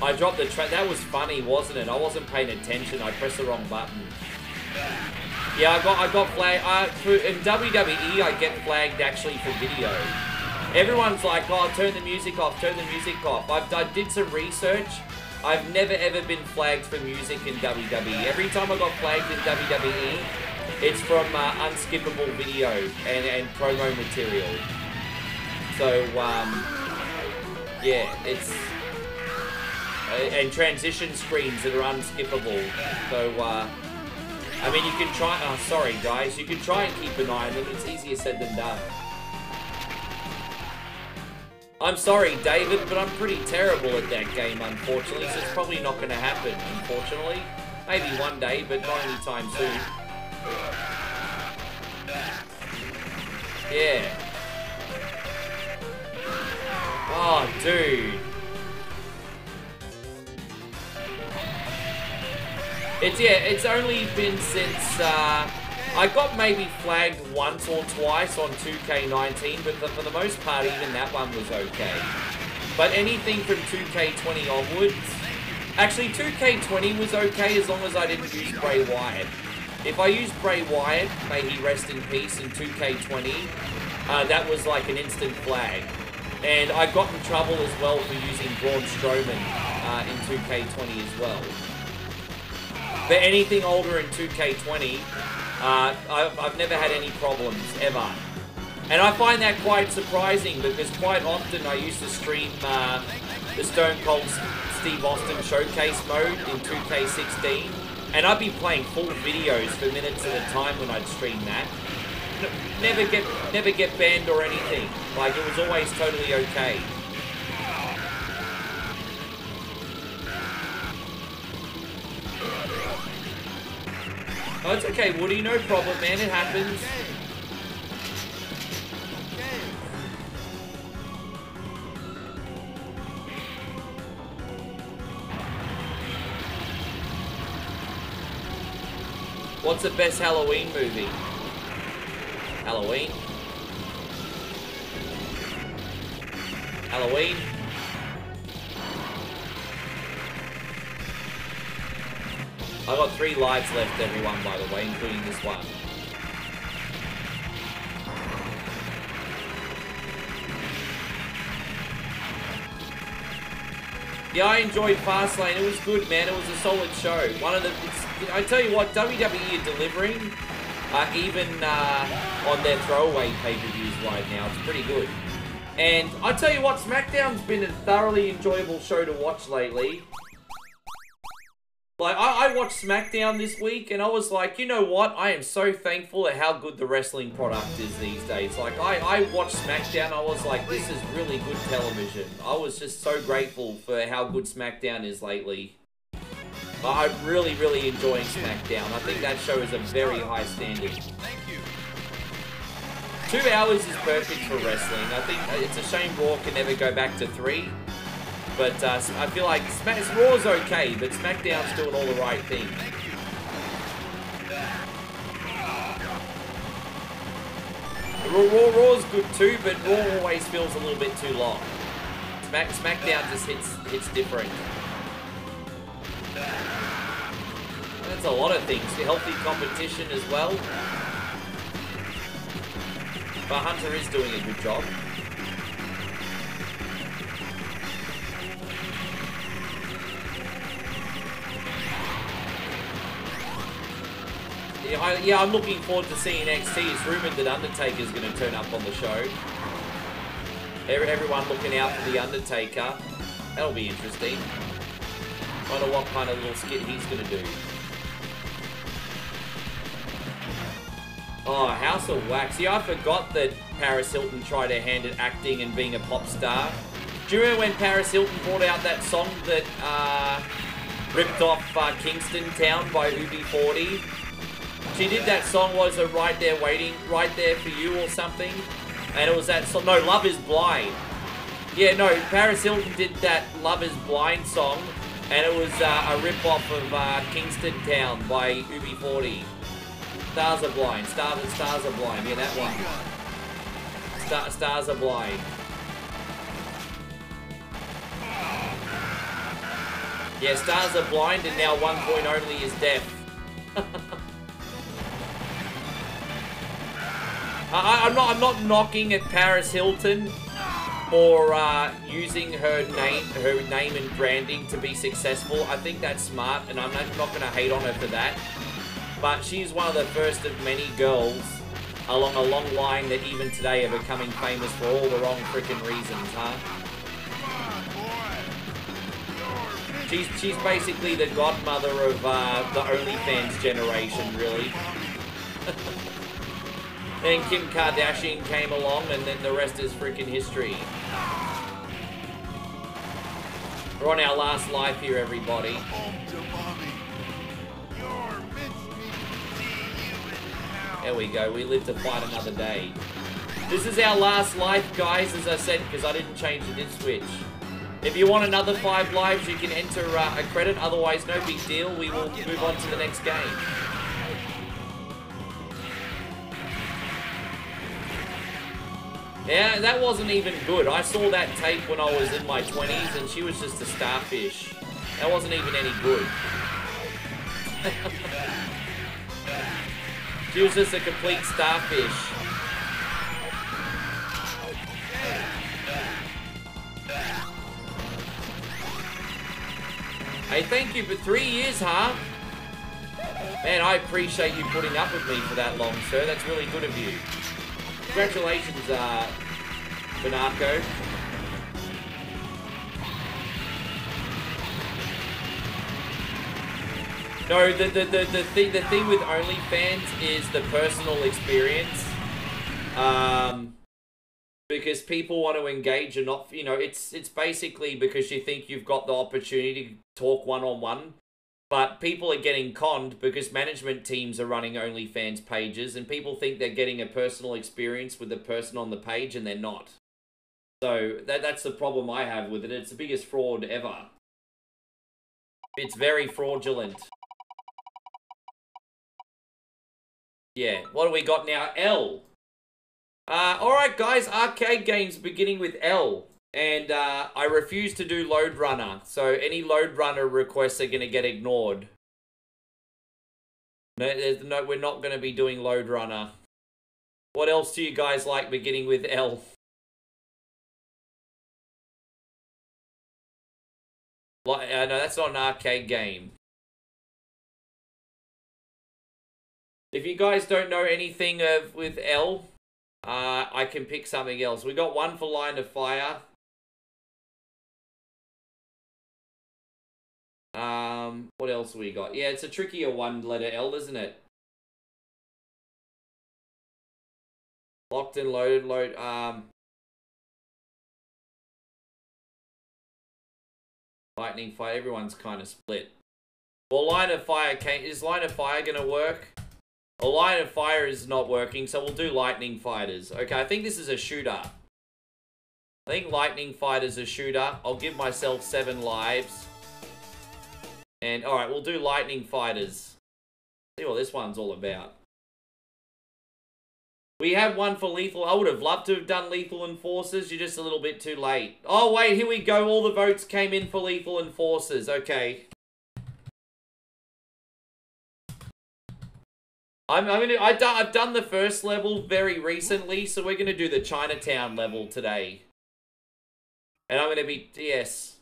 I dropped the track. That was funny, wasn't it? I wasn't paying attention. I pressed the wrong button. Yeah, I got I got flagged. I, for, in W W E, I get flagged actually for video. Everyone's like, "Oh, turn the music off. Turn the music off." I've, I did some research. I've never ever been flagged for music in W W E. Every time I got flagged in W W E, it's from uh, unskippable video and and promo material. So um, yeah, it's. And transition screens that are unskippable. So, uh, I mean, you can try... Oh, sorry, guys. You can try and keep an eye on them. It's easier said than done. I'm sorry, David, but I'm pretty terrible at that game, unfortunately. So it's probably not going to happen, unfortunately. Maybe one day, but not anytime soon. Yeah. Oh, dude. It's, yeah, it's only been since, uh, I got maybe flagged once or twice on two K nineteen, but the, for the most part, even that one was okay. But anything from two K twenty onwards, actually two K twenty was okay as long as I didn't use Bray Wyatt. If I used Bray Wyatt, may he rest in peace, in two K twenty, uh, that was like an instant flag. And I got in trouble as well for using Braun Strowman uh, in two K twenty as well. But anything older in two K twenty, uh, I've, I've never had any problems, ever. And I find that quite surprising, because quite often I used to stream uh, the Stone Cold Steve Austin Showcase mode in two K sixteen, and I'd be playing full videos for minutes at a time when I'd stream that. Never get, never get banned or anything. Like, it was always totally okay. Oh, it's okay, Woody, no problem, man, it happens. What's the best Halloween movie? Halloween? Halloween? I got three lives left, everyone, by the way, including this one. Yeah, I enjoyed Fastlane. It was good, man. It was a solid show. One of the, it's, I tell you what, W W E are delivering, uh, even uh, on their throwaway pay-per-views right now. It's pretty good. And I tell you what, SmackDown's been a thoroughly enjoyable show to watch lately. Like, I, I watched SmackDown this week, and I was like, you know what? I am so thankful at how good the wrestling product is these days. Like, I, I watched SmackDown, I was like, this is really good television. I was just so grateful for how good SmackDown is lately. I'm really, really enjoying SmackDown. I think that show is a very high standard. Two hours is perfect for wrestling. I think it's a shame Raw can never go back to three. But uh, I feel like Smack Raw's okay, but SmackDown's doing all the right thing. Raw, Raw, Raw's good too, but Raw always feels a little bit too long. Smack, SmackDown just hits, hits different. That's a lot of things. Healthy competition as well. But Hunter is doing a good job. Yeah, I, yeah, I'm looking forward to seeing N X T. It's rumored that Undertaker's going to turn up on the show. Everyone looking out for the Undertaker. That'll be interesting. I wonder what kind of little skit he's going to do. Oh, House of Wax. Yeah, I forgot that Paris Hilton tried her hand at acting and being a pop star. Do you remember when Paris Hilton brought out that song that uh, ripped off uh, Kingston Town by U B forty? She did that song, was it Right There Waiting, Right There For You or something? And it was that song, no, Love Is Blind. Yeah, no, Paris Hilton did that Love Is Blind song, and it was uh, a rip-off of uh, Kingston Town by U B forty. Stars Are Blind, Stars, Stars Are Blind, yeah, that one. Star, Stars Are Blind. Yeah, Stars Are Blind, and now One Point Only Is Deaf. I, I'm not. I'm not knocking at Paris Hilton for uh, using her name, her name and branding to be successful. I think that's smart, and I'm not, not going to hate on her for that. But she's one of the first of many girls along a long line that even today are becoming famous for all the wrong frickin' reasons, huh? She's she's basically the godmother of uh, the OnlyFans generation, really. Then Kim Kardashian came along, and then the rest is freaking history. We're on our last life here, everybody. There we go, we live to fight another day. This is our last life, guys, as I said, because I didn't change the did switch. If you want another five lives, you can enter uh, a credit, otherwise no big deal, we will move on to the next game. Yeah, that wasn't even good. I saw that tape when I was in my twenties, and she was just a starfish. That wasn't even any good. She was just a complete starfish. Hey, thank you for three years, huh? Man, I appreciate you putting up with me for that long, sir. That's really good of you. Congratulations, uh, Bernardo. No, the the the the thing the thing with OnlyFans is the personal experience, um, because people want to engage and not, you know, it's it's basically because you think you've got the opportunity to talk one on one, but people are getting conned because management teams are running OnlyFans pages and people think they're getting a personal experience with the person on the page and they're not. So that that's the problem I have with it. It's the biggest fraud ever. It's very fraudulent. Yeah, what do we got now? L. Uh, Alright guys, arcade games beginning with L. And uh, I refuse to do Load Runner. So any Load Runner requests are going to get ignored. No, no, we're not going to be doing Load Runner. What else do you guys like beginning with L? Like, uh, no, that's not an arcade game. If you guys don't know anything of with L, uh, I can pick something else. We got one for Line of Fire. Um, what else we got? Yeah, it's a trickier one, letter L, isn't it? Locked and loaded, load. Um, lightning Fight. Everyone's kind of split. Well, Line of Fire can't. Is Line of Fire gonna work? A Line of Fire is not working, so we'll do Lightning Fighters. Okay, I think this is a shooter. I think Lightning Fighters is a shooter. I'll give myself seven lives. And, alright, we'll do Lightning Fighters. See what this one's all about. We have one for Lethal. I would have loved to have done Lethal Enforcers. You're just a little bit too late. Oh, wait, here we go. All the votes came in for Lethal Enforcers. Okay. I'm, I'm gonna, I do, I've done the first level very recently, so we're going to do the Chinatown level today. And I'm going to be, yes,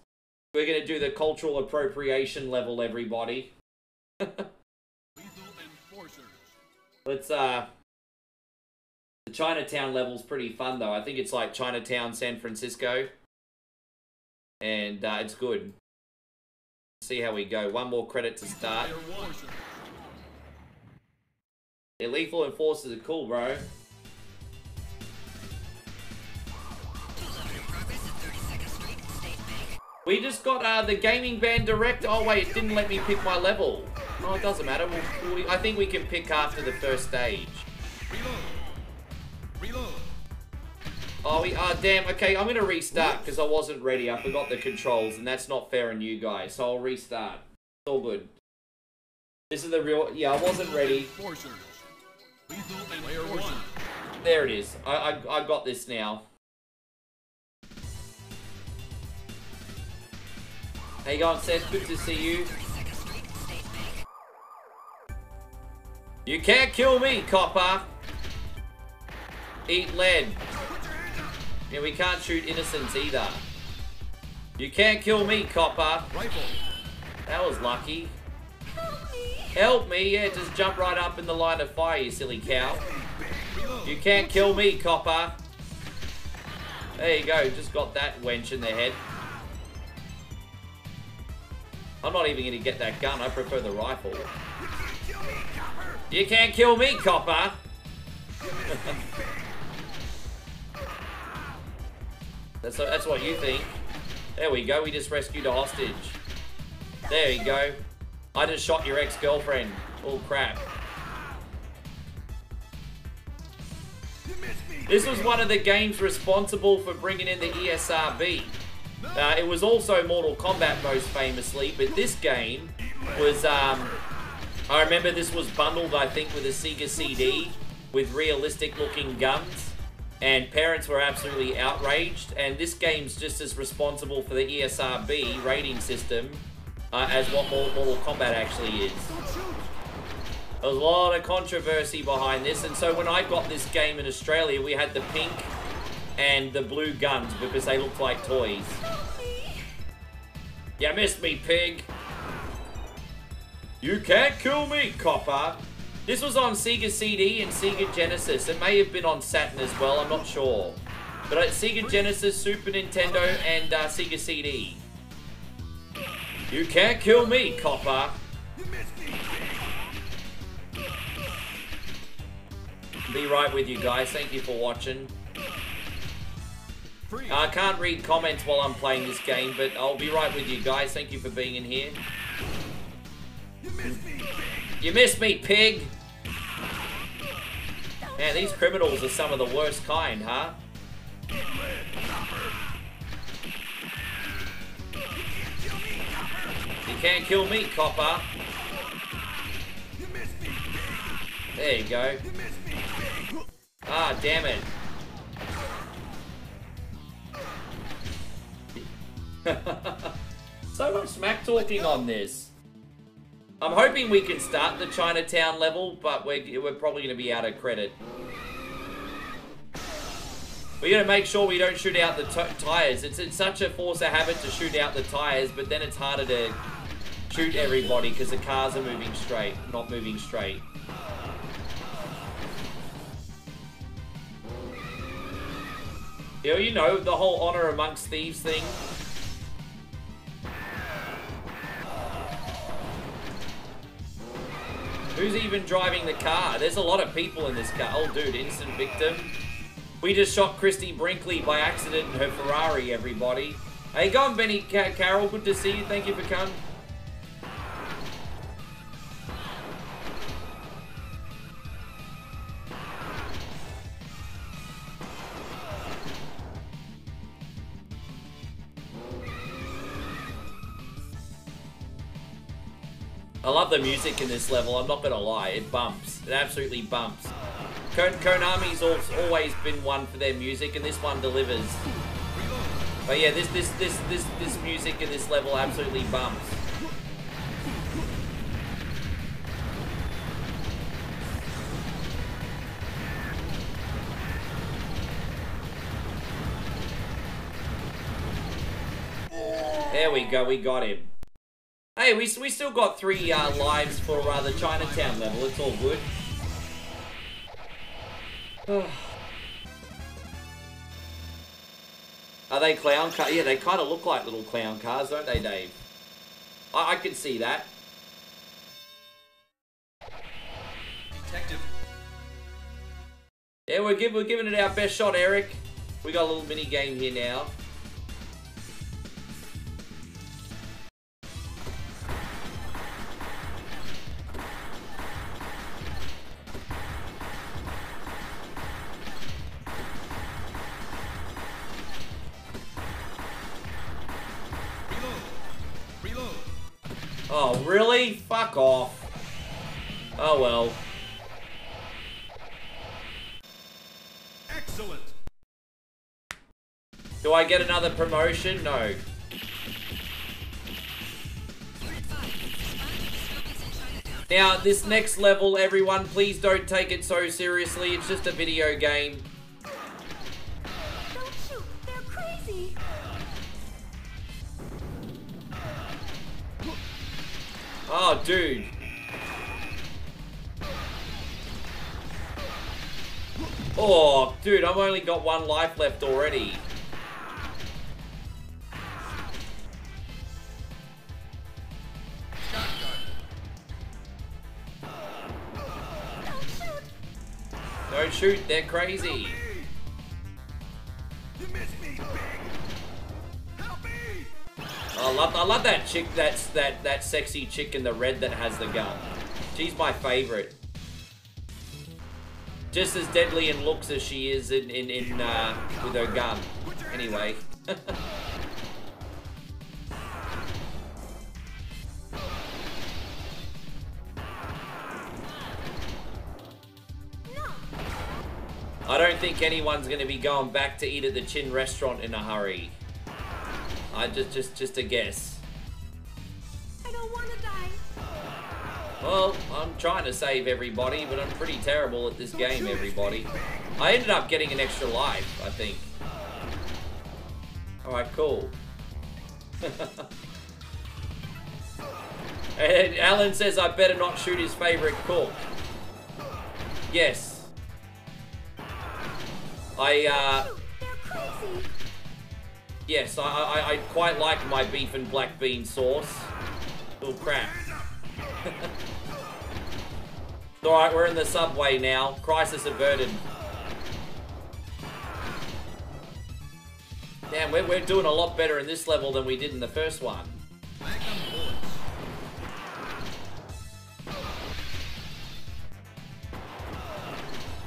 we're going to do the cultural appropriation level, everybody. Let's, uh, the Chinatown level's pretty fun, though. I think it's like Chinatown, San Francisco. And uh, it's good. See how we go. One more credit to start. Yeah, Lethal Enforcers are cool, bro. We just got uh, the Gaming Van Direct. Oh, wait, it didn't let me pick my level. Oh, it doesn't matter. We'll, we, I think we can pick after the first stage. Oh, we are. Oh, damn. Okay, I'm going to restart because I wasn't ready. I forgot the controls, and that's not fair on you guys. So I'll restart. It's all good. This is the real. Yeah, I wasn't ready. There it is. I, I, I got this now. How you going, Seth? Good to see you. You can't kill me, copper. Eat lead. Yeah, we can't shoot innocents either. You can't kill me, copper. That was lucky. Help me, yeah, just jump right up in the line of fire, you silly cow. You can't kill me, copper. There you go, just got that wench in the head. I'm not even gonna get that gun, I prefer the rifle. You can't kill me, copper! That's, that's what you think. There we go, we just rescued a hostage. There you go. I just shot your ex-girlfriend. Oh, crap. This was one of the games responsible for bringing in the E S R B. Uh, it was also Mortal Kombat most famously, but this game was, um, I remember this was bundled, I think, with a Sega C D with realistic looking guns, and parents were absolutely outraged, and this game's just as responsible for the E S R B rating system Uh, as what Mortal Kombat actually is. There was a lot of controversy behind this, and so when I got this game in Australia, we had the pink and the blue guns because they looked like toys. You missed me, pig. You can't kill me, copper. This was on Sega C D and Sega Genesis. It may have been on Saturn as well, I'm not sure. But it's Sega Genesis, Super Nintendo, and uh, Sega C D. You can't kill me, copper. Be right with you guys. Thank you for watching. Uh, I can't read comments while I'm playing this game, but I'll be right with you guys. Thank you for being in here. You missed me, pig. You missed me, pig. Man, these criminals are some of the worst kind, huh? You can't kill me, copper. There you go. Ah, damn it. So much smack talking on this. I'm hoping we can start the Chinatown level, but we're, we're probably going to be out of credit. We're going to make sure we don't shoot out the tires. It's, it's such a force of habit to shoot out the tires, but then it's harder to shoot everybody because the cars are moving straight, not moving straight. You know, the whole honor amongst thieves thing. Who's even driving the car? There's a lot of people in this car. Oh, dude, instant victim. We just shot Christy Brinkley by accident in her Ferrari, everybody. Hey, go on, Benny Car Carroll. Good to see you. Thank you for coming. I love the music in this level, I'm not gonna lie. It bumps. It absolutely bumps. Kon Konami's always been one for their music, and this one delivers. But yeah, this this this this this music in this level absolutely bumps. There we go, we got him. Hey, we, we still got three uh, lives for uh, the Chinatown level, it's all good. Are they clown cars? Yeah, they kind of look like little clown cars, don't they, Dave? I, I can see that. Detective. Yeah, we're, give we're giving it our best shot, Eric. We got a little mini game here now. Oh, really? Fuck off. Oh, well. Excellent. Do I get another promotion? No. Now, this next level, everyone, please don't take it so seriously. It's just a video game. Don't shoot. They're crazy. Oh, dude. Oh, dude, I've only got one life left already. Don't shoot, they're crazy. You missed me, big. Help me. I love, I love that chick, that's that that sexy chick in the red that has the gun. She's my favorite. Just as deadly in looks as she is in in, in uh, with her gun. Anyway. I don't think anyone's gonna be going back to eat at the Chin restaurant in a hurry. I just, just, just a guess. I don't want to die. Well, I'm trying to save everybody, but I'm pretty terrible at this game, everybody. I ended up getting an extra life, I think. Alright, cool. And Alan says I better not shoot his favorite cook. Yes. I, uh... Crazy. Yes, I, I, I quite like my beef and black bean sauce. Oh, crap. Alright, we're in the subway now. Crisis averted. Damn, we're, we're doing a lot better in this level than we did in the first one.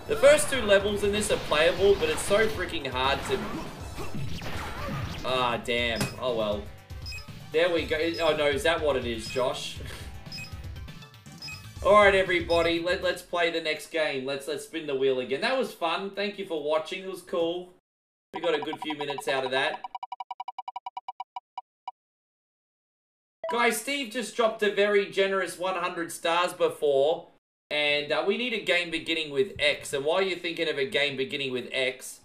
The first two levels in this are playable, but it's so freaking hard to... Ah, damn. Oh, well. There we go. Oh, no, is that what it is, Josh? Alright, everybody. Let, let's play the next game. Let's, let's spin the wheel again. That was fun. Thank you for watching. It was cool. We got a good few minutes out of that. Guys, Steve just dropped a very generous one hundred stars before. And uh, we need a game beginning with X. And while you're thinking of a game beginning with X,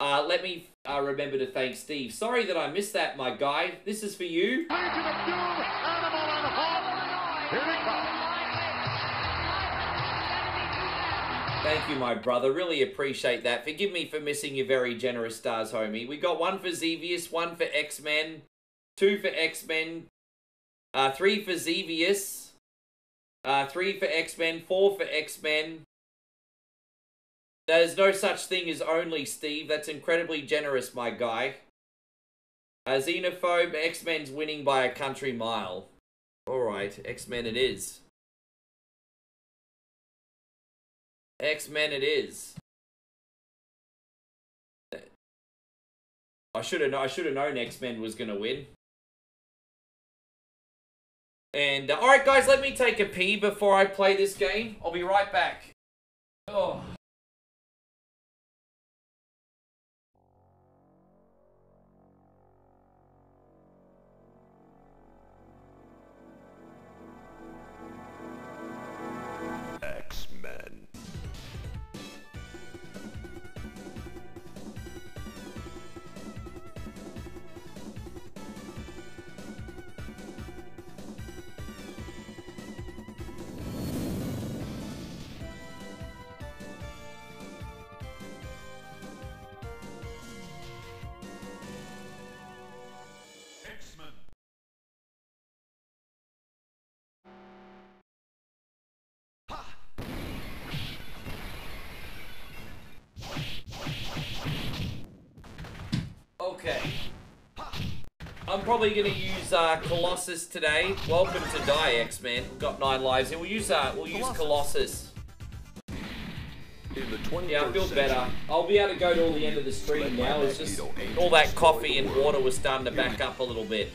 uh, let me uh, remember to thank Steve. Sorry that I missed that, my guy. This is for you. Here they come. Thank you, my brother. Really appreciate that. Forgive me for missing your very generous stars, homie. We got one for Xevious, one for X-Men, two for X-Men, uh, three for Xevious, uh, three for X-Men, four for X-Men. There's no such thing as only Steve. That's incredibly generous, my guy. Uh, Xenophobe, X-Men's winning by a country mile. All right, X-Men it is. X-Men it is. I should have I should have known X-Men was going to win. And uh, all right guys, let me take a pee before I play this game. I'll be right back. Oh. Okay. I'm probably gonna use uh, Colossus today. Welcome to die, X-Men. We've got nine lives here. We'll use uh, we'll use Colossus. In the twenty-first yeah, I feel better. I'll be able to go till the end of the stream now. It's just all that coffee and water was starting to back up a little bit.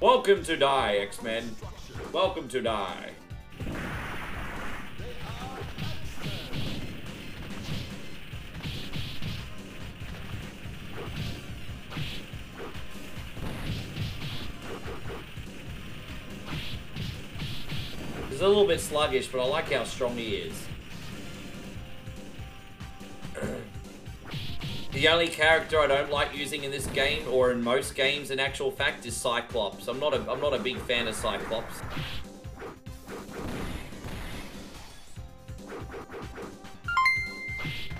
Welcome to die, X-Men. Welcome to die. He's a little bit sluggish, but I like how strong he is. The only character I don't like using in this game, or in most games in actual fact, is Cyclops. I'm not a, I'm not a big fan of Cyclops.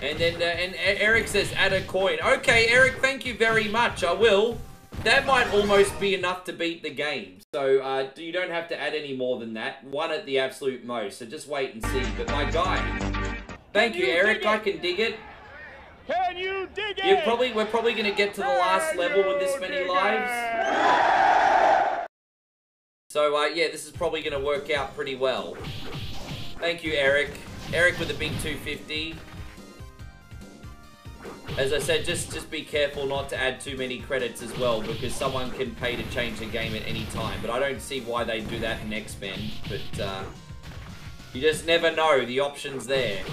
And then, uh, and Eric says, add a coin. Okay, Eric, thank you very much. I will. That might almost be enough to beat the game. So, uh, you don't have to add any more than that. One at the absolute most. So just wait and see. But my guy, thank you, Eric. I can dig it. Can you dig it? You're probably, we're probably going to get to the last level with this many lives. So, uh, yeah, this is probably going to work out pretty well. Thank you, Eric. Eric with a big two fifty. As I said, just, just be careful not to add too many credits as well, because someone can pay to change the game at any time. But I don't see why they do that in X-Men. But uh, you just never know. The option's there.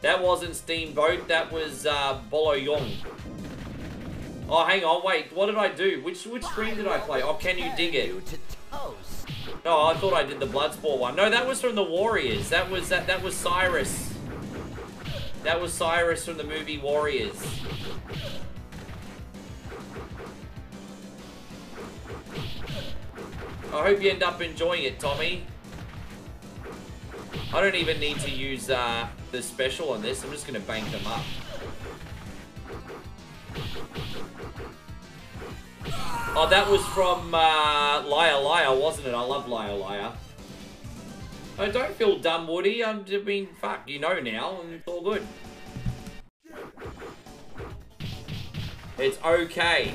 That wasn't Steamboat. That was uh, Boloyong. Oh, hang on. Wait. What did I do? Which which stream did I play? Oh, can you dig it? No, I thought I did the Bloodsport one. No, that was from the Warriors. That was that. That was Cyrus. That was Cyrus from the movie Warriors. I hope you end up enjoying it, Tommy. I don't even need to use uh, the special on this. I'm just going to bank them up. Oh, that was from uh, Liar Liar, wasn't it? I love Liar Liar. Oh, don't feel dumb, Woody. I mean, fuck, you know now, and it's all good. It's okay.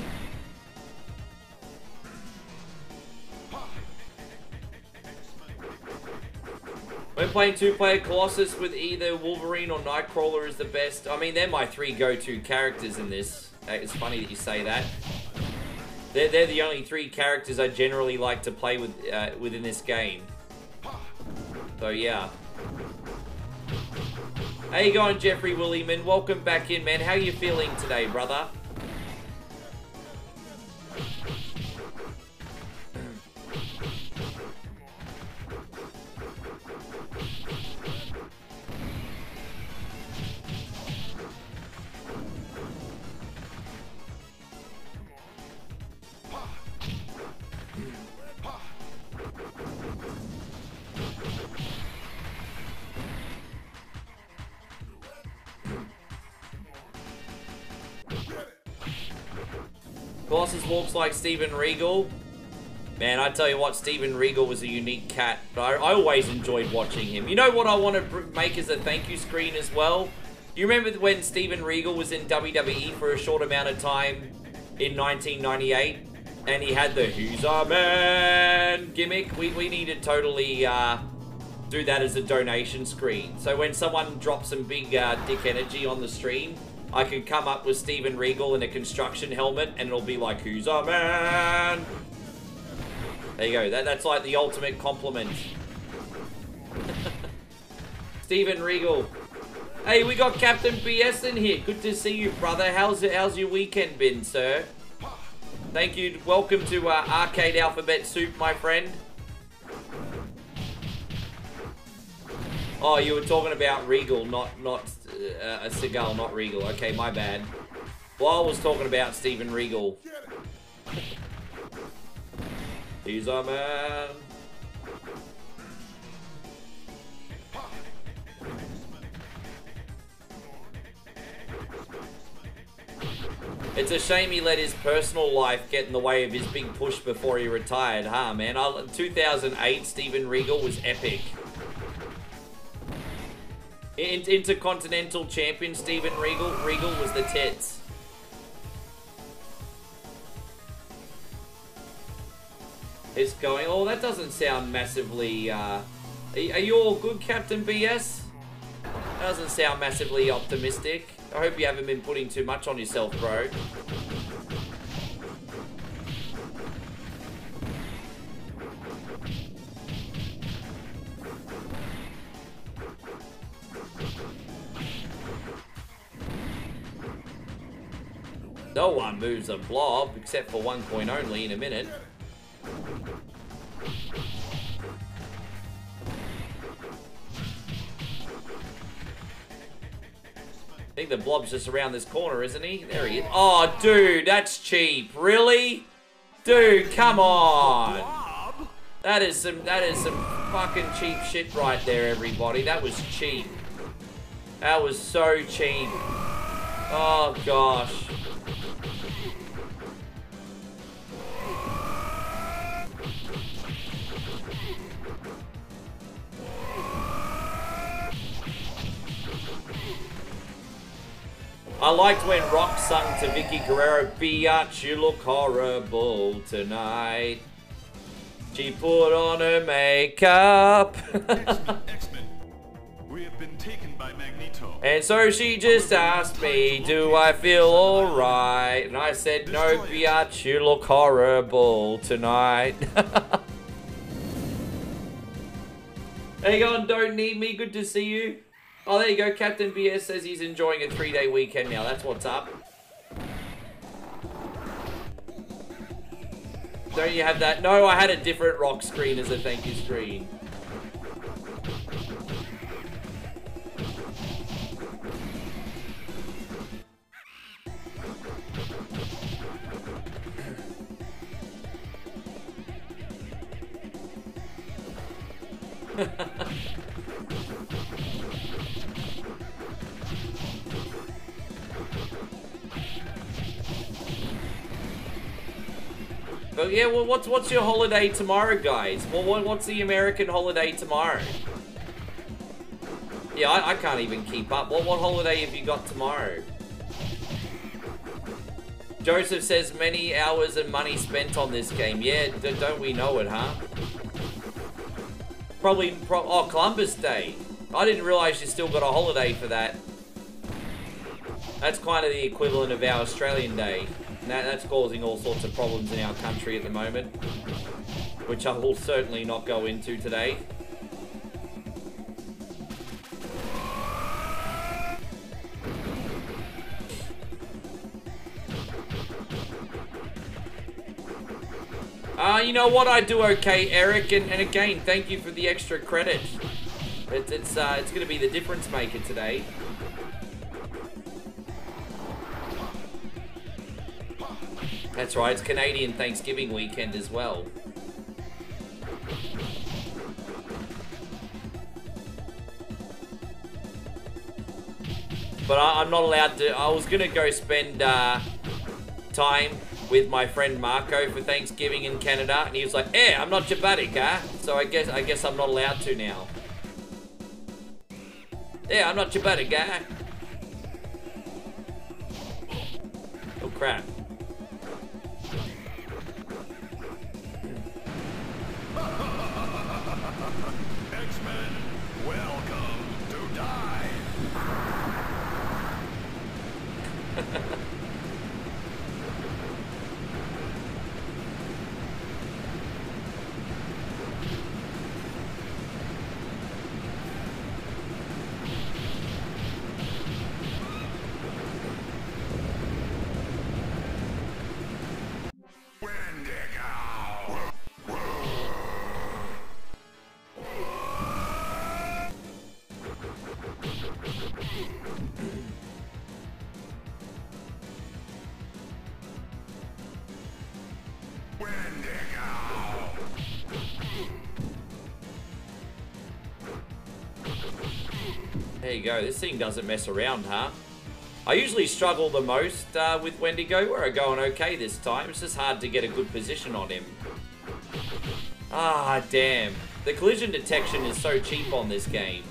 When playing two-player Colossus with either Wolverine or Nightcrawler is the best. I mean, they're my three go-to characters in this. It's funny that you say that. They're, they're the only three characters I generally like to play with uh, within this game. So, yeah. How you going, Jeffrey Williman? Welcome back in, man. How you feeling today, brother? Colossus walks like Steven Regal. Man, I tell you what, Steven Regal was a unique cat. But I, I always enjoyed watching him. You know what I want to make as a thank you screen as well? You remember when Steven Regal was in W W E for a short amount of time in nineteen ninety-eight? And he had the Who's a Man gimmick? We, we need to totally uh, do that as a donation screen. So when someone drops some big uh, dick energy on the stream, I could come up with Steven Regal in a construction helmet and it'll be like, who's a man? There you go. That, that's like the ultimate compliment. Steven Regal. Hey, we got Captain B S in here. Good to see you, brother. How's it? How's your weekend been, sir? Thank you. Welcome to uh, Arcade Alphabet Soup, my friend. Oh, you were talking about Regal, not... not Uh, a Seagal, not Regal. Okay, my bad. Well, I was talking about Steven Regal. He's a man. It's a shame he let his personal life get in the way of his big push before he retired, huh, man? I, two thousand eight, Steven Regal was epic. Intercontinental champion Steven Regal. Regal was the tits. It's going. Oh, that doesn't sound massively. Uh, are you all good, Captain B S? That doesn't sound massively optimistic. I hope you haven't been putting too much on yourself, bro. No one moves a blob, except for one coin only in a minute. I think the blob's just around this corner, isn't he? There he is. Oh, dude, that's cheap. Really? Dude, come on. That is some, that is some fucking cheap shit right there, everybody. That was cheap. That was so cheap. Oh, gosh. I liked when Rock sung to Vicky Guerrero, "Biatch, you look horrible tonight." She put on her makeup. X-Men, we have been taken by Magneto. And so she just asked me, "Do I feel alright?" And I said, "No, biatch, you look horrible tonight." Hey, on, don't need me. Good to see you. Oh, there you go. Captain B S says he's enjoying a three-day weekend now. That's what's up. Don't you have that? No, I had a different rock screen as a thank you screen. Oh yeah, well, what's what's your holiday tomorrow, guys? Well, what, what's the American holiday tomorrow? Yeah, I, I can't even keep up. What what holiday have you got tomorrow? Joseph says many hours and money spent on this game. Yeah, d don't we know it, huh? Probably. Pro oh, Columbus Day. I didn't realize you still got a holiday for that. That's kind of the equivalent of our Australian Day. That, that's causing all sorts of problems in our country at the moment, which I will certainly not go into today. Uh, you know what? I do okay, Eric, and, and again, thank you for the extra credit. It, it's uh, it's going to be the difference maker today. That's right, it's Canadian Thanksgiving weekend as well. But I, I'm not allowed to. I was gonna go spend uh, time with my friend Marco for Thanksgiving in Canada, and he was like, "Eh, I'm not Jabatic, huh?" So I guess I guess I'm not allowed to now. Yeah, I'm not Jabatic, huh? Oh crap. X-Men, welcome to die. There you go, this thing doesn't mess around, huh? I usually struggle the most uh, with Wendigo. We're going okay this time. It's just hard to get a good position on him. Ah, damn. The collision detection is so cheap on this game.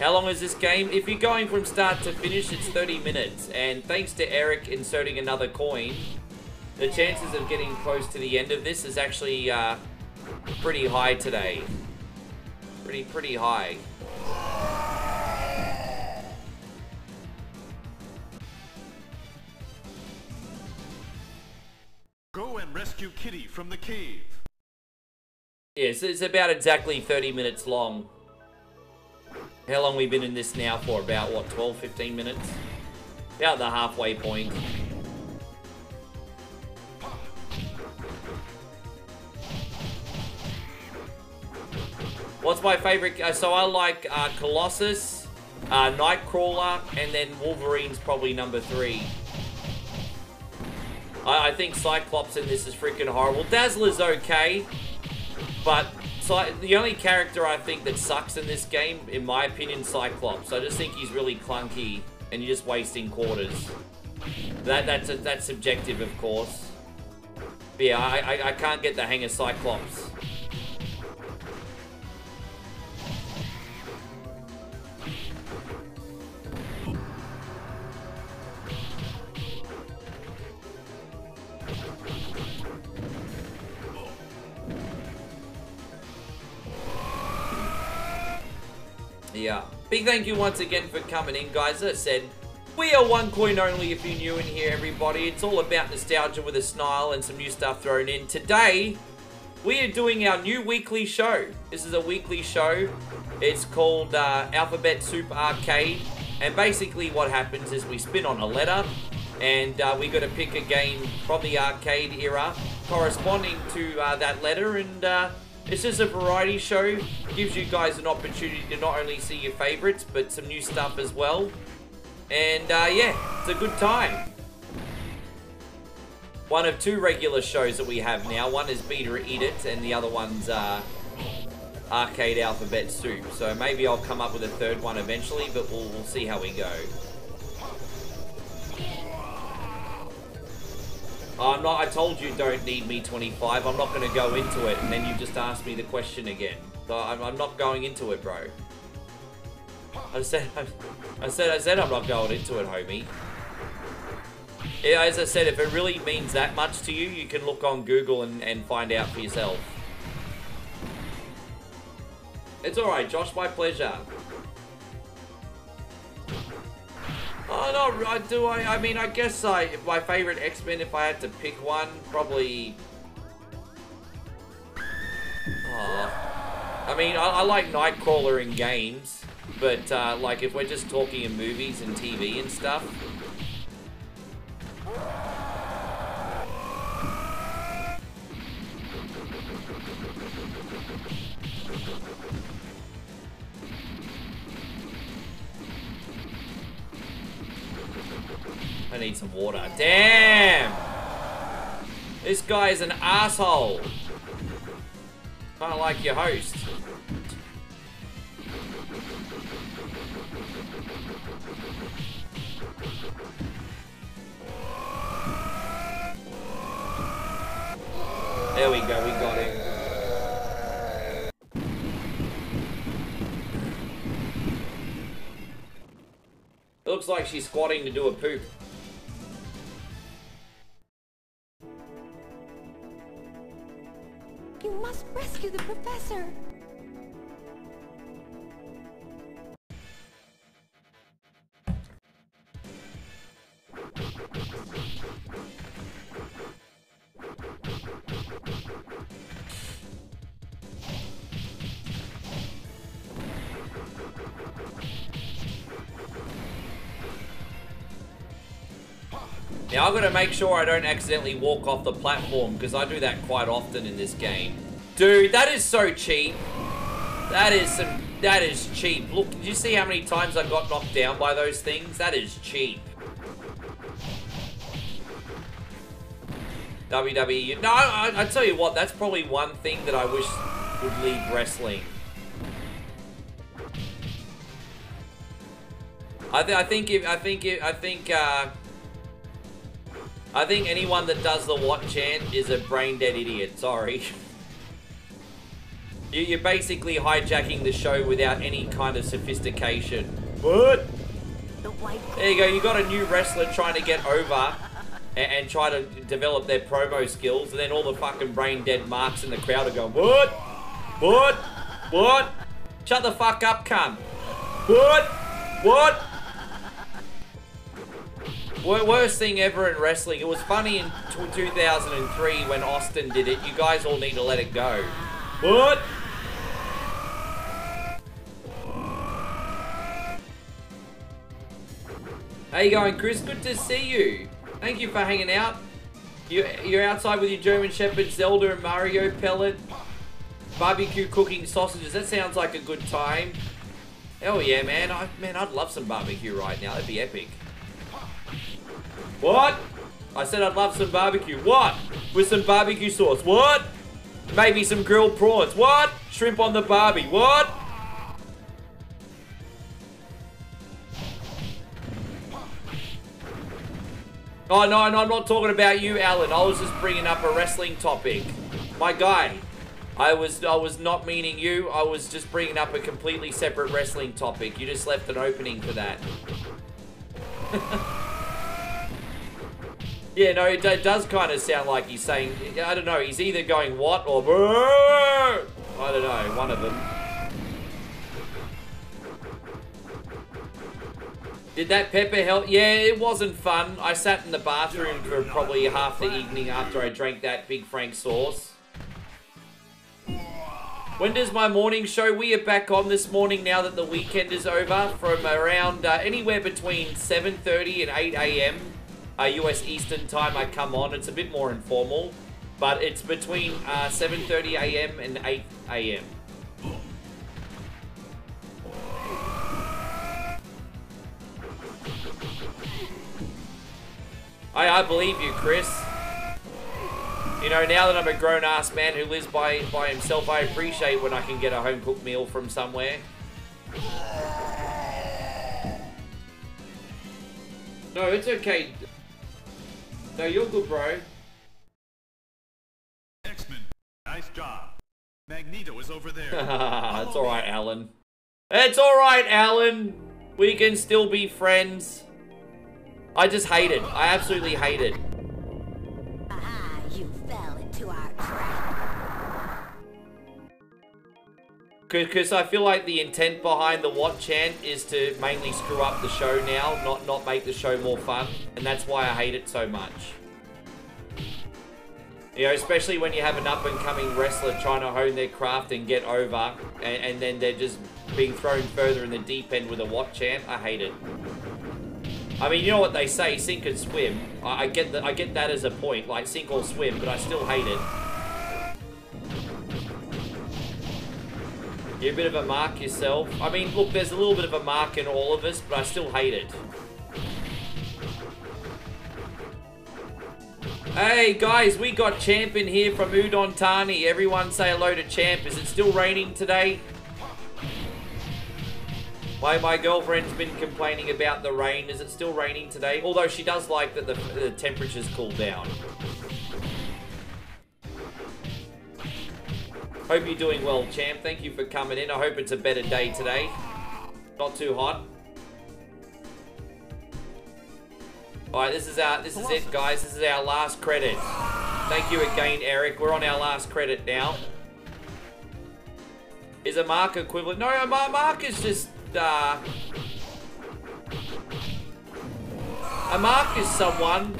How long is this game? If you're going from start to finish, it's thirty minutes. And thanks to Eric inserting another coin, the chances of getting close to the end of this is actually uh, pretty high today. Pretty, pretty high. Go and rescue Kitty from the cave. Yes, it's about exactly thirty minutes long. How long we've been in this now for? About, what, twelve, fifteen minutes? About the halfway point. What's my favorite? Uh, so I like uh, Colossus, uh, Nightcrawler, and then Wolverine's probably number three. I, I think Cyclops in this is freaking horrible. Dazzler's okay, but Cy the only character I think that sucks in this game, in my opinion, Cyclops. I just think he's really clunky, and you're just wasting quarters. That that's a, that's subjective, of course. But yeah, I, I I can't get the hang of Cyclops. Yeah. Big thank you once again for coming in, guys. As I said, we are one coin only if you're new in here, everybody. It's all about nostalgia with a snarl and some new stuff thrown in. Today, we are doing our new weekly show. This is a weekly show. It's called uh, Alphabet Soup Arcade. And basically what happens is we spin on a letter and uh, we got to pick a game from the arcade era corresponding to uh, that letter, and uh, it's just a variety show. Gives you guys an opportunity to not only see your favorites, but some new stuff as well. And uh, yeah, it's a good time. One of two regular shows that we have now. One is Beta Eat It, and the other one's uh, arcade alphabet soup. So maybe I'll come up with a third one eventually, but we'll, we'll see how we go. I'm not, I told you don't need me twenty-five. I'm not going to go into it, and then you just asked me the question again. So I'm, I'm not going into it, bro. I said, I said, I said I'm not going into it, homie. Yeah, as I said, if it really means that much to you, you can look on Google and, and find out for yourself. It's alright, Josh, my pleasure. Oh, no, I do, I, I mean, I guess I, my favourite X-Men, if I had to pick one, probably... Oh. I mean, I, I like Nightcrawler in games, but, uh, like, if we're just talking in movies and T V and stuff... I need some water. Damn! This guy is an asshole. Kind of like your host. There we go, we got him. It looks like she's squatting to do a poop. You must rescue the professor. Now I've got to make sure I don't accidentally walk off the platform, because I do that quite often in this game. Dude, that is so cheap. That is some, that is cheap. Look, did you see how many times I got knocked down by those things? That is cheap. W W E. No, I, I tell you what, that's probably one thing that I wish would leave wrestling. I, th I think if, I think if, I think, uh... I think anyone that does the what chant is a brain-dead idiot, sorry. You're basically hijacking the show without any kind of sophistication. What? There you go, you got a new wrestler trying to get over and, and try to develop their promo skills, and then all the fucking brain-dead marks in the crowd are going, what? What? What? Shut the fuck up, cunt. What? What? Worst thing ever in wrestling. It was funny in two thousand three when Austin did it. You guys all need to let it go. What? How you going, Chris? Good to see you. Thank you for hanging out. You, you're outside with your German Shepherd, Zelda and Mario pellet. Barbecue cooking sausages. That sounds like a good time. Hell yeah, man. I, man, I'd love some barbecue right now. That'd be epic. What? I said I'd love some barbecue. What? With some barbecue sauce. What? Maybe some grilled prawns. What? Shrimp on the barbie. What? Oh, no, no, I'm not talking about you, Alan. I was just bringing up a wrestling topic. My guy. I was, I was not meaning you. I was just bringing up a completely separate wrestling topic. You just left an opening for that. Yeah, no, it does kind of sound like he's saying, I don't know, he's either going what or I don't know, one of them. Did that pepper help? Yeah, it wasn't fun. I sat in the bathroom for probably half the evening after I drank that Big Frank sauce. When does my morning show? We are back on this morning now that the weekend is over, from around uh, anywhere between seven thirty and eight A M Uh, U S Eastern time I come on. It's a bit more informal, but it's between uh, seven thirty A M and eight A M I, I believe you, Chris. You know, now that I'm a grown-ass man who lives by, by himself, I appreciate when I can get a home-cooked meal from somewhere. No, it's okay. No, you're good, bro. X-Men, nice job. Magneto is over there. It's alright, Alan. It's alright, Alan. We can still be friends. I just hate it. I absolutely hate it. Ah, you fell into our trap. Because I feel like the intent behind the what chant is to mainly screw up the show now, not not make the show more fun, and that's why I hate it so much. You know, especially when you have an up-and-coming wrestler trying to hone their craft and get over, and, and then they're just being thrown further in the deep end with a what chant. I hate it. I mean, you know what they say, sink and swim. I, I get that. I get that as a point, like sink or swim, but I still hate it. You're a bit of a mark yourself. I mean, look, there's a little bit of a mark in all of us, but I still hate it. Hey guys, we got Champ in here from Udon Thani. Everyone say hello to Champ. Is it still raining today? My, my girlfriend's been complaining about the rain. Is it still raining today? Although she does like that the, the temperature's cooled down. Hope you're doing well, Champ. Thank you for coming in. I hope it's a better day today. Not too hot. Alright, this is our, this is it, guys. This is our last credit. Thank you again, Eric. We're on our last credit now. Is a mark equivalent? No, my mark is just... Uh, a mark is someone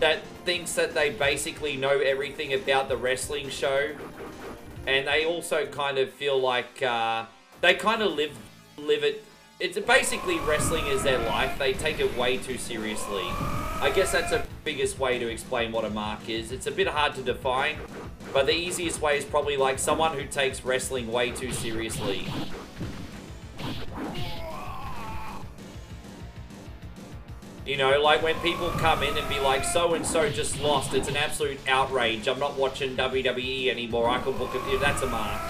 that thinks that they basically know everything about the wrestling show, and they also kind of feel like uh, they kind of live live it. It's basically wrestling is their life. They take it way too seriously. I guess that's the biggest way to explain what a mark is. It's a bit hard to define, but the easiest way is probably like someone who takes wrestling way too seriously. You know, like when people come in and be like, so-and-so just lost, it's an absolute outrage. I'm not watching W W E anymore. I could book it. That's a mark.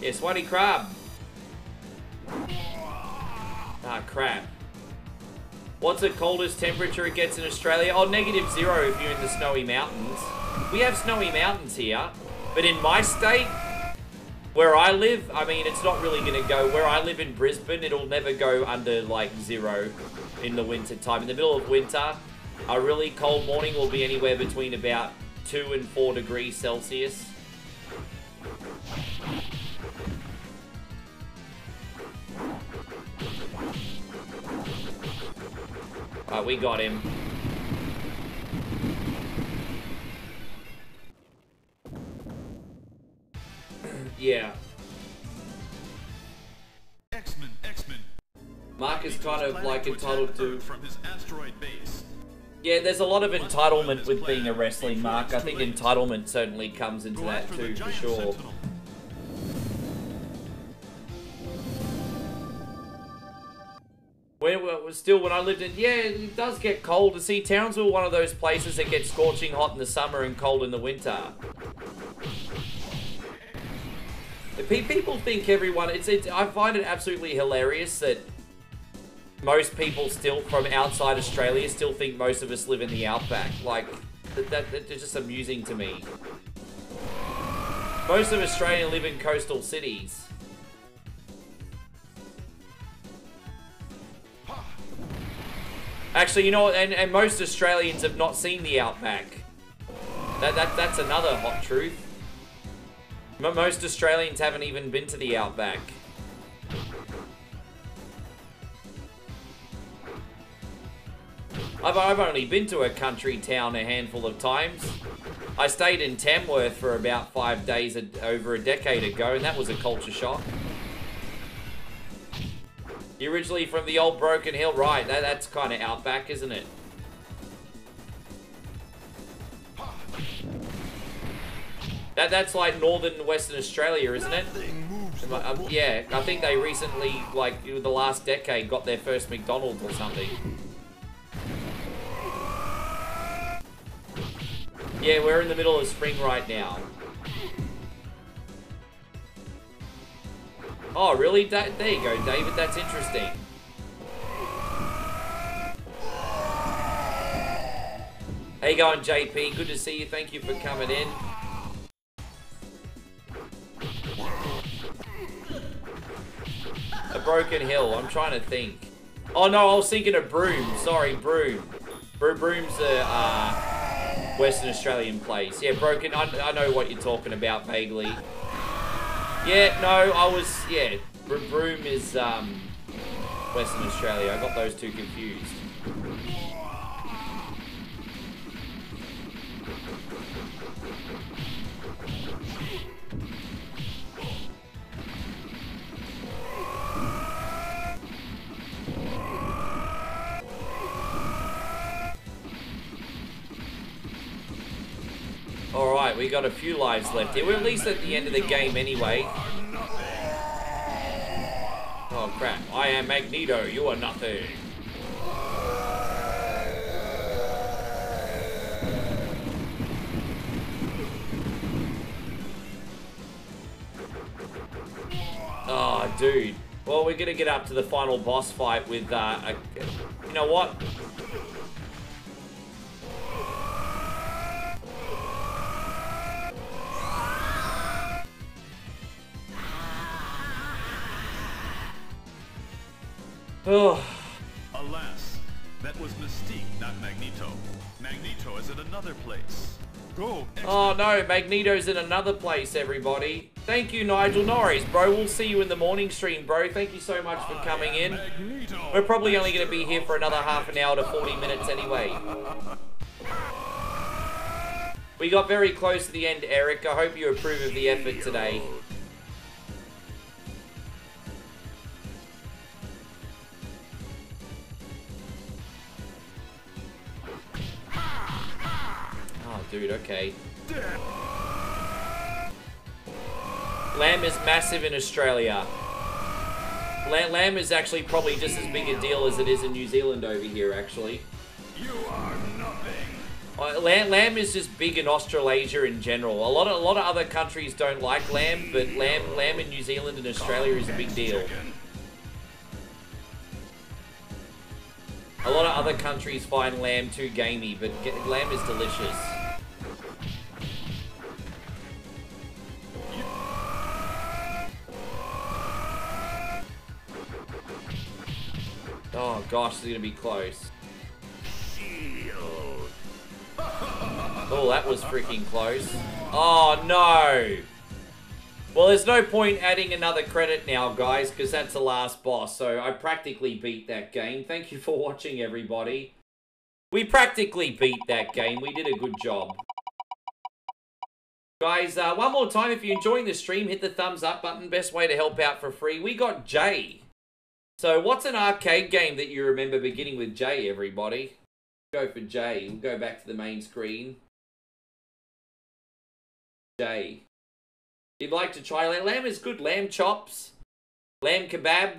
Yeah, Sweaty Crab. Ah, crap. What's the coldest temperature it gets in Australia? Oh, negative zero if you're in the snowy mountains. We have snowy mountains here, but in my state, where I live, I mean, it's not really going to go. Where I live in Brisbane, it'll never go under, like, zero in the winter time. In the middle of winter, a really cold morning will be anywhere between about two and four degrees Celsius. Alright, we got him. Yeah. X-Men, X-Men. Mark is kind of like entitled to from his asteroid base. Yeah, there's a lot of entitlement with being a wrestling mark. I think entitlement certainly comes into that too, for sure. When was still when I lived in, yeah, it does get cold. To see, Townsville, one of those places that gets scorching hot in the summer and cold in the winter. People think everyone, it's, it's, I find it absolutely hilarious that most people still from outside Australia still think most of us live in the outback. Like, that, that, that's just amusing to me. Most of Australia live in coastal cities. Actually, you know what, and, and most Australians have not seen the outback. That, that, that's another hot truth. Most Australians haven't even been to the outback. I've, I've only been to a country town a handful of times. I stayed in Tamworth for about five days a, over a decade ago, and that was a culture shock. You're originally from the old Broken Hill, right? That, that's kind of outback, isn't it? That that's like northern Western Australia, isn't it? I, um, yeah, I think they recently, like the last decade, got their first McDonald's or something. Yeah, we're in the middle of spring right now. Oh, really? That, there you go, David. That's interesting. How you going, J P? Good to see you. Thank you for coming in. A broken hill. I'm trying to think. Oh, no, I was thinking of Broome. Sorry, Broome. Bro Broome's a uh, Western Australian place. Yeah, broken. I, I know what you're talking about vaguely. Yeah, no, I was, yeah, Broome is, um, Western Australia. I got those two confused. Alright, we got a few lives left here. We're at least at the end of the game anyway. Oh crap, I am Magneto, you are nothing. Oh dude. Well, we're gonna get up to the final boss fight with, uh, a, you know what? Oh. Alas, that was Mystique, not Magneto. Magneto is at another place. Go. Oh no, Magneto's in another place, everybody. Thank you, Nigel Norris, bro. We'll see you in the morning stream, bro. Thank you so much for coming in. Magneto, we're probably only going to be here for another half an hour to forty minutes anyway. We got very close to the end, Eric. I hope you approve of the effort today. Dude, okay. Lamb is massive in Australia. Lam Lamb is actually probably just as big a deal as it is in New Zealand over here, actually. You are nothing. Uh, lamb, lamb is just big in Australasia in general. A lot of a lot of other countries don't like lamb, but lamb lamb in New Zealand and Australia is a big deal. A lot of other countries find lamb too gamey, but lamb is delicious. Oh gosh, it's gonna be close. Shield. Oh, that was freaking close. Oh no! Well, there's no point adding another credit now, guys, because that's the last boss, so I practically beat that game. Thank you for watching, everybody. We practically beat that game. We did a good job. Guys, uh, one more time, if you're enjoying the stream, hit the thumbs up button. Best way to help out for free. We got J. So what's an arcade game that you remember beginning with J, everybody? Go for J. We'll go back to the main screen. J. You'd like to try lamb? Lamb is good. Lamb chops, lamb kebab,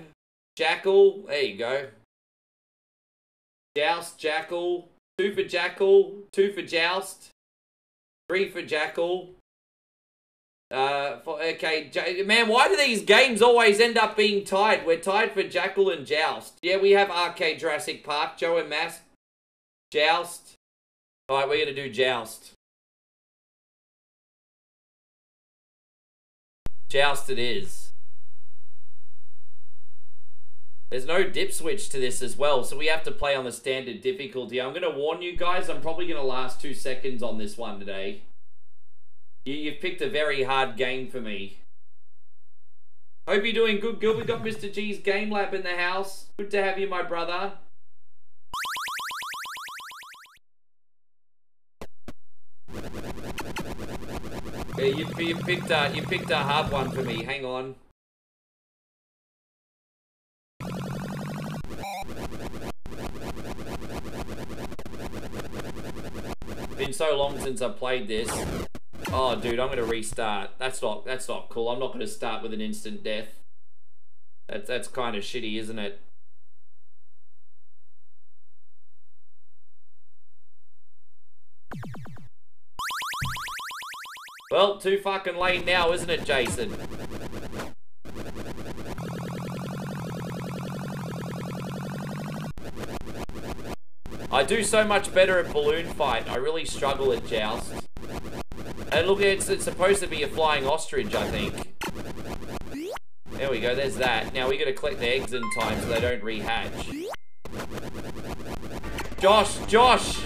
jackal. There you go. Joust, jackal, two for jackal, two for joust, three for jackal. Uh, for, okay, J man, why do these games always end up being tied? We're tied for Jackal and Joust. Yeah, we have Arcade Jurassic Park, Joe and Mass, Joust. All right, we're going to do Joust. Joust it is. There's no dip switch to this as well, so we have to play on the standard difficulty. I'm going to warn you guys, I'm probably going to last two seconds on this one today. You've picked a very hard game for me. Hope you're doing good, Gil. We got Mister G's Game Lab in the house. Good to have you, my brother. Yeah, you, you picked a you picked a hard one for me. Hang on. Been so long since I played this. Oh, dude, I'm gonna restart. That's not that's not cool. I'm not gonna start with an instant death. That's that's kind of shitty, isn't it? Well, too fucking late now, isn't it, Jason? I do so much better at balloon fight. I really struggle at joust. And look, it's, it's supposed to be a flying ostrich, I think. There we go, there's that. Now we gotta collect the eggs in time so they don't rehatch. Josh, Josh!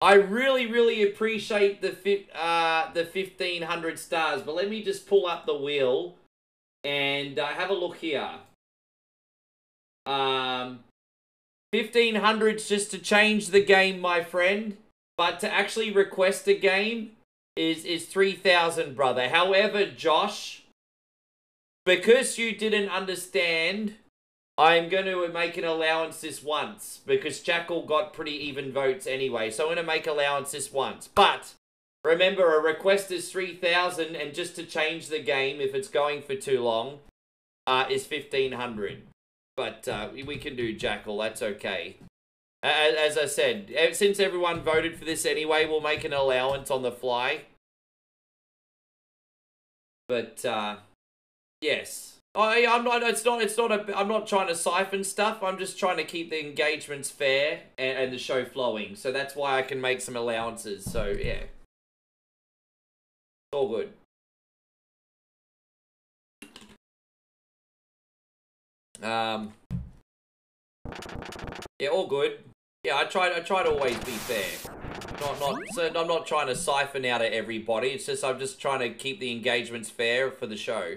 I really, really appreciate the fi uh, the fifteen hundred stars, but let me just pull up the wheel and uh, have a look here. Um, fifteen hundred's just to change the game, my friend. But to actually request a game is, is three thousand, brother. However, Josh, because you didn't understand, I'm going to make an allowance this once. Because Jackal got pretty even votes anyway. So I'm going to make allowance this once. But remember, a request is three thousand. And just to change the game, if it's going for too long, uh, is fifteen hundred. But uh, we can do Jackal. That's okay. As I said, since everyone voted for this anyway, we'll make an allowance on the fly. But uh, yes, I, I'm not. It's not. It's not. A, I'm not trying to siphon stuff. I'm just trying to keep the engagements fair and, and the show flowing. So that's why I can make some allowances. So yeah, all good. Um. Yeah, all good. Yeah, I try. I try to always be fair. Not, not. So I'm not trying to siphon out of everybody. It's just I'm just trying to keep the engagements fair for the show.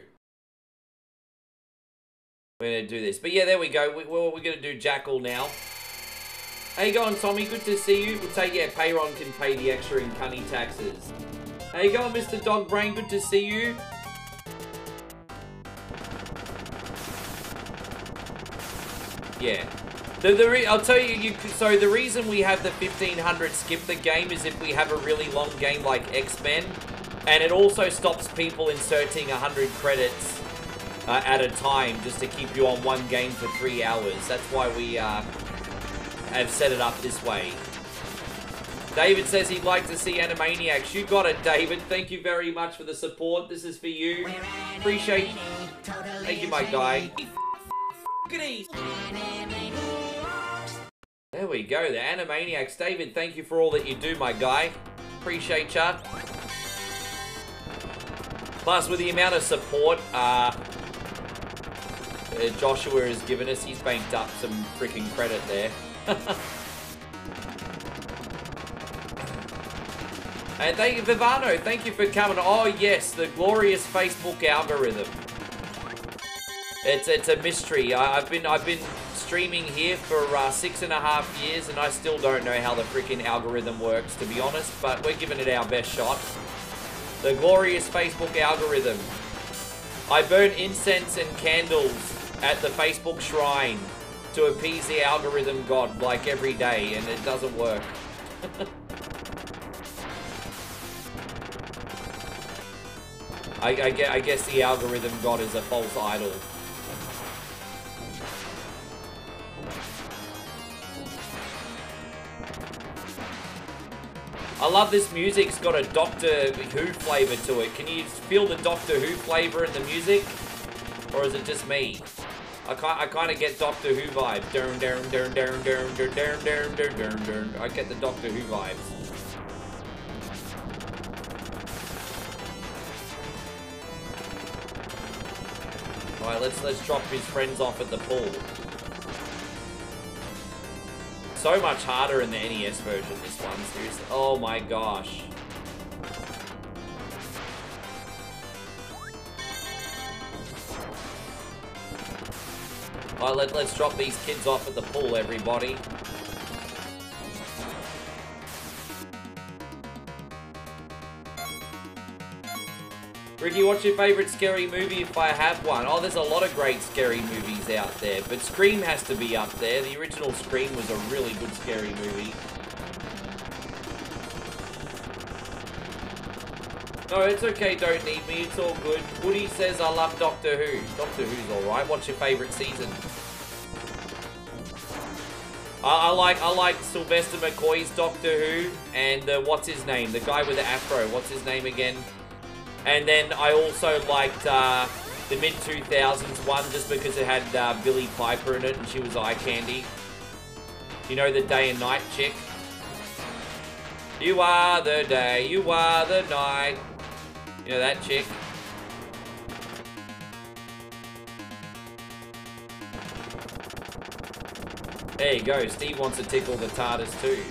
We're gonna do this, but yeah, there we go. We, well, we're gonna do Jackal now. How you going, Tommy? Good to see you. We'll take yeah. Payron can pay the extra in cunny taxes. How you going, Mister Dogbrain? Good to see you. Yeah. The, the re I'll tell you, you, so the reason we have the fifteen hundred skip the game is if we have a really long game like X-Men, and it also stops people inserting one hundred credits uh, at a time just to keep you on one game for three hours. That's why we uh, have set it up this way. David says he'd like to see Animaniacs. You got it, David. Thank you very much for the support. This is for you. Appreciate you. Thank you, my guy. There we go, the Animaniacs. David, thank you for all that you do, my guy. Appreciate ya. Plus, with the amount of support uh, Joshua has given us, he's banked up some freaking credit there. And thank you, Vivano, thank you for coming. Oh yes, the glorious Facebook algorithm. It's it's a mystery. I, I've been I've been streaming here for uh, six and a half years, and I still don't know how the freaking algorithm works, to be honest. But we're giving it our best shot. The glorious Facebook algorithm. I burn incense and candles at the Facebook shrine to appease the algorithm god, like every day, and it doesn't work. I, I, I guess the algorithm god is a false idol. I love this music's got a Doctor Who flavour to it. Can you feel the Doctor Who flavour in the music? Or is it just me? I can't, I kinda get Doctor Who vibe. Durn, durn, durn, durn, durn, durn, durn, durn, durn, durn, durn. I get the Doctor Who vibes. Alright, let's let's drop his friends off at the pool. So much harder in the N E S version, this one, seriously. Oh my gosh. Alright, let, let's drop these kids off at the pool, everybody. Ricky, what's your favourite scary movie if I have one? Oh, there's a lot of great scary movies out there, but Scream has to be up there. The original Scream was a really good scary movie. No, it's okay, don't need me, it's all good. Woody says I love Doctor Who. Doctor Who's alright. What's your favourite season? I, I like I like Sylvester McCoy's Doctor Who, and uh, what's his name? The guy with the afro, what's his name again? And then I also liked uh, the mid two thousands one just because it had uh, Billie Piper in it and she was eye candy. You know, the day and night chick? You are the day, you are the night. You know that chick? There you go, Steve wants to tickle the TARDIS too.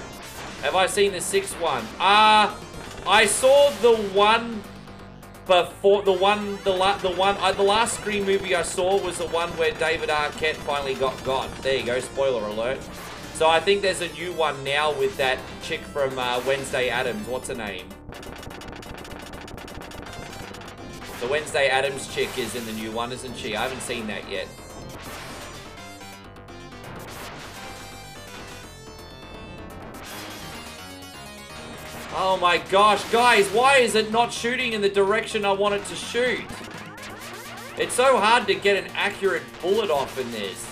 Have I seen the sixth one? Ah, uh, I saw the one before, the one, the, la the one, uh, the last Scream movie I saw was the one where David Arquette finally got God. There you go, spoiler alert. So I think there's a new one now with that chick from uh, Wednesday Addams. What's her name? The Wednesday Addams chick is in the new one, isn't she? I haven't seen that yet. Oh my gosh, guys, why is it not shooting in the direction I want it to shoot? It's so hard to get an accurate bullet off in this.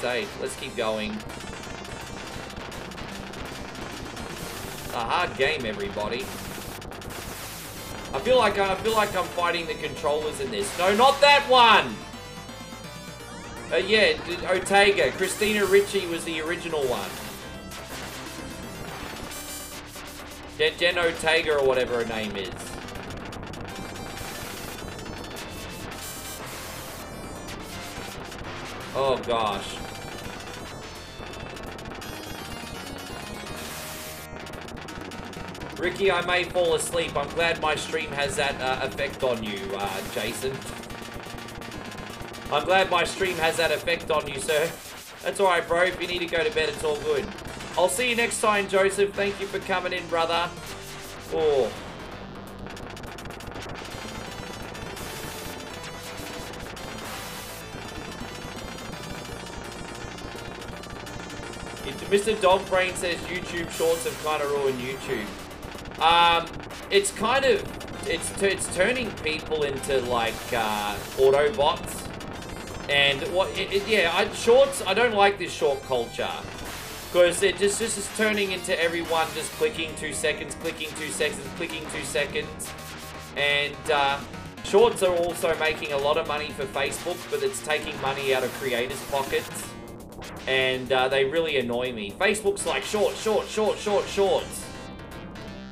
Safe. Let's keep going. It's a hard game, everybody. I feel like I, I feel like I'm fighting the controllers in this. No, not that one. Uh, yeah, Ortega, Christina Ricci was the original one. Jen, Jen Ortega or whatever her name is. Oh gosh. Ricky, I may fall asleep. I'm glad my stream has that uh, effect on you, uh, Jason. I'm glad my stream has that effect on you, sir. That's alright, bro. If you need to go to bed, it's all good. I'll see you next time, Joseph. Thank you for coming in, brother. Oh. Mister Dogbrain says YouTube shorts have kind of ruined YouTube. Um, it's kind of, it's it's turning people into like uh, Autobots, and what? It, it, yeah, I, shorts. I don't like this short culture because it just this is turning into everyone just clicking two seconds, clicking two seconds, clicking two seconds, and uh, shorts are also making a lot of money for Facebook, but it's taking money out of creators' pockets. And uh, they really annoy me. Facebook's like shorts, shorts, shorts, shorts, shorts.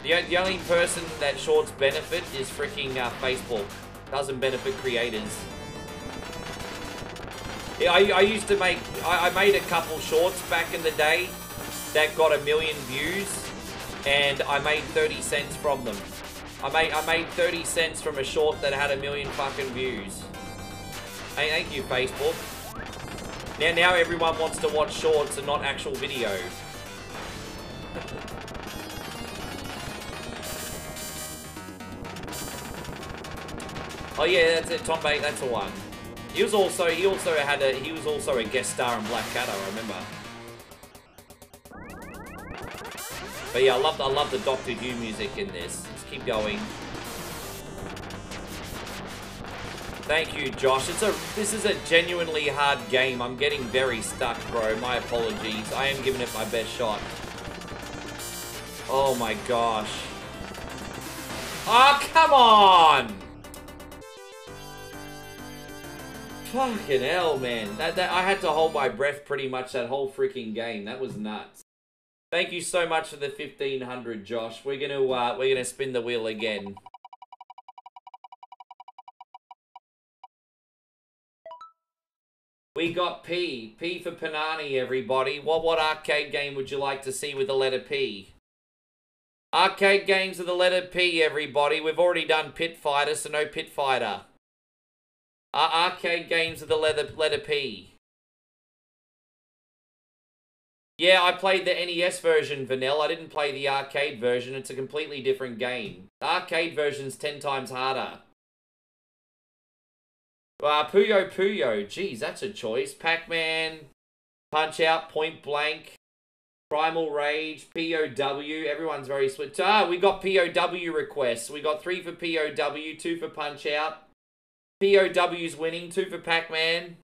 The, the only person that shorts benefit is freaking uh, Facebook. Doesn't benefit creators. Yeah, I, I used to make, I, I made a couple shorts back in the day that got a million views, and I made thirty cents from them. I made, I made thirty cents from a short that had a million fucking views. Hey, thank you, Facebook. Now, now everyone wants to watch shorts and not actual video. Oh yeah, that's it, Tom Baker. That's the one. He was also he also had a he was also a guest star in Black Cat. I remember. But yeah, I love I love the Doctor Who music in this. Let's keep going. Thank you, Josh. It's a this is a genuinely hard game. I'm getting very stuck, bro. My apologies. I am giving it my best shot. Oh my gosh. Oh, come on! Fucking hell, man. That, that I had to hold my breath pretty much that whole freaking game. That was nuts. Thank you so much for the fifteen hundred, Josh. We're gonna uh, we're gonna spin the wheel again. We got P. P for Panani, everybody. What what arcade game would you like to see with the letter P? Arcade games with the letter P, everybody. We've already done Pit Fighter, so no Pit Fighter. Our arcade games with the letter, letter P. Yeah, I played the N E S version, Vanel. I didn't play the arcade version. It's a completely different game. The arcade version's ten times harder. Uh, Puyo Puyo, geez, that's a choice. Pac-Man, Punch-Out, Point Blank, Primal Rage, P O W, everyone's very split. Ah, we got P O W requests. We got three for P O W, two for Punch-Out. P O W's winning, two for Pac-Man.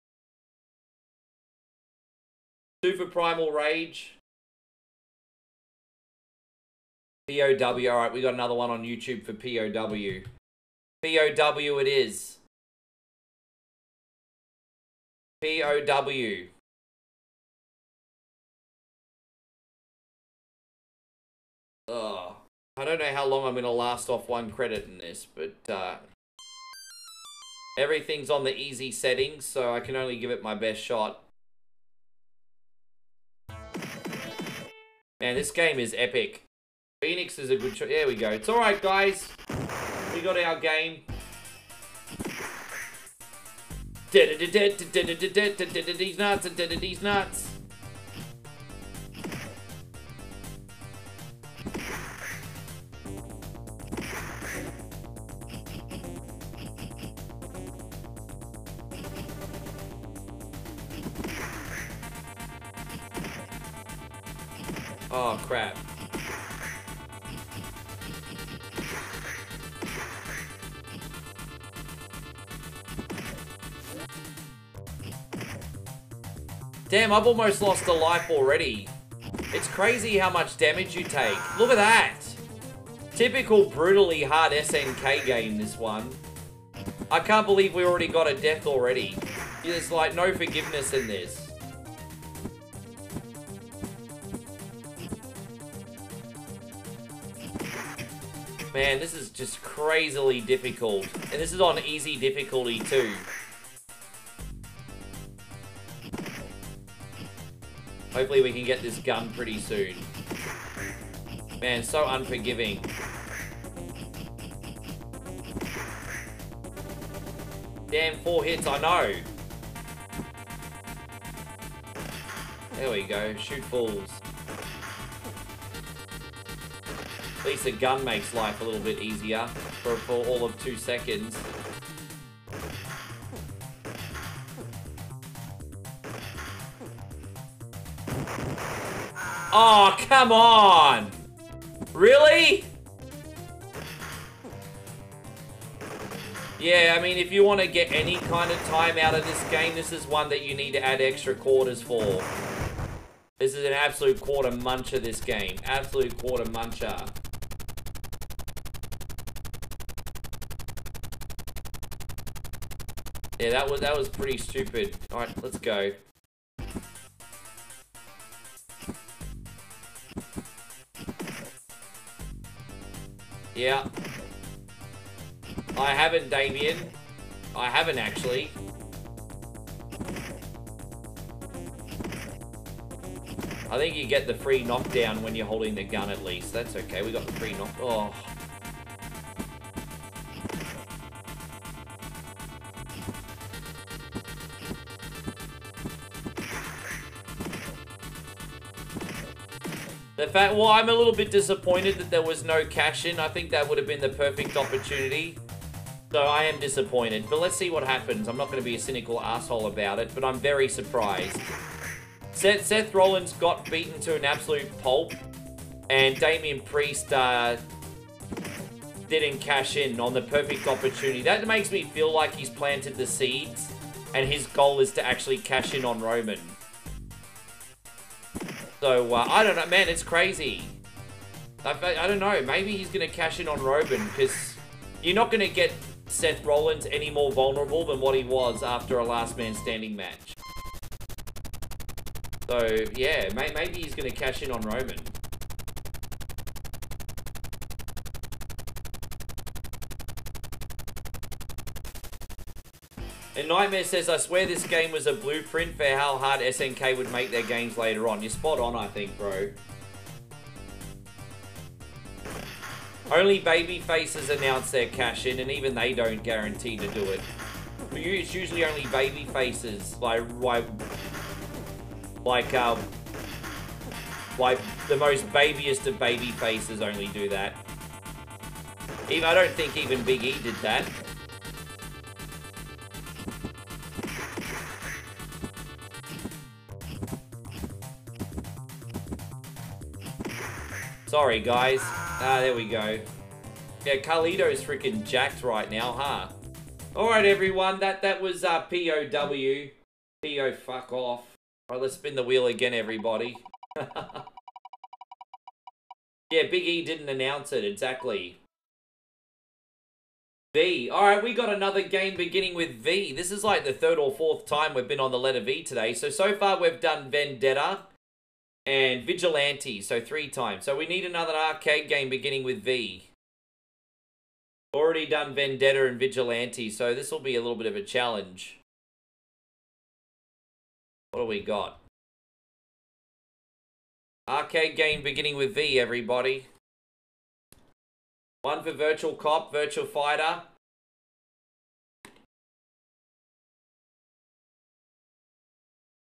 Two for Primal Rage. P O W, alright, we got another one on YouTube for P O W. P O W it is. P O W. Oh, I don't know how long I'm going to last off one credit in this, but uh, everything's on the easy settings, so I can only give it my best shot. Man, this game is epic. Phoenix is a good choice. There we go. It's alright, guys. We got our game. These nuts and these nuts. Oh, crap. Damn, I've almost lost a life already. It's crazy how much damage you take. Look at that! Typical brutally hard S N K game, this one. I can't believe we already got a death already. There's like no forgiveness in this. Man, this is just crazily difficult. And this is on easy difficulty too. Hopefully we can get this gun pretty soon. Man, so unforgiving. Damn, four hits, I know. There we go, shoot fools. At least a gun makes life a little bit easier for, for all of two seconds. Oh, come on! Really? Yeah, I mean, if you want to get any kind of time out of this game, this is one that you need to add extra quarters for. This is an absolute quarter muncher, this game. Absolute quarter muncher. Yeah, that was that was pretty stupid. All right, let's go. Yeah. I haven't, Damien. I haven't, actually. I think you get the free knockdown when you're holding the gun, at least. That's okay, we got the free knock- oh. The fact, well, I'm a little bit disappointed that there was no cash in. I think that would have been the perfect opportunity. So I am disappointed, but let's see what happens. I'm not going to be a cynical asshole about it, but I'm very surprised. Seth, Seth Rollins got beaten to an absolute pulp, and Damian Priest uh, didn't cash in on the perfect opportunity. That makes me feel like he's planted the seeds, and his goal is to actually cash in on Roman. So, uh, I don't know, man, it's crazy. I, I don't know, maybe he's going to cash in on Roman, because you're not going to get Seth Rollins any more vulnerable than what he was after a last man standing match. So, yeah, may maybe he's going to cash in on Roman. And Nightmare says, I swear this game was a blueprint for how hard S N K would make their games later on. You're spot on, I think, bro. Only babyfaces announce their cash in, and even they don't guarantee to do it. It's usually only babyfaces, like... like Like, um, like the most babiest of baby faces only do that. Even, I don't think even Big E did that. Sorry, guys. Ah, there we go. Yeah, Carlito's freaking jacked right now, huh? Alright, everyone. That that was uh, P O W. P O fuck off. Alright, let's spin the wheel again, everybody. Yeah, Big E didn't announce it, exactly. V. Alright, we got another game beginning with V. This is like the third or fourth time we've been on the letter V today. So, so far we've done Vendetta and Vigilante. So, three times. So, we need another arcade game beginning with V. Already done Vendetta and Vigilante. So, this will be a little bit of a challenge. What do we got? Arcade game beginning with V, everybody. One for Virtual Cop, Virtual Fighter.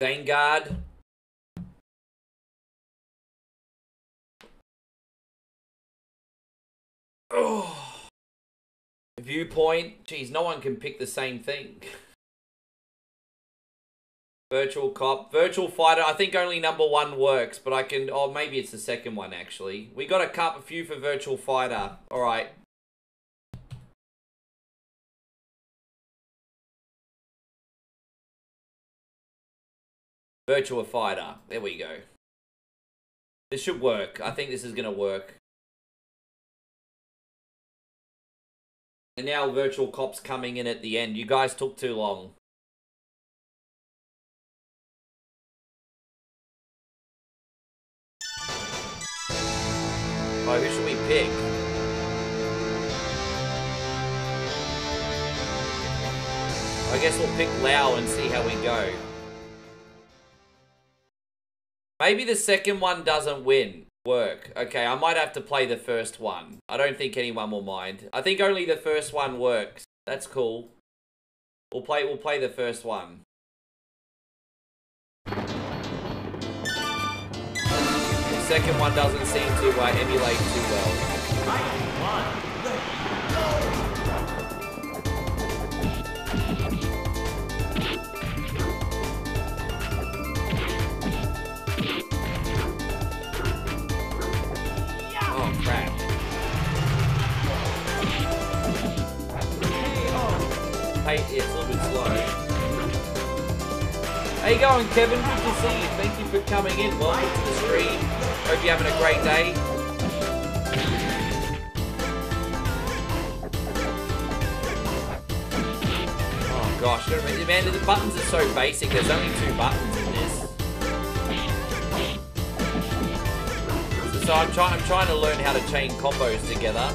Vanguard. Oh. Viewpoint. Jeez, no one can pick the same thing. Virtual Cop. Virtual Fighter. I think only number one works, but I can... Oh, maybe it's the second one, actually. We got a cup, a few for Virtual Fighter. Alright. Virtual Fighter. There we go. This should work. I think this is going to work. And now Virtual Cop's coming in at the end. You guys took too long. Oh, who should we pick? I guess we'll pick Lau and see how we go. Maybe the second one doesn't win. Work. Okay, I might have to play the first one. I don't think anyone will mind. I think only the first one works. That's cool. We'll play, we'll play the first one. The second one doesn't seem to uh, emulate too well. Oh, crap. Hey, it's a little bit slow. How you going, Kevin? Good to see you. Thank you for coming in. Welcome to the stream. Hope you're having a great day. Oh gosh, man, the buttons are so basic. There's only two buttons in this. So I'm trying. I'm trying to learn how to chain combos together.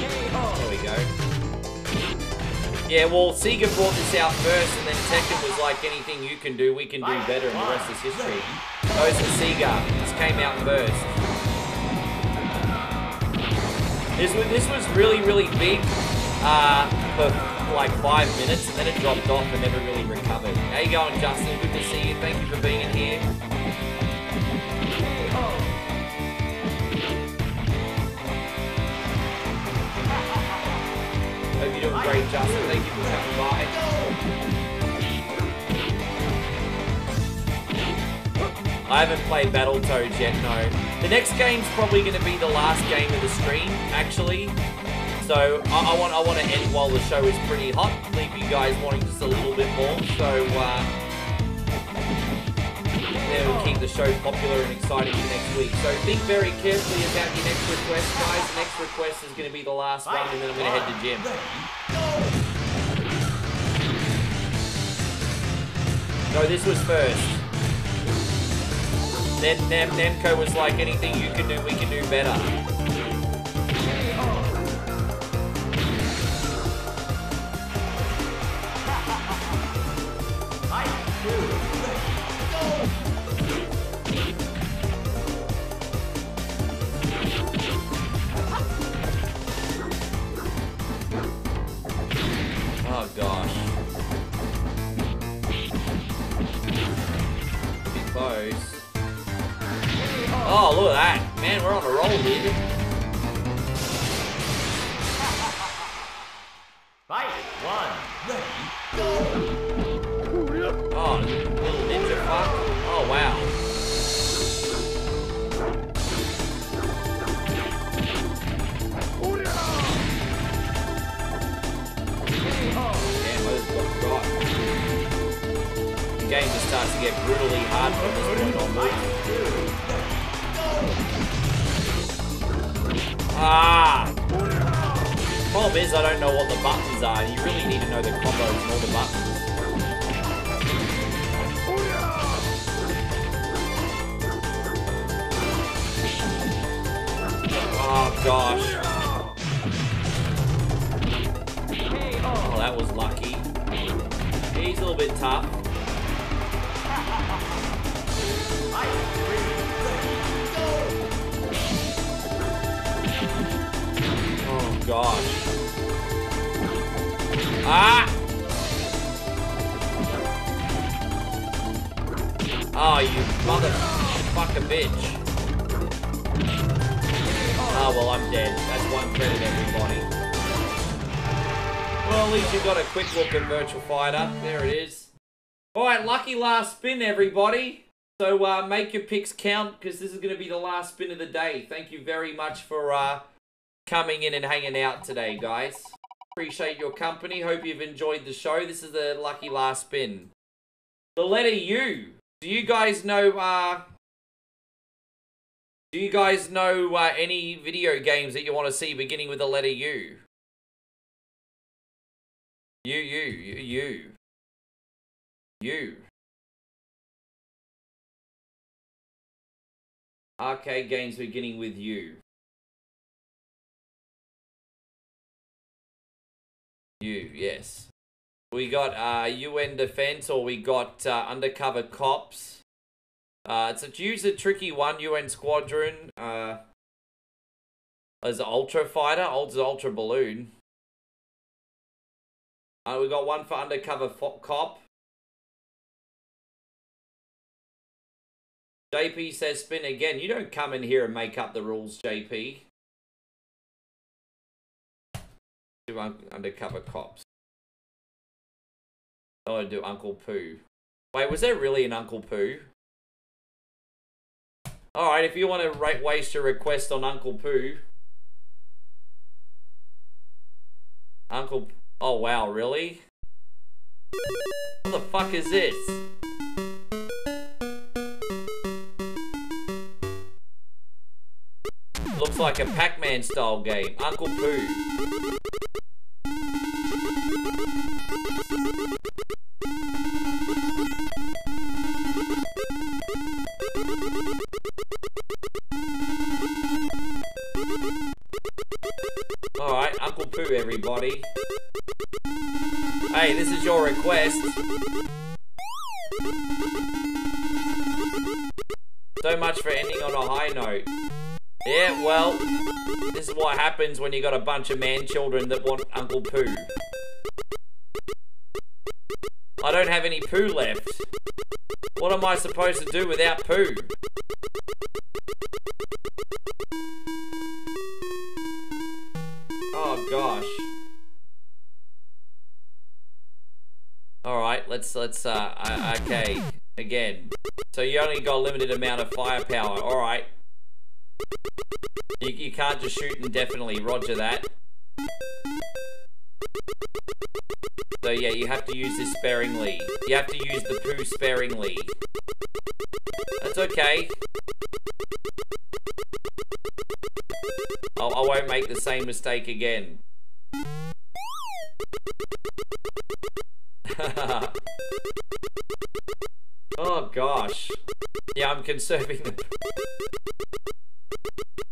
There we go. Yeah, well, Sega brought this out first, and then Tekken was like, anything you can do, we can do better, and the rest is history. Those are Sega. This came out first. This was, this was really, really big uh, for like five minutes, and then it dropped off and never really recovered. How you going, Justin? Good to see you. Thank you for being in here. Hope you're doing great, Justin. Thank you for coming by. I haven't played Battletoads yet, no. The next game's probably going to be the last game of the stream, actually. So I, I want I want to end while the show is pretty hot. Leave you guys wanting just a little bit more. So uh, it'll keep the show popular and exciting for next week. So think very carefully about your next request, guys. The next request is going to be the last one, and then I'm going to head to gym. No, this was first. Then Nam Namco was like, anything you can do, we can do better. Oh gosh. Close. Oh, look at that. Man, we're on a roll here. Fight one. Oh, little ninja fuck. Oh, wow. game just starts to get brutally hard from this point on. Ah! Problem is, I don't know what the buttons are, and you really need to know the combos and all the buttons. Oh gosh. Oh, that was lucky. He's a little bit tough. Oh gosh. Ah! Oh, you motherfucker bitch. Oh, well, I'm dead. That's one credit, everybody. Well, at least you got a quick look at Virtua Fighter. There it is. Alright, lucky last spin, everybody. So, uh, make your picks count, because this is going to be the last spin of the day. Thank you very much for uh, coming in and hanging out today, guys. Appreciate your company. Hope you've enjoyed the show. This is the lucky last spin. The letter U. Do you guys know... Uh, Do you guys know uh, any video games that you want to see beginning with the letter U? U, U, U, U. U. Arcade games beginning with U. U, yes. We got uh, U N Defense, or we got uh, Undercover Cops. Uh, it's a use a tricky one. U N Squadron. Uh, as Ultra Fighter, old Ultra Balloon. Uh, we got one for Undercover Cop. J P says spin again. You don't come in here and make up the rules, J P. Do un Undercover Cops. Oh, I do Uncle Pooh. Wait, was there really an Uncle Pooh? Alright, if you want to waste your request on Uncle Pooh. Uncle... Oh wow, really? What the fuck is this? Looks like a Pac-Man style game. Uncle Pooh. Alright, Uncle Pooh, everybody. Hey, this is your request. So much for ending on a high note. Yeah, well, this is what happens when you got a bunch of man-children that want Uncle Pooh. I don't have any poo left. What am I supposed to do without poo? Oh gosh. Alright, let's, let's, uh, uh, okay, again. So you only got a limited amount of firepower, alright. You, you can't just shoot indefinitely, roger that. So yeah, you have to use this sparingly. You have to use the poo sparingly. That's okay. I'll, I won't make the same mistake again. Oh gosh. Yeah, I'm conserving the...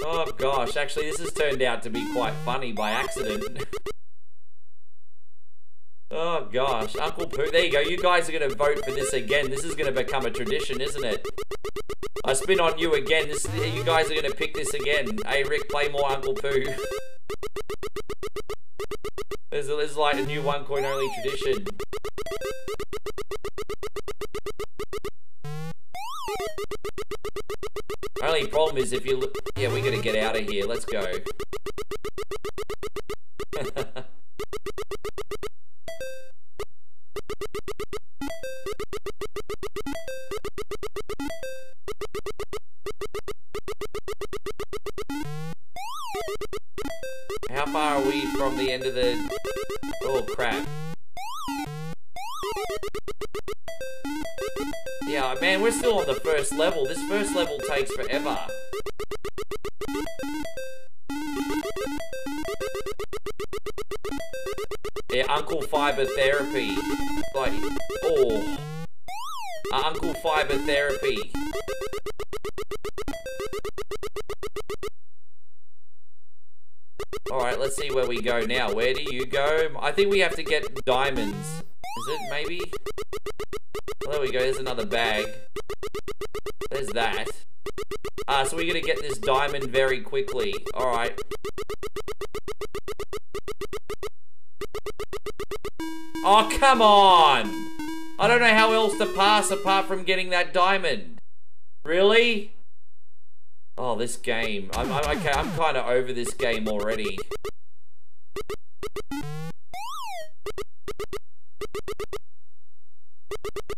Oh gosh, actually this has turned out to be quite funny by accident. Oh gosh, Uncle Pooh, there you go, you guys are going to vote for this again, this is going to become a tradition, isn't it? I spin on you again, this, you guys are going to pick this again. Hey Rick, play more Uncle Pooh. This is like a new one coin only tradition. Only problem is if you look, yeah, we're going to get out of here, let's go. How far are we from the end of the... Oh crap. Man, we're still on the first level. This first level takes forever. Yeah, Uncle Fiber Therapy. Like, oh. Uh, Uncle Fiber Therapy. Alright, let's see where we go now. Where do you go? I think we have to get diamonds. Is it, maybe? Well, there we go. There's another bag. There's that. Ah, uh, so we're gonna get this diamond very quickly. Alright. Oh, come on! I don't know how else to pass apart from getting that diamond. Really? Oh, this game. I'm, I'm okay. I'm kind of over this game already.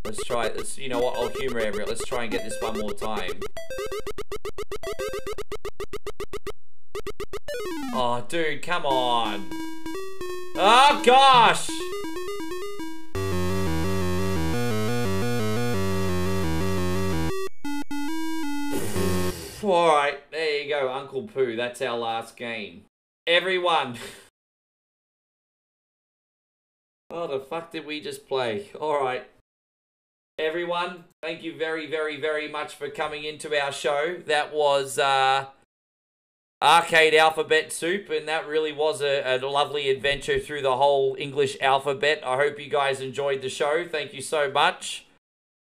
Let's try it. Let's, you know what? I'll humor everyone. Let's try and get this one more time. Oh, dude, come on! Oh gosh! Alright, there you go, Uncle Pooh. That's our last game. Everyone! Oh, the fuck did we just play? Alright. Everyone, thank you very, very, very much for coming into our show. That was, uh... Arcade Alphabet Soup, and that really was a, a lovely adventure through the whole English alphabet. I hope you guys enjoyed the show. Thank you so much.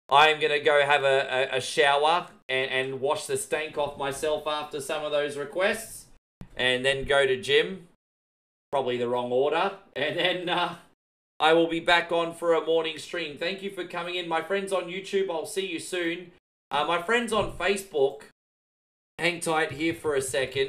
I'm going to go have a, a, a shower and, and wash the stank off myself after some of those requests. And then go to gym. Probably the wrong order. And then uh, I will be back on for a morning stream. Thank you for coming in. My friends on YouTube, I'll see you soon. Uh, my friends on Facebook, hang tight here for a second.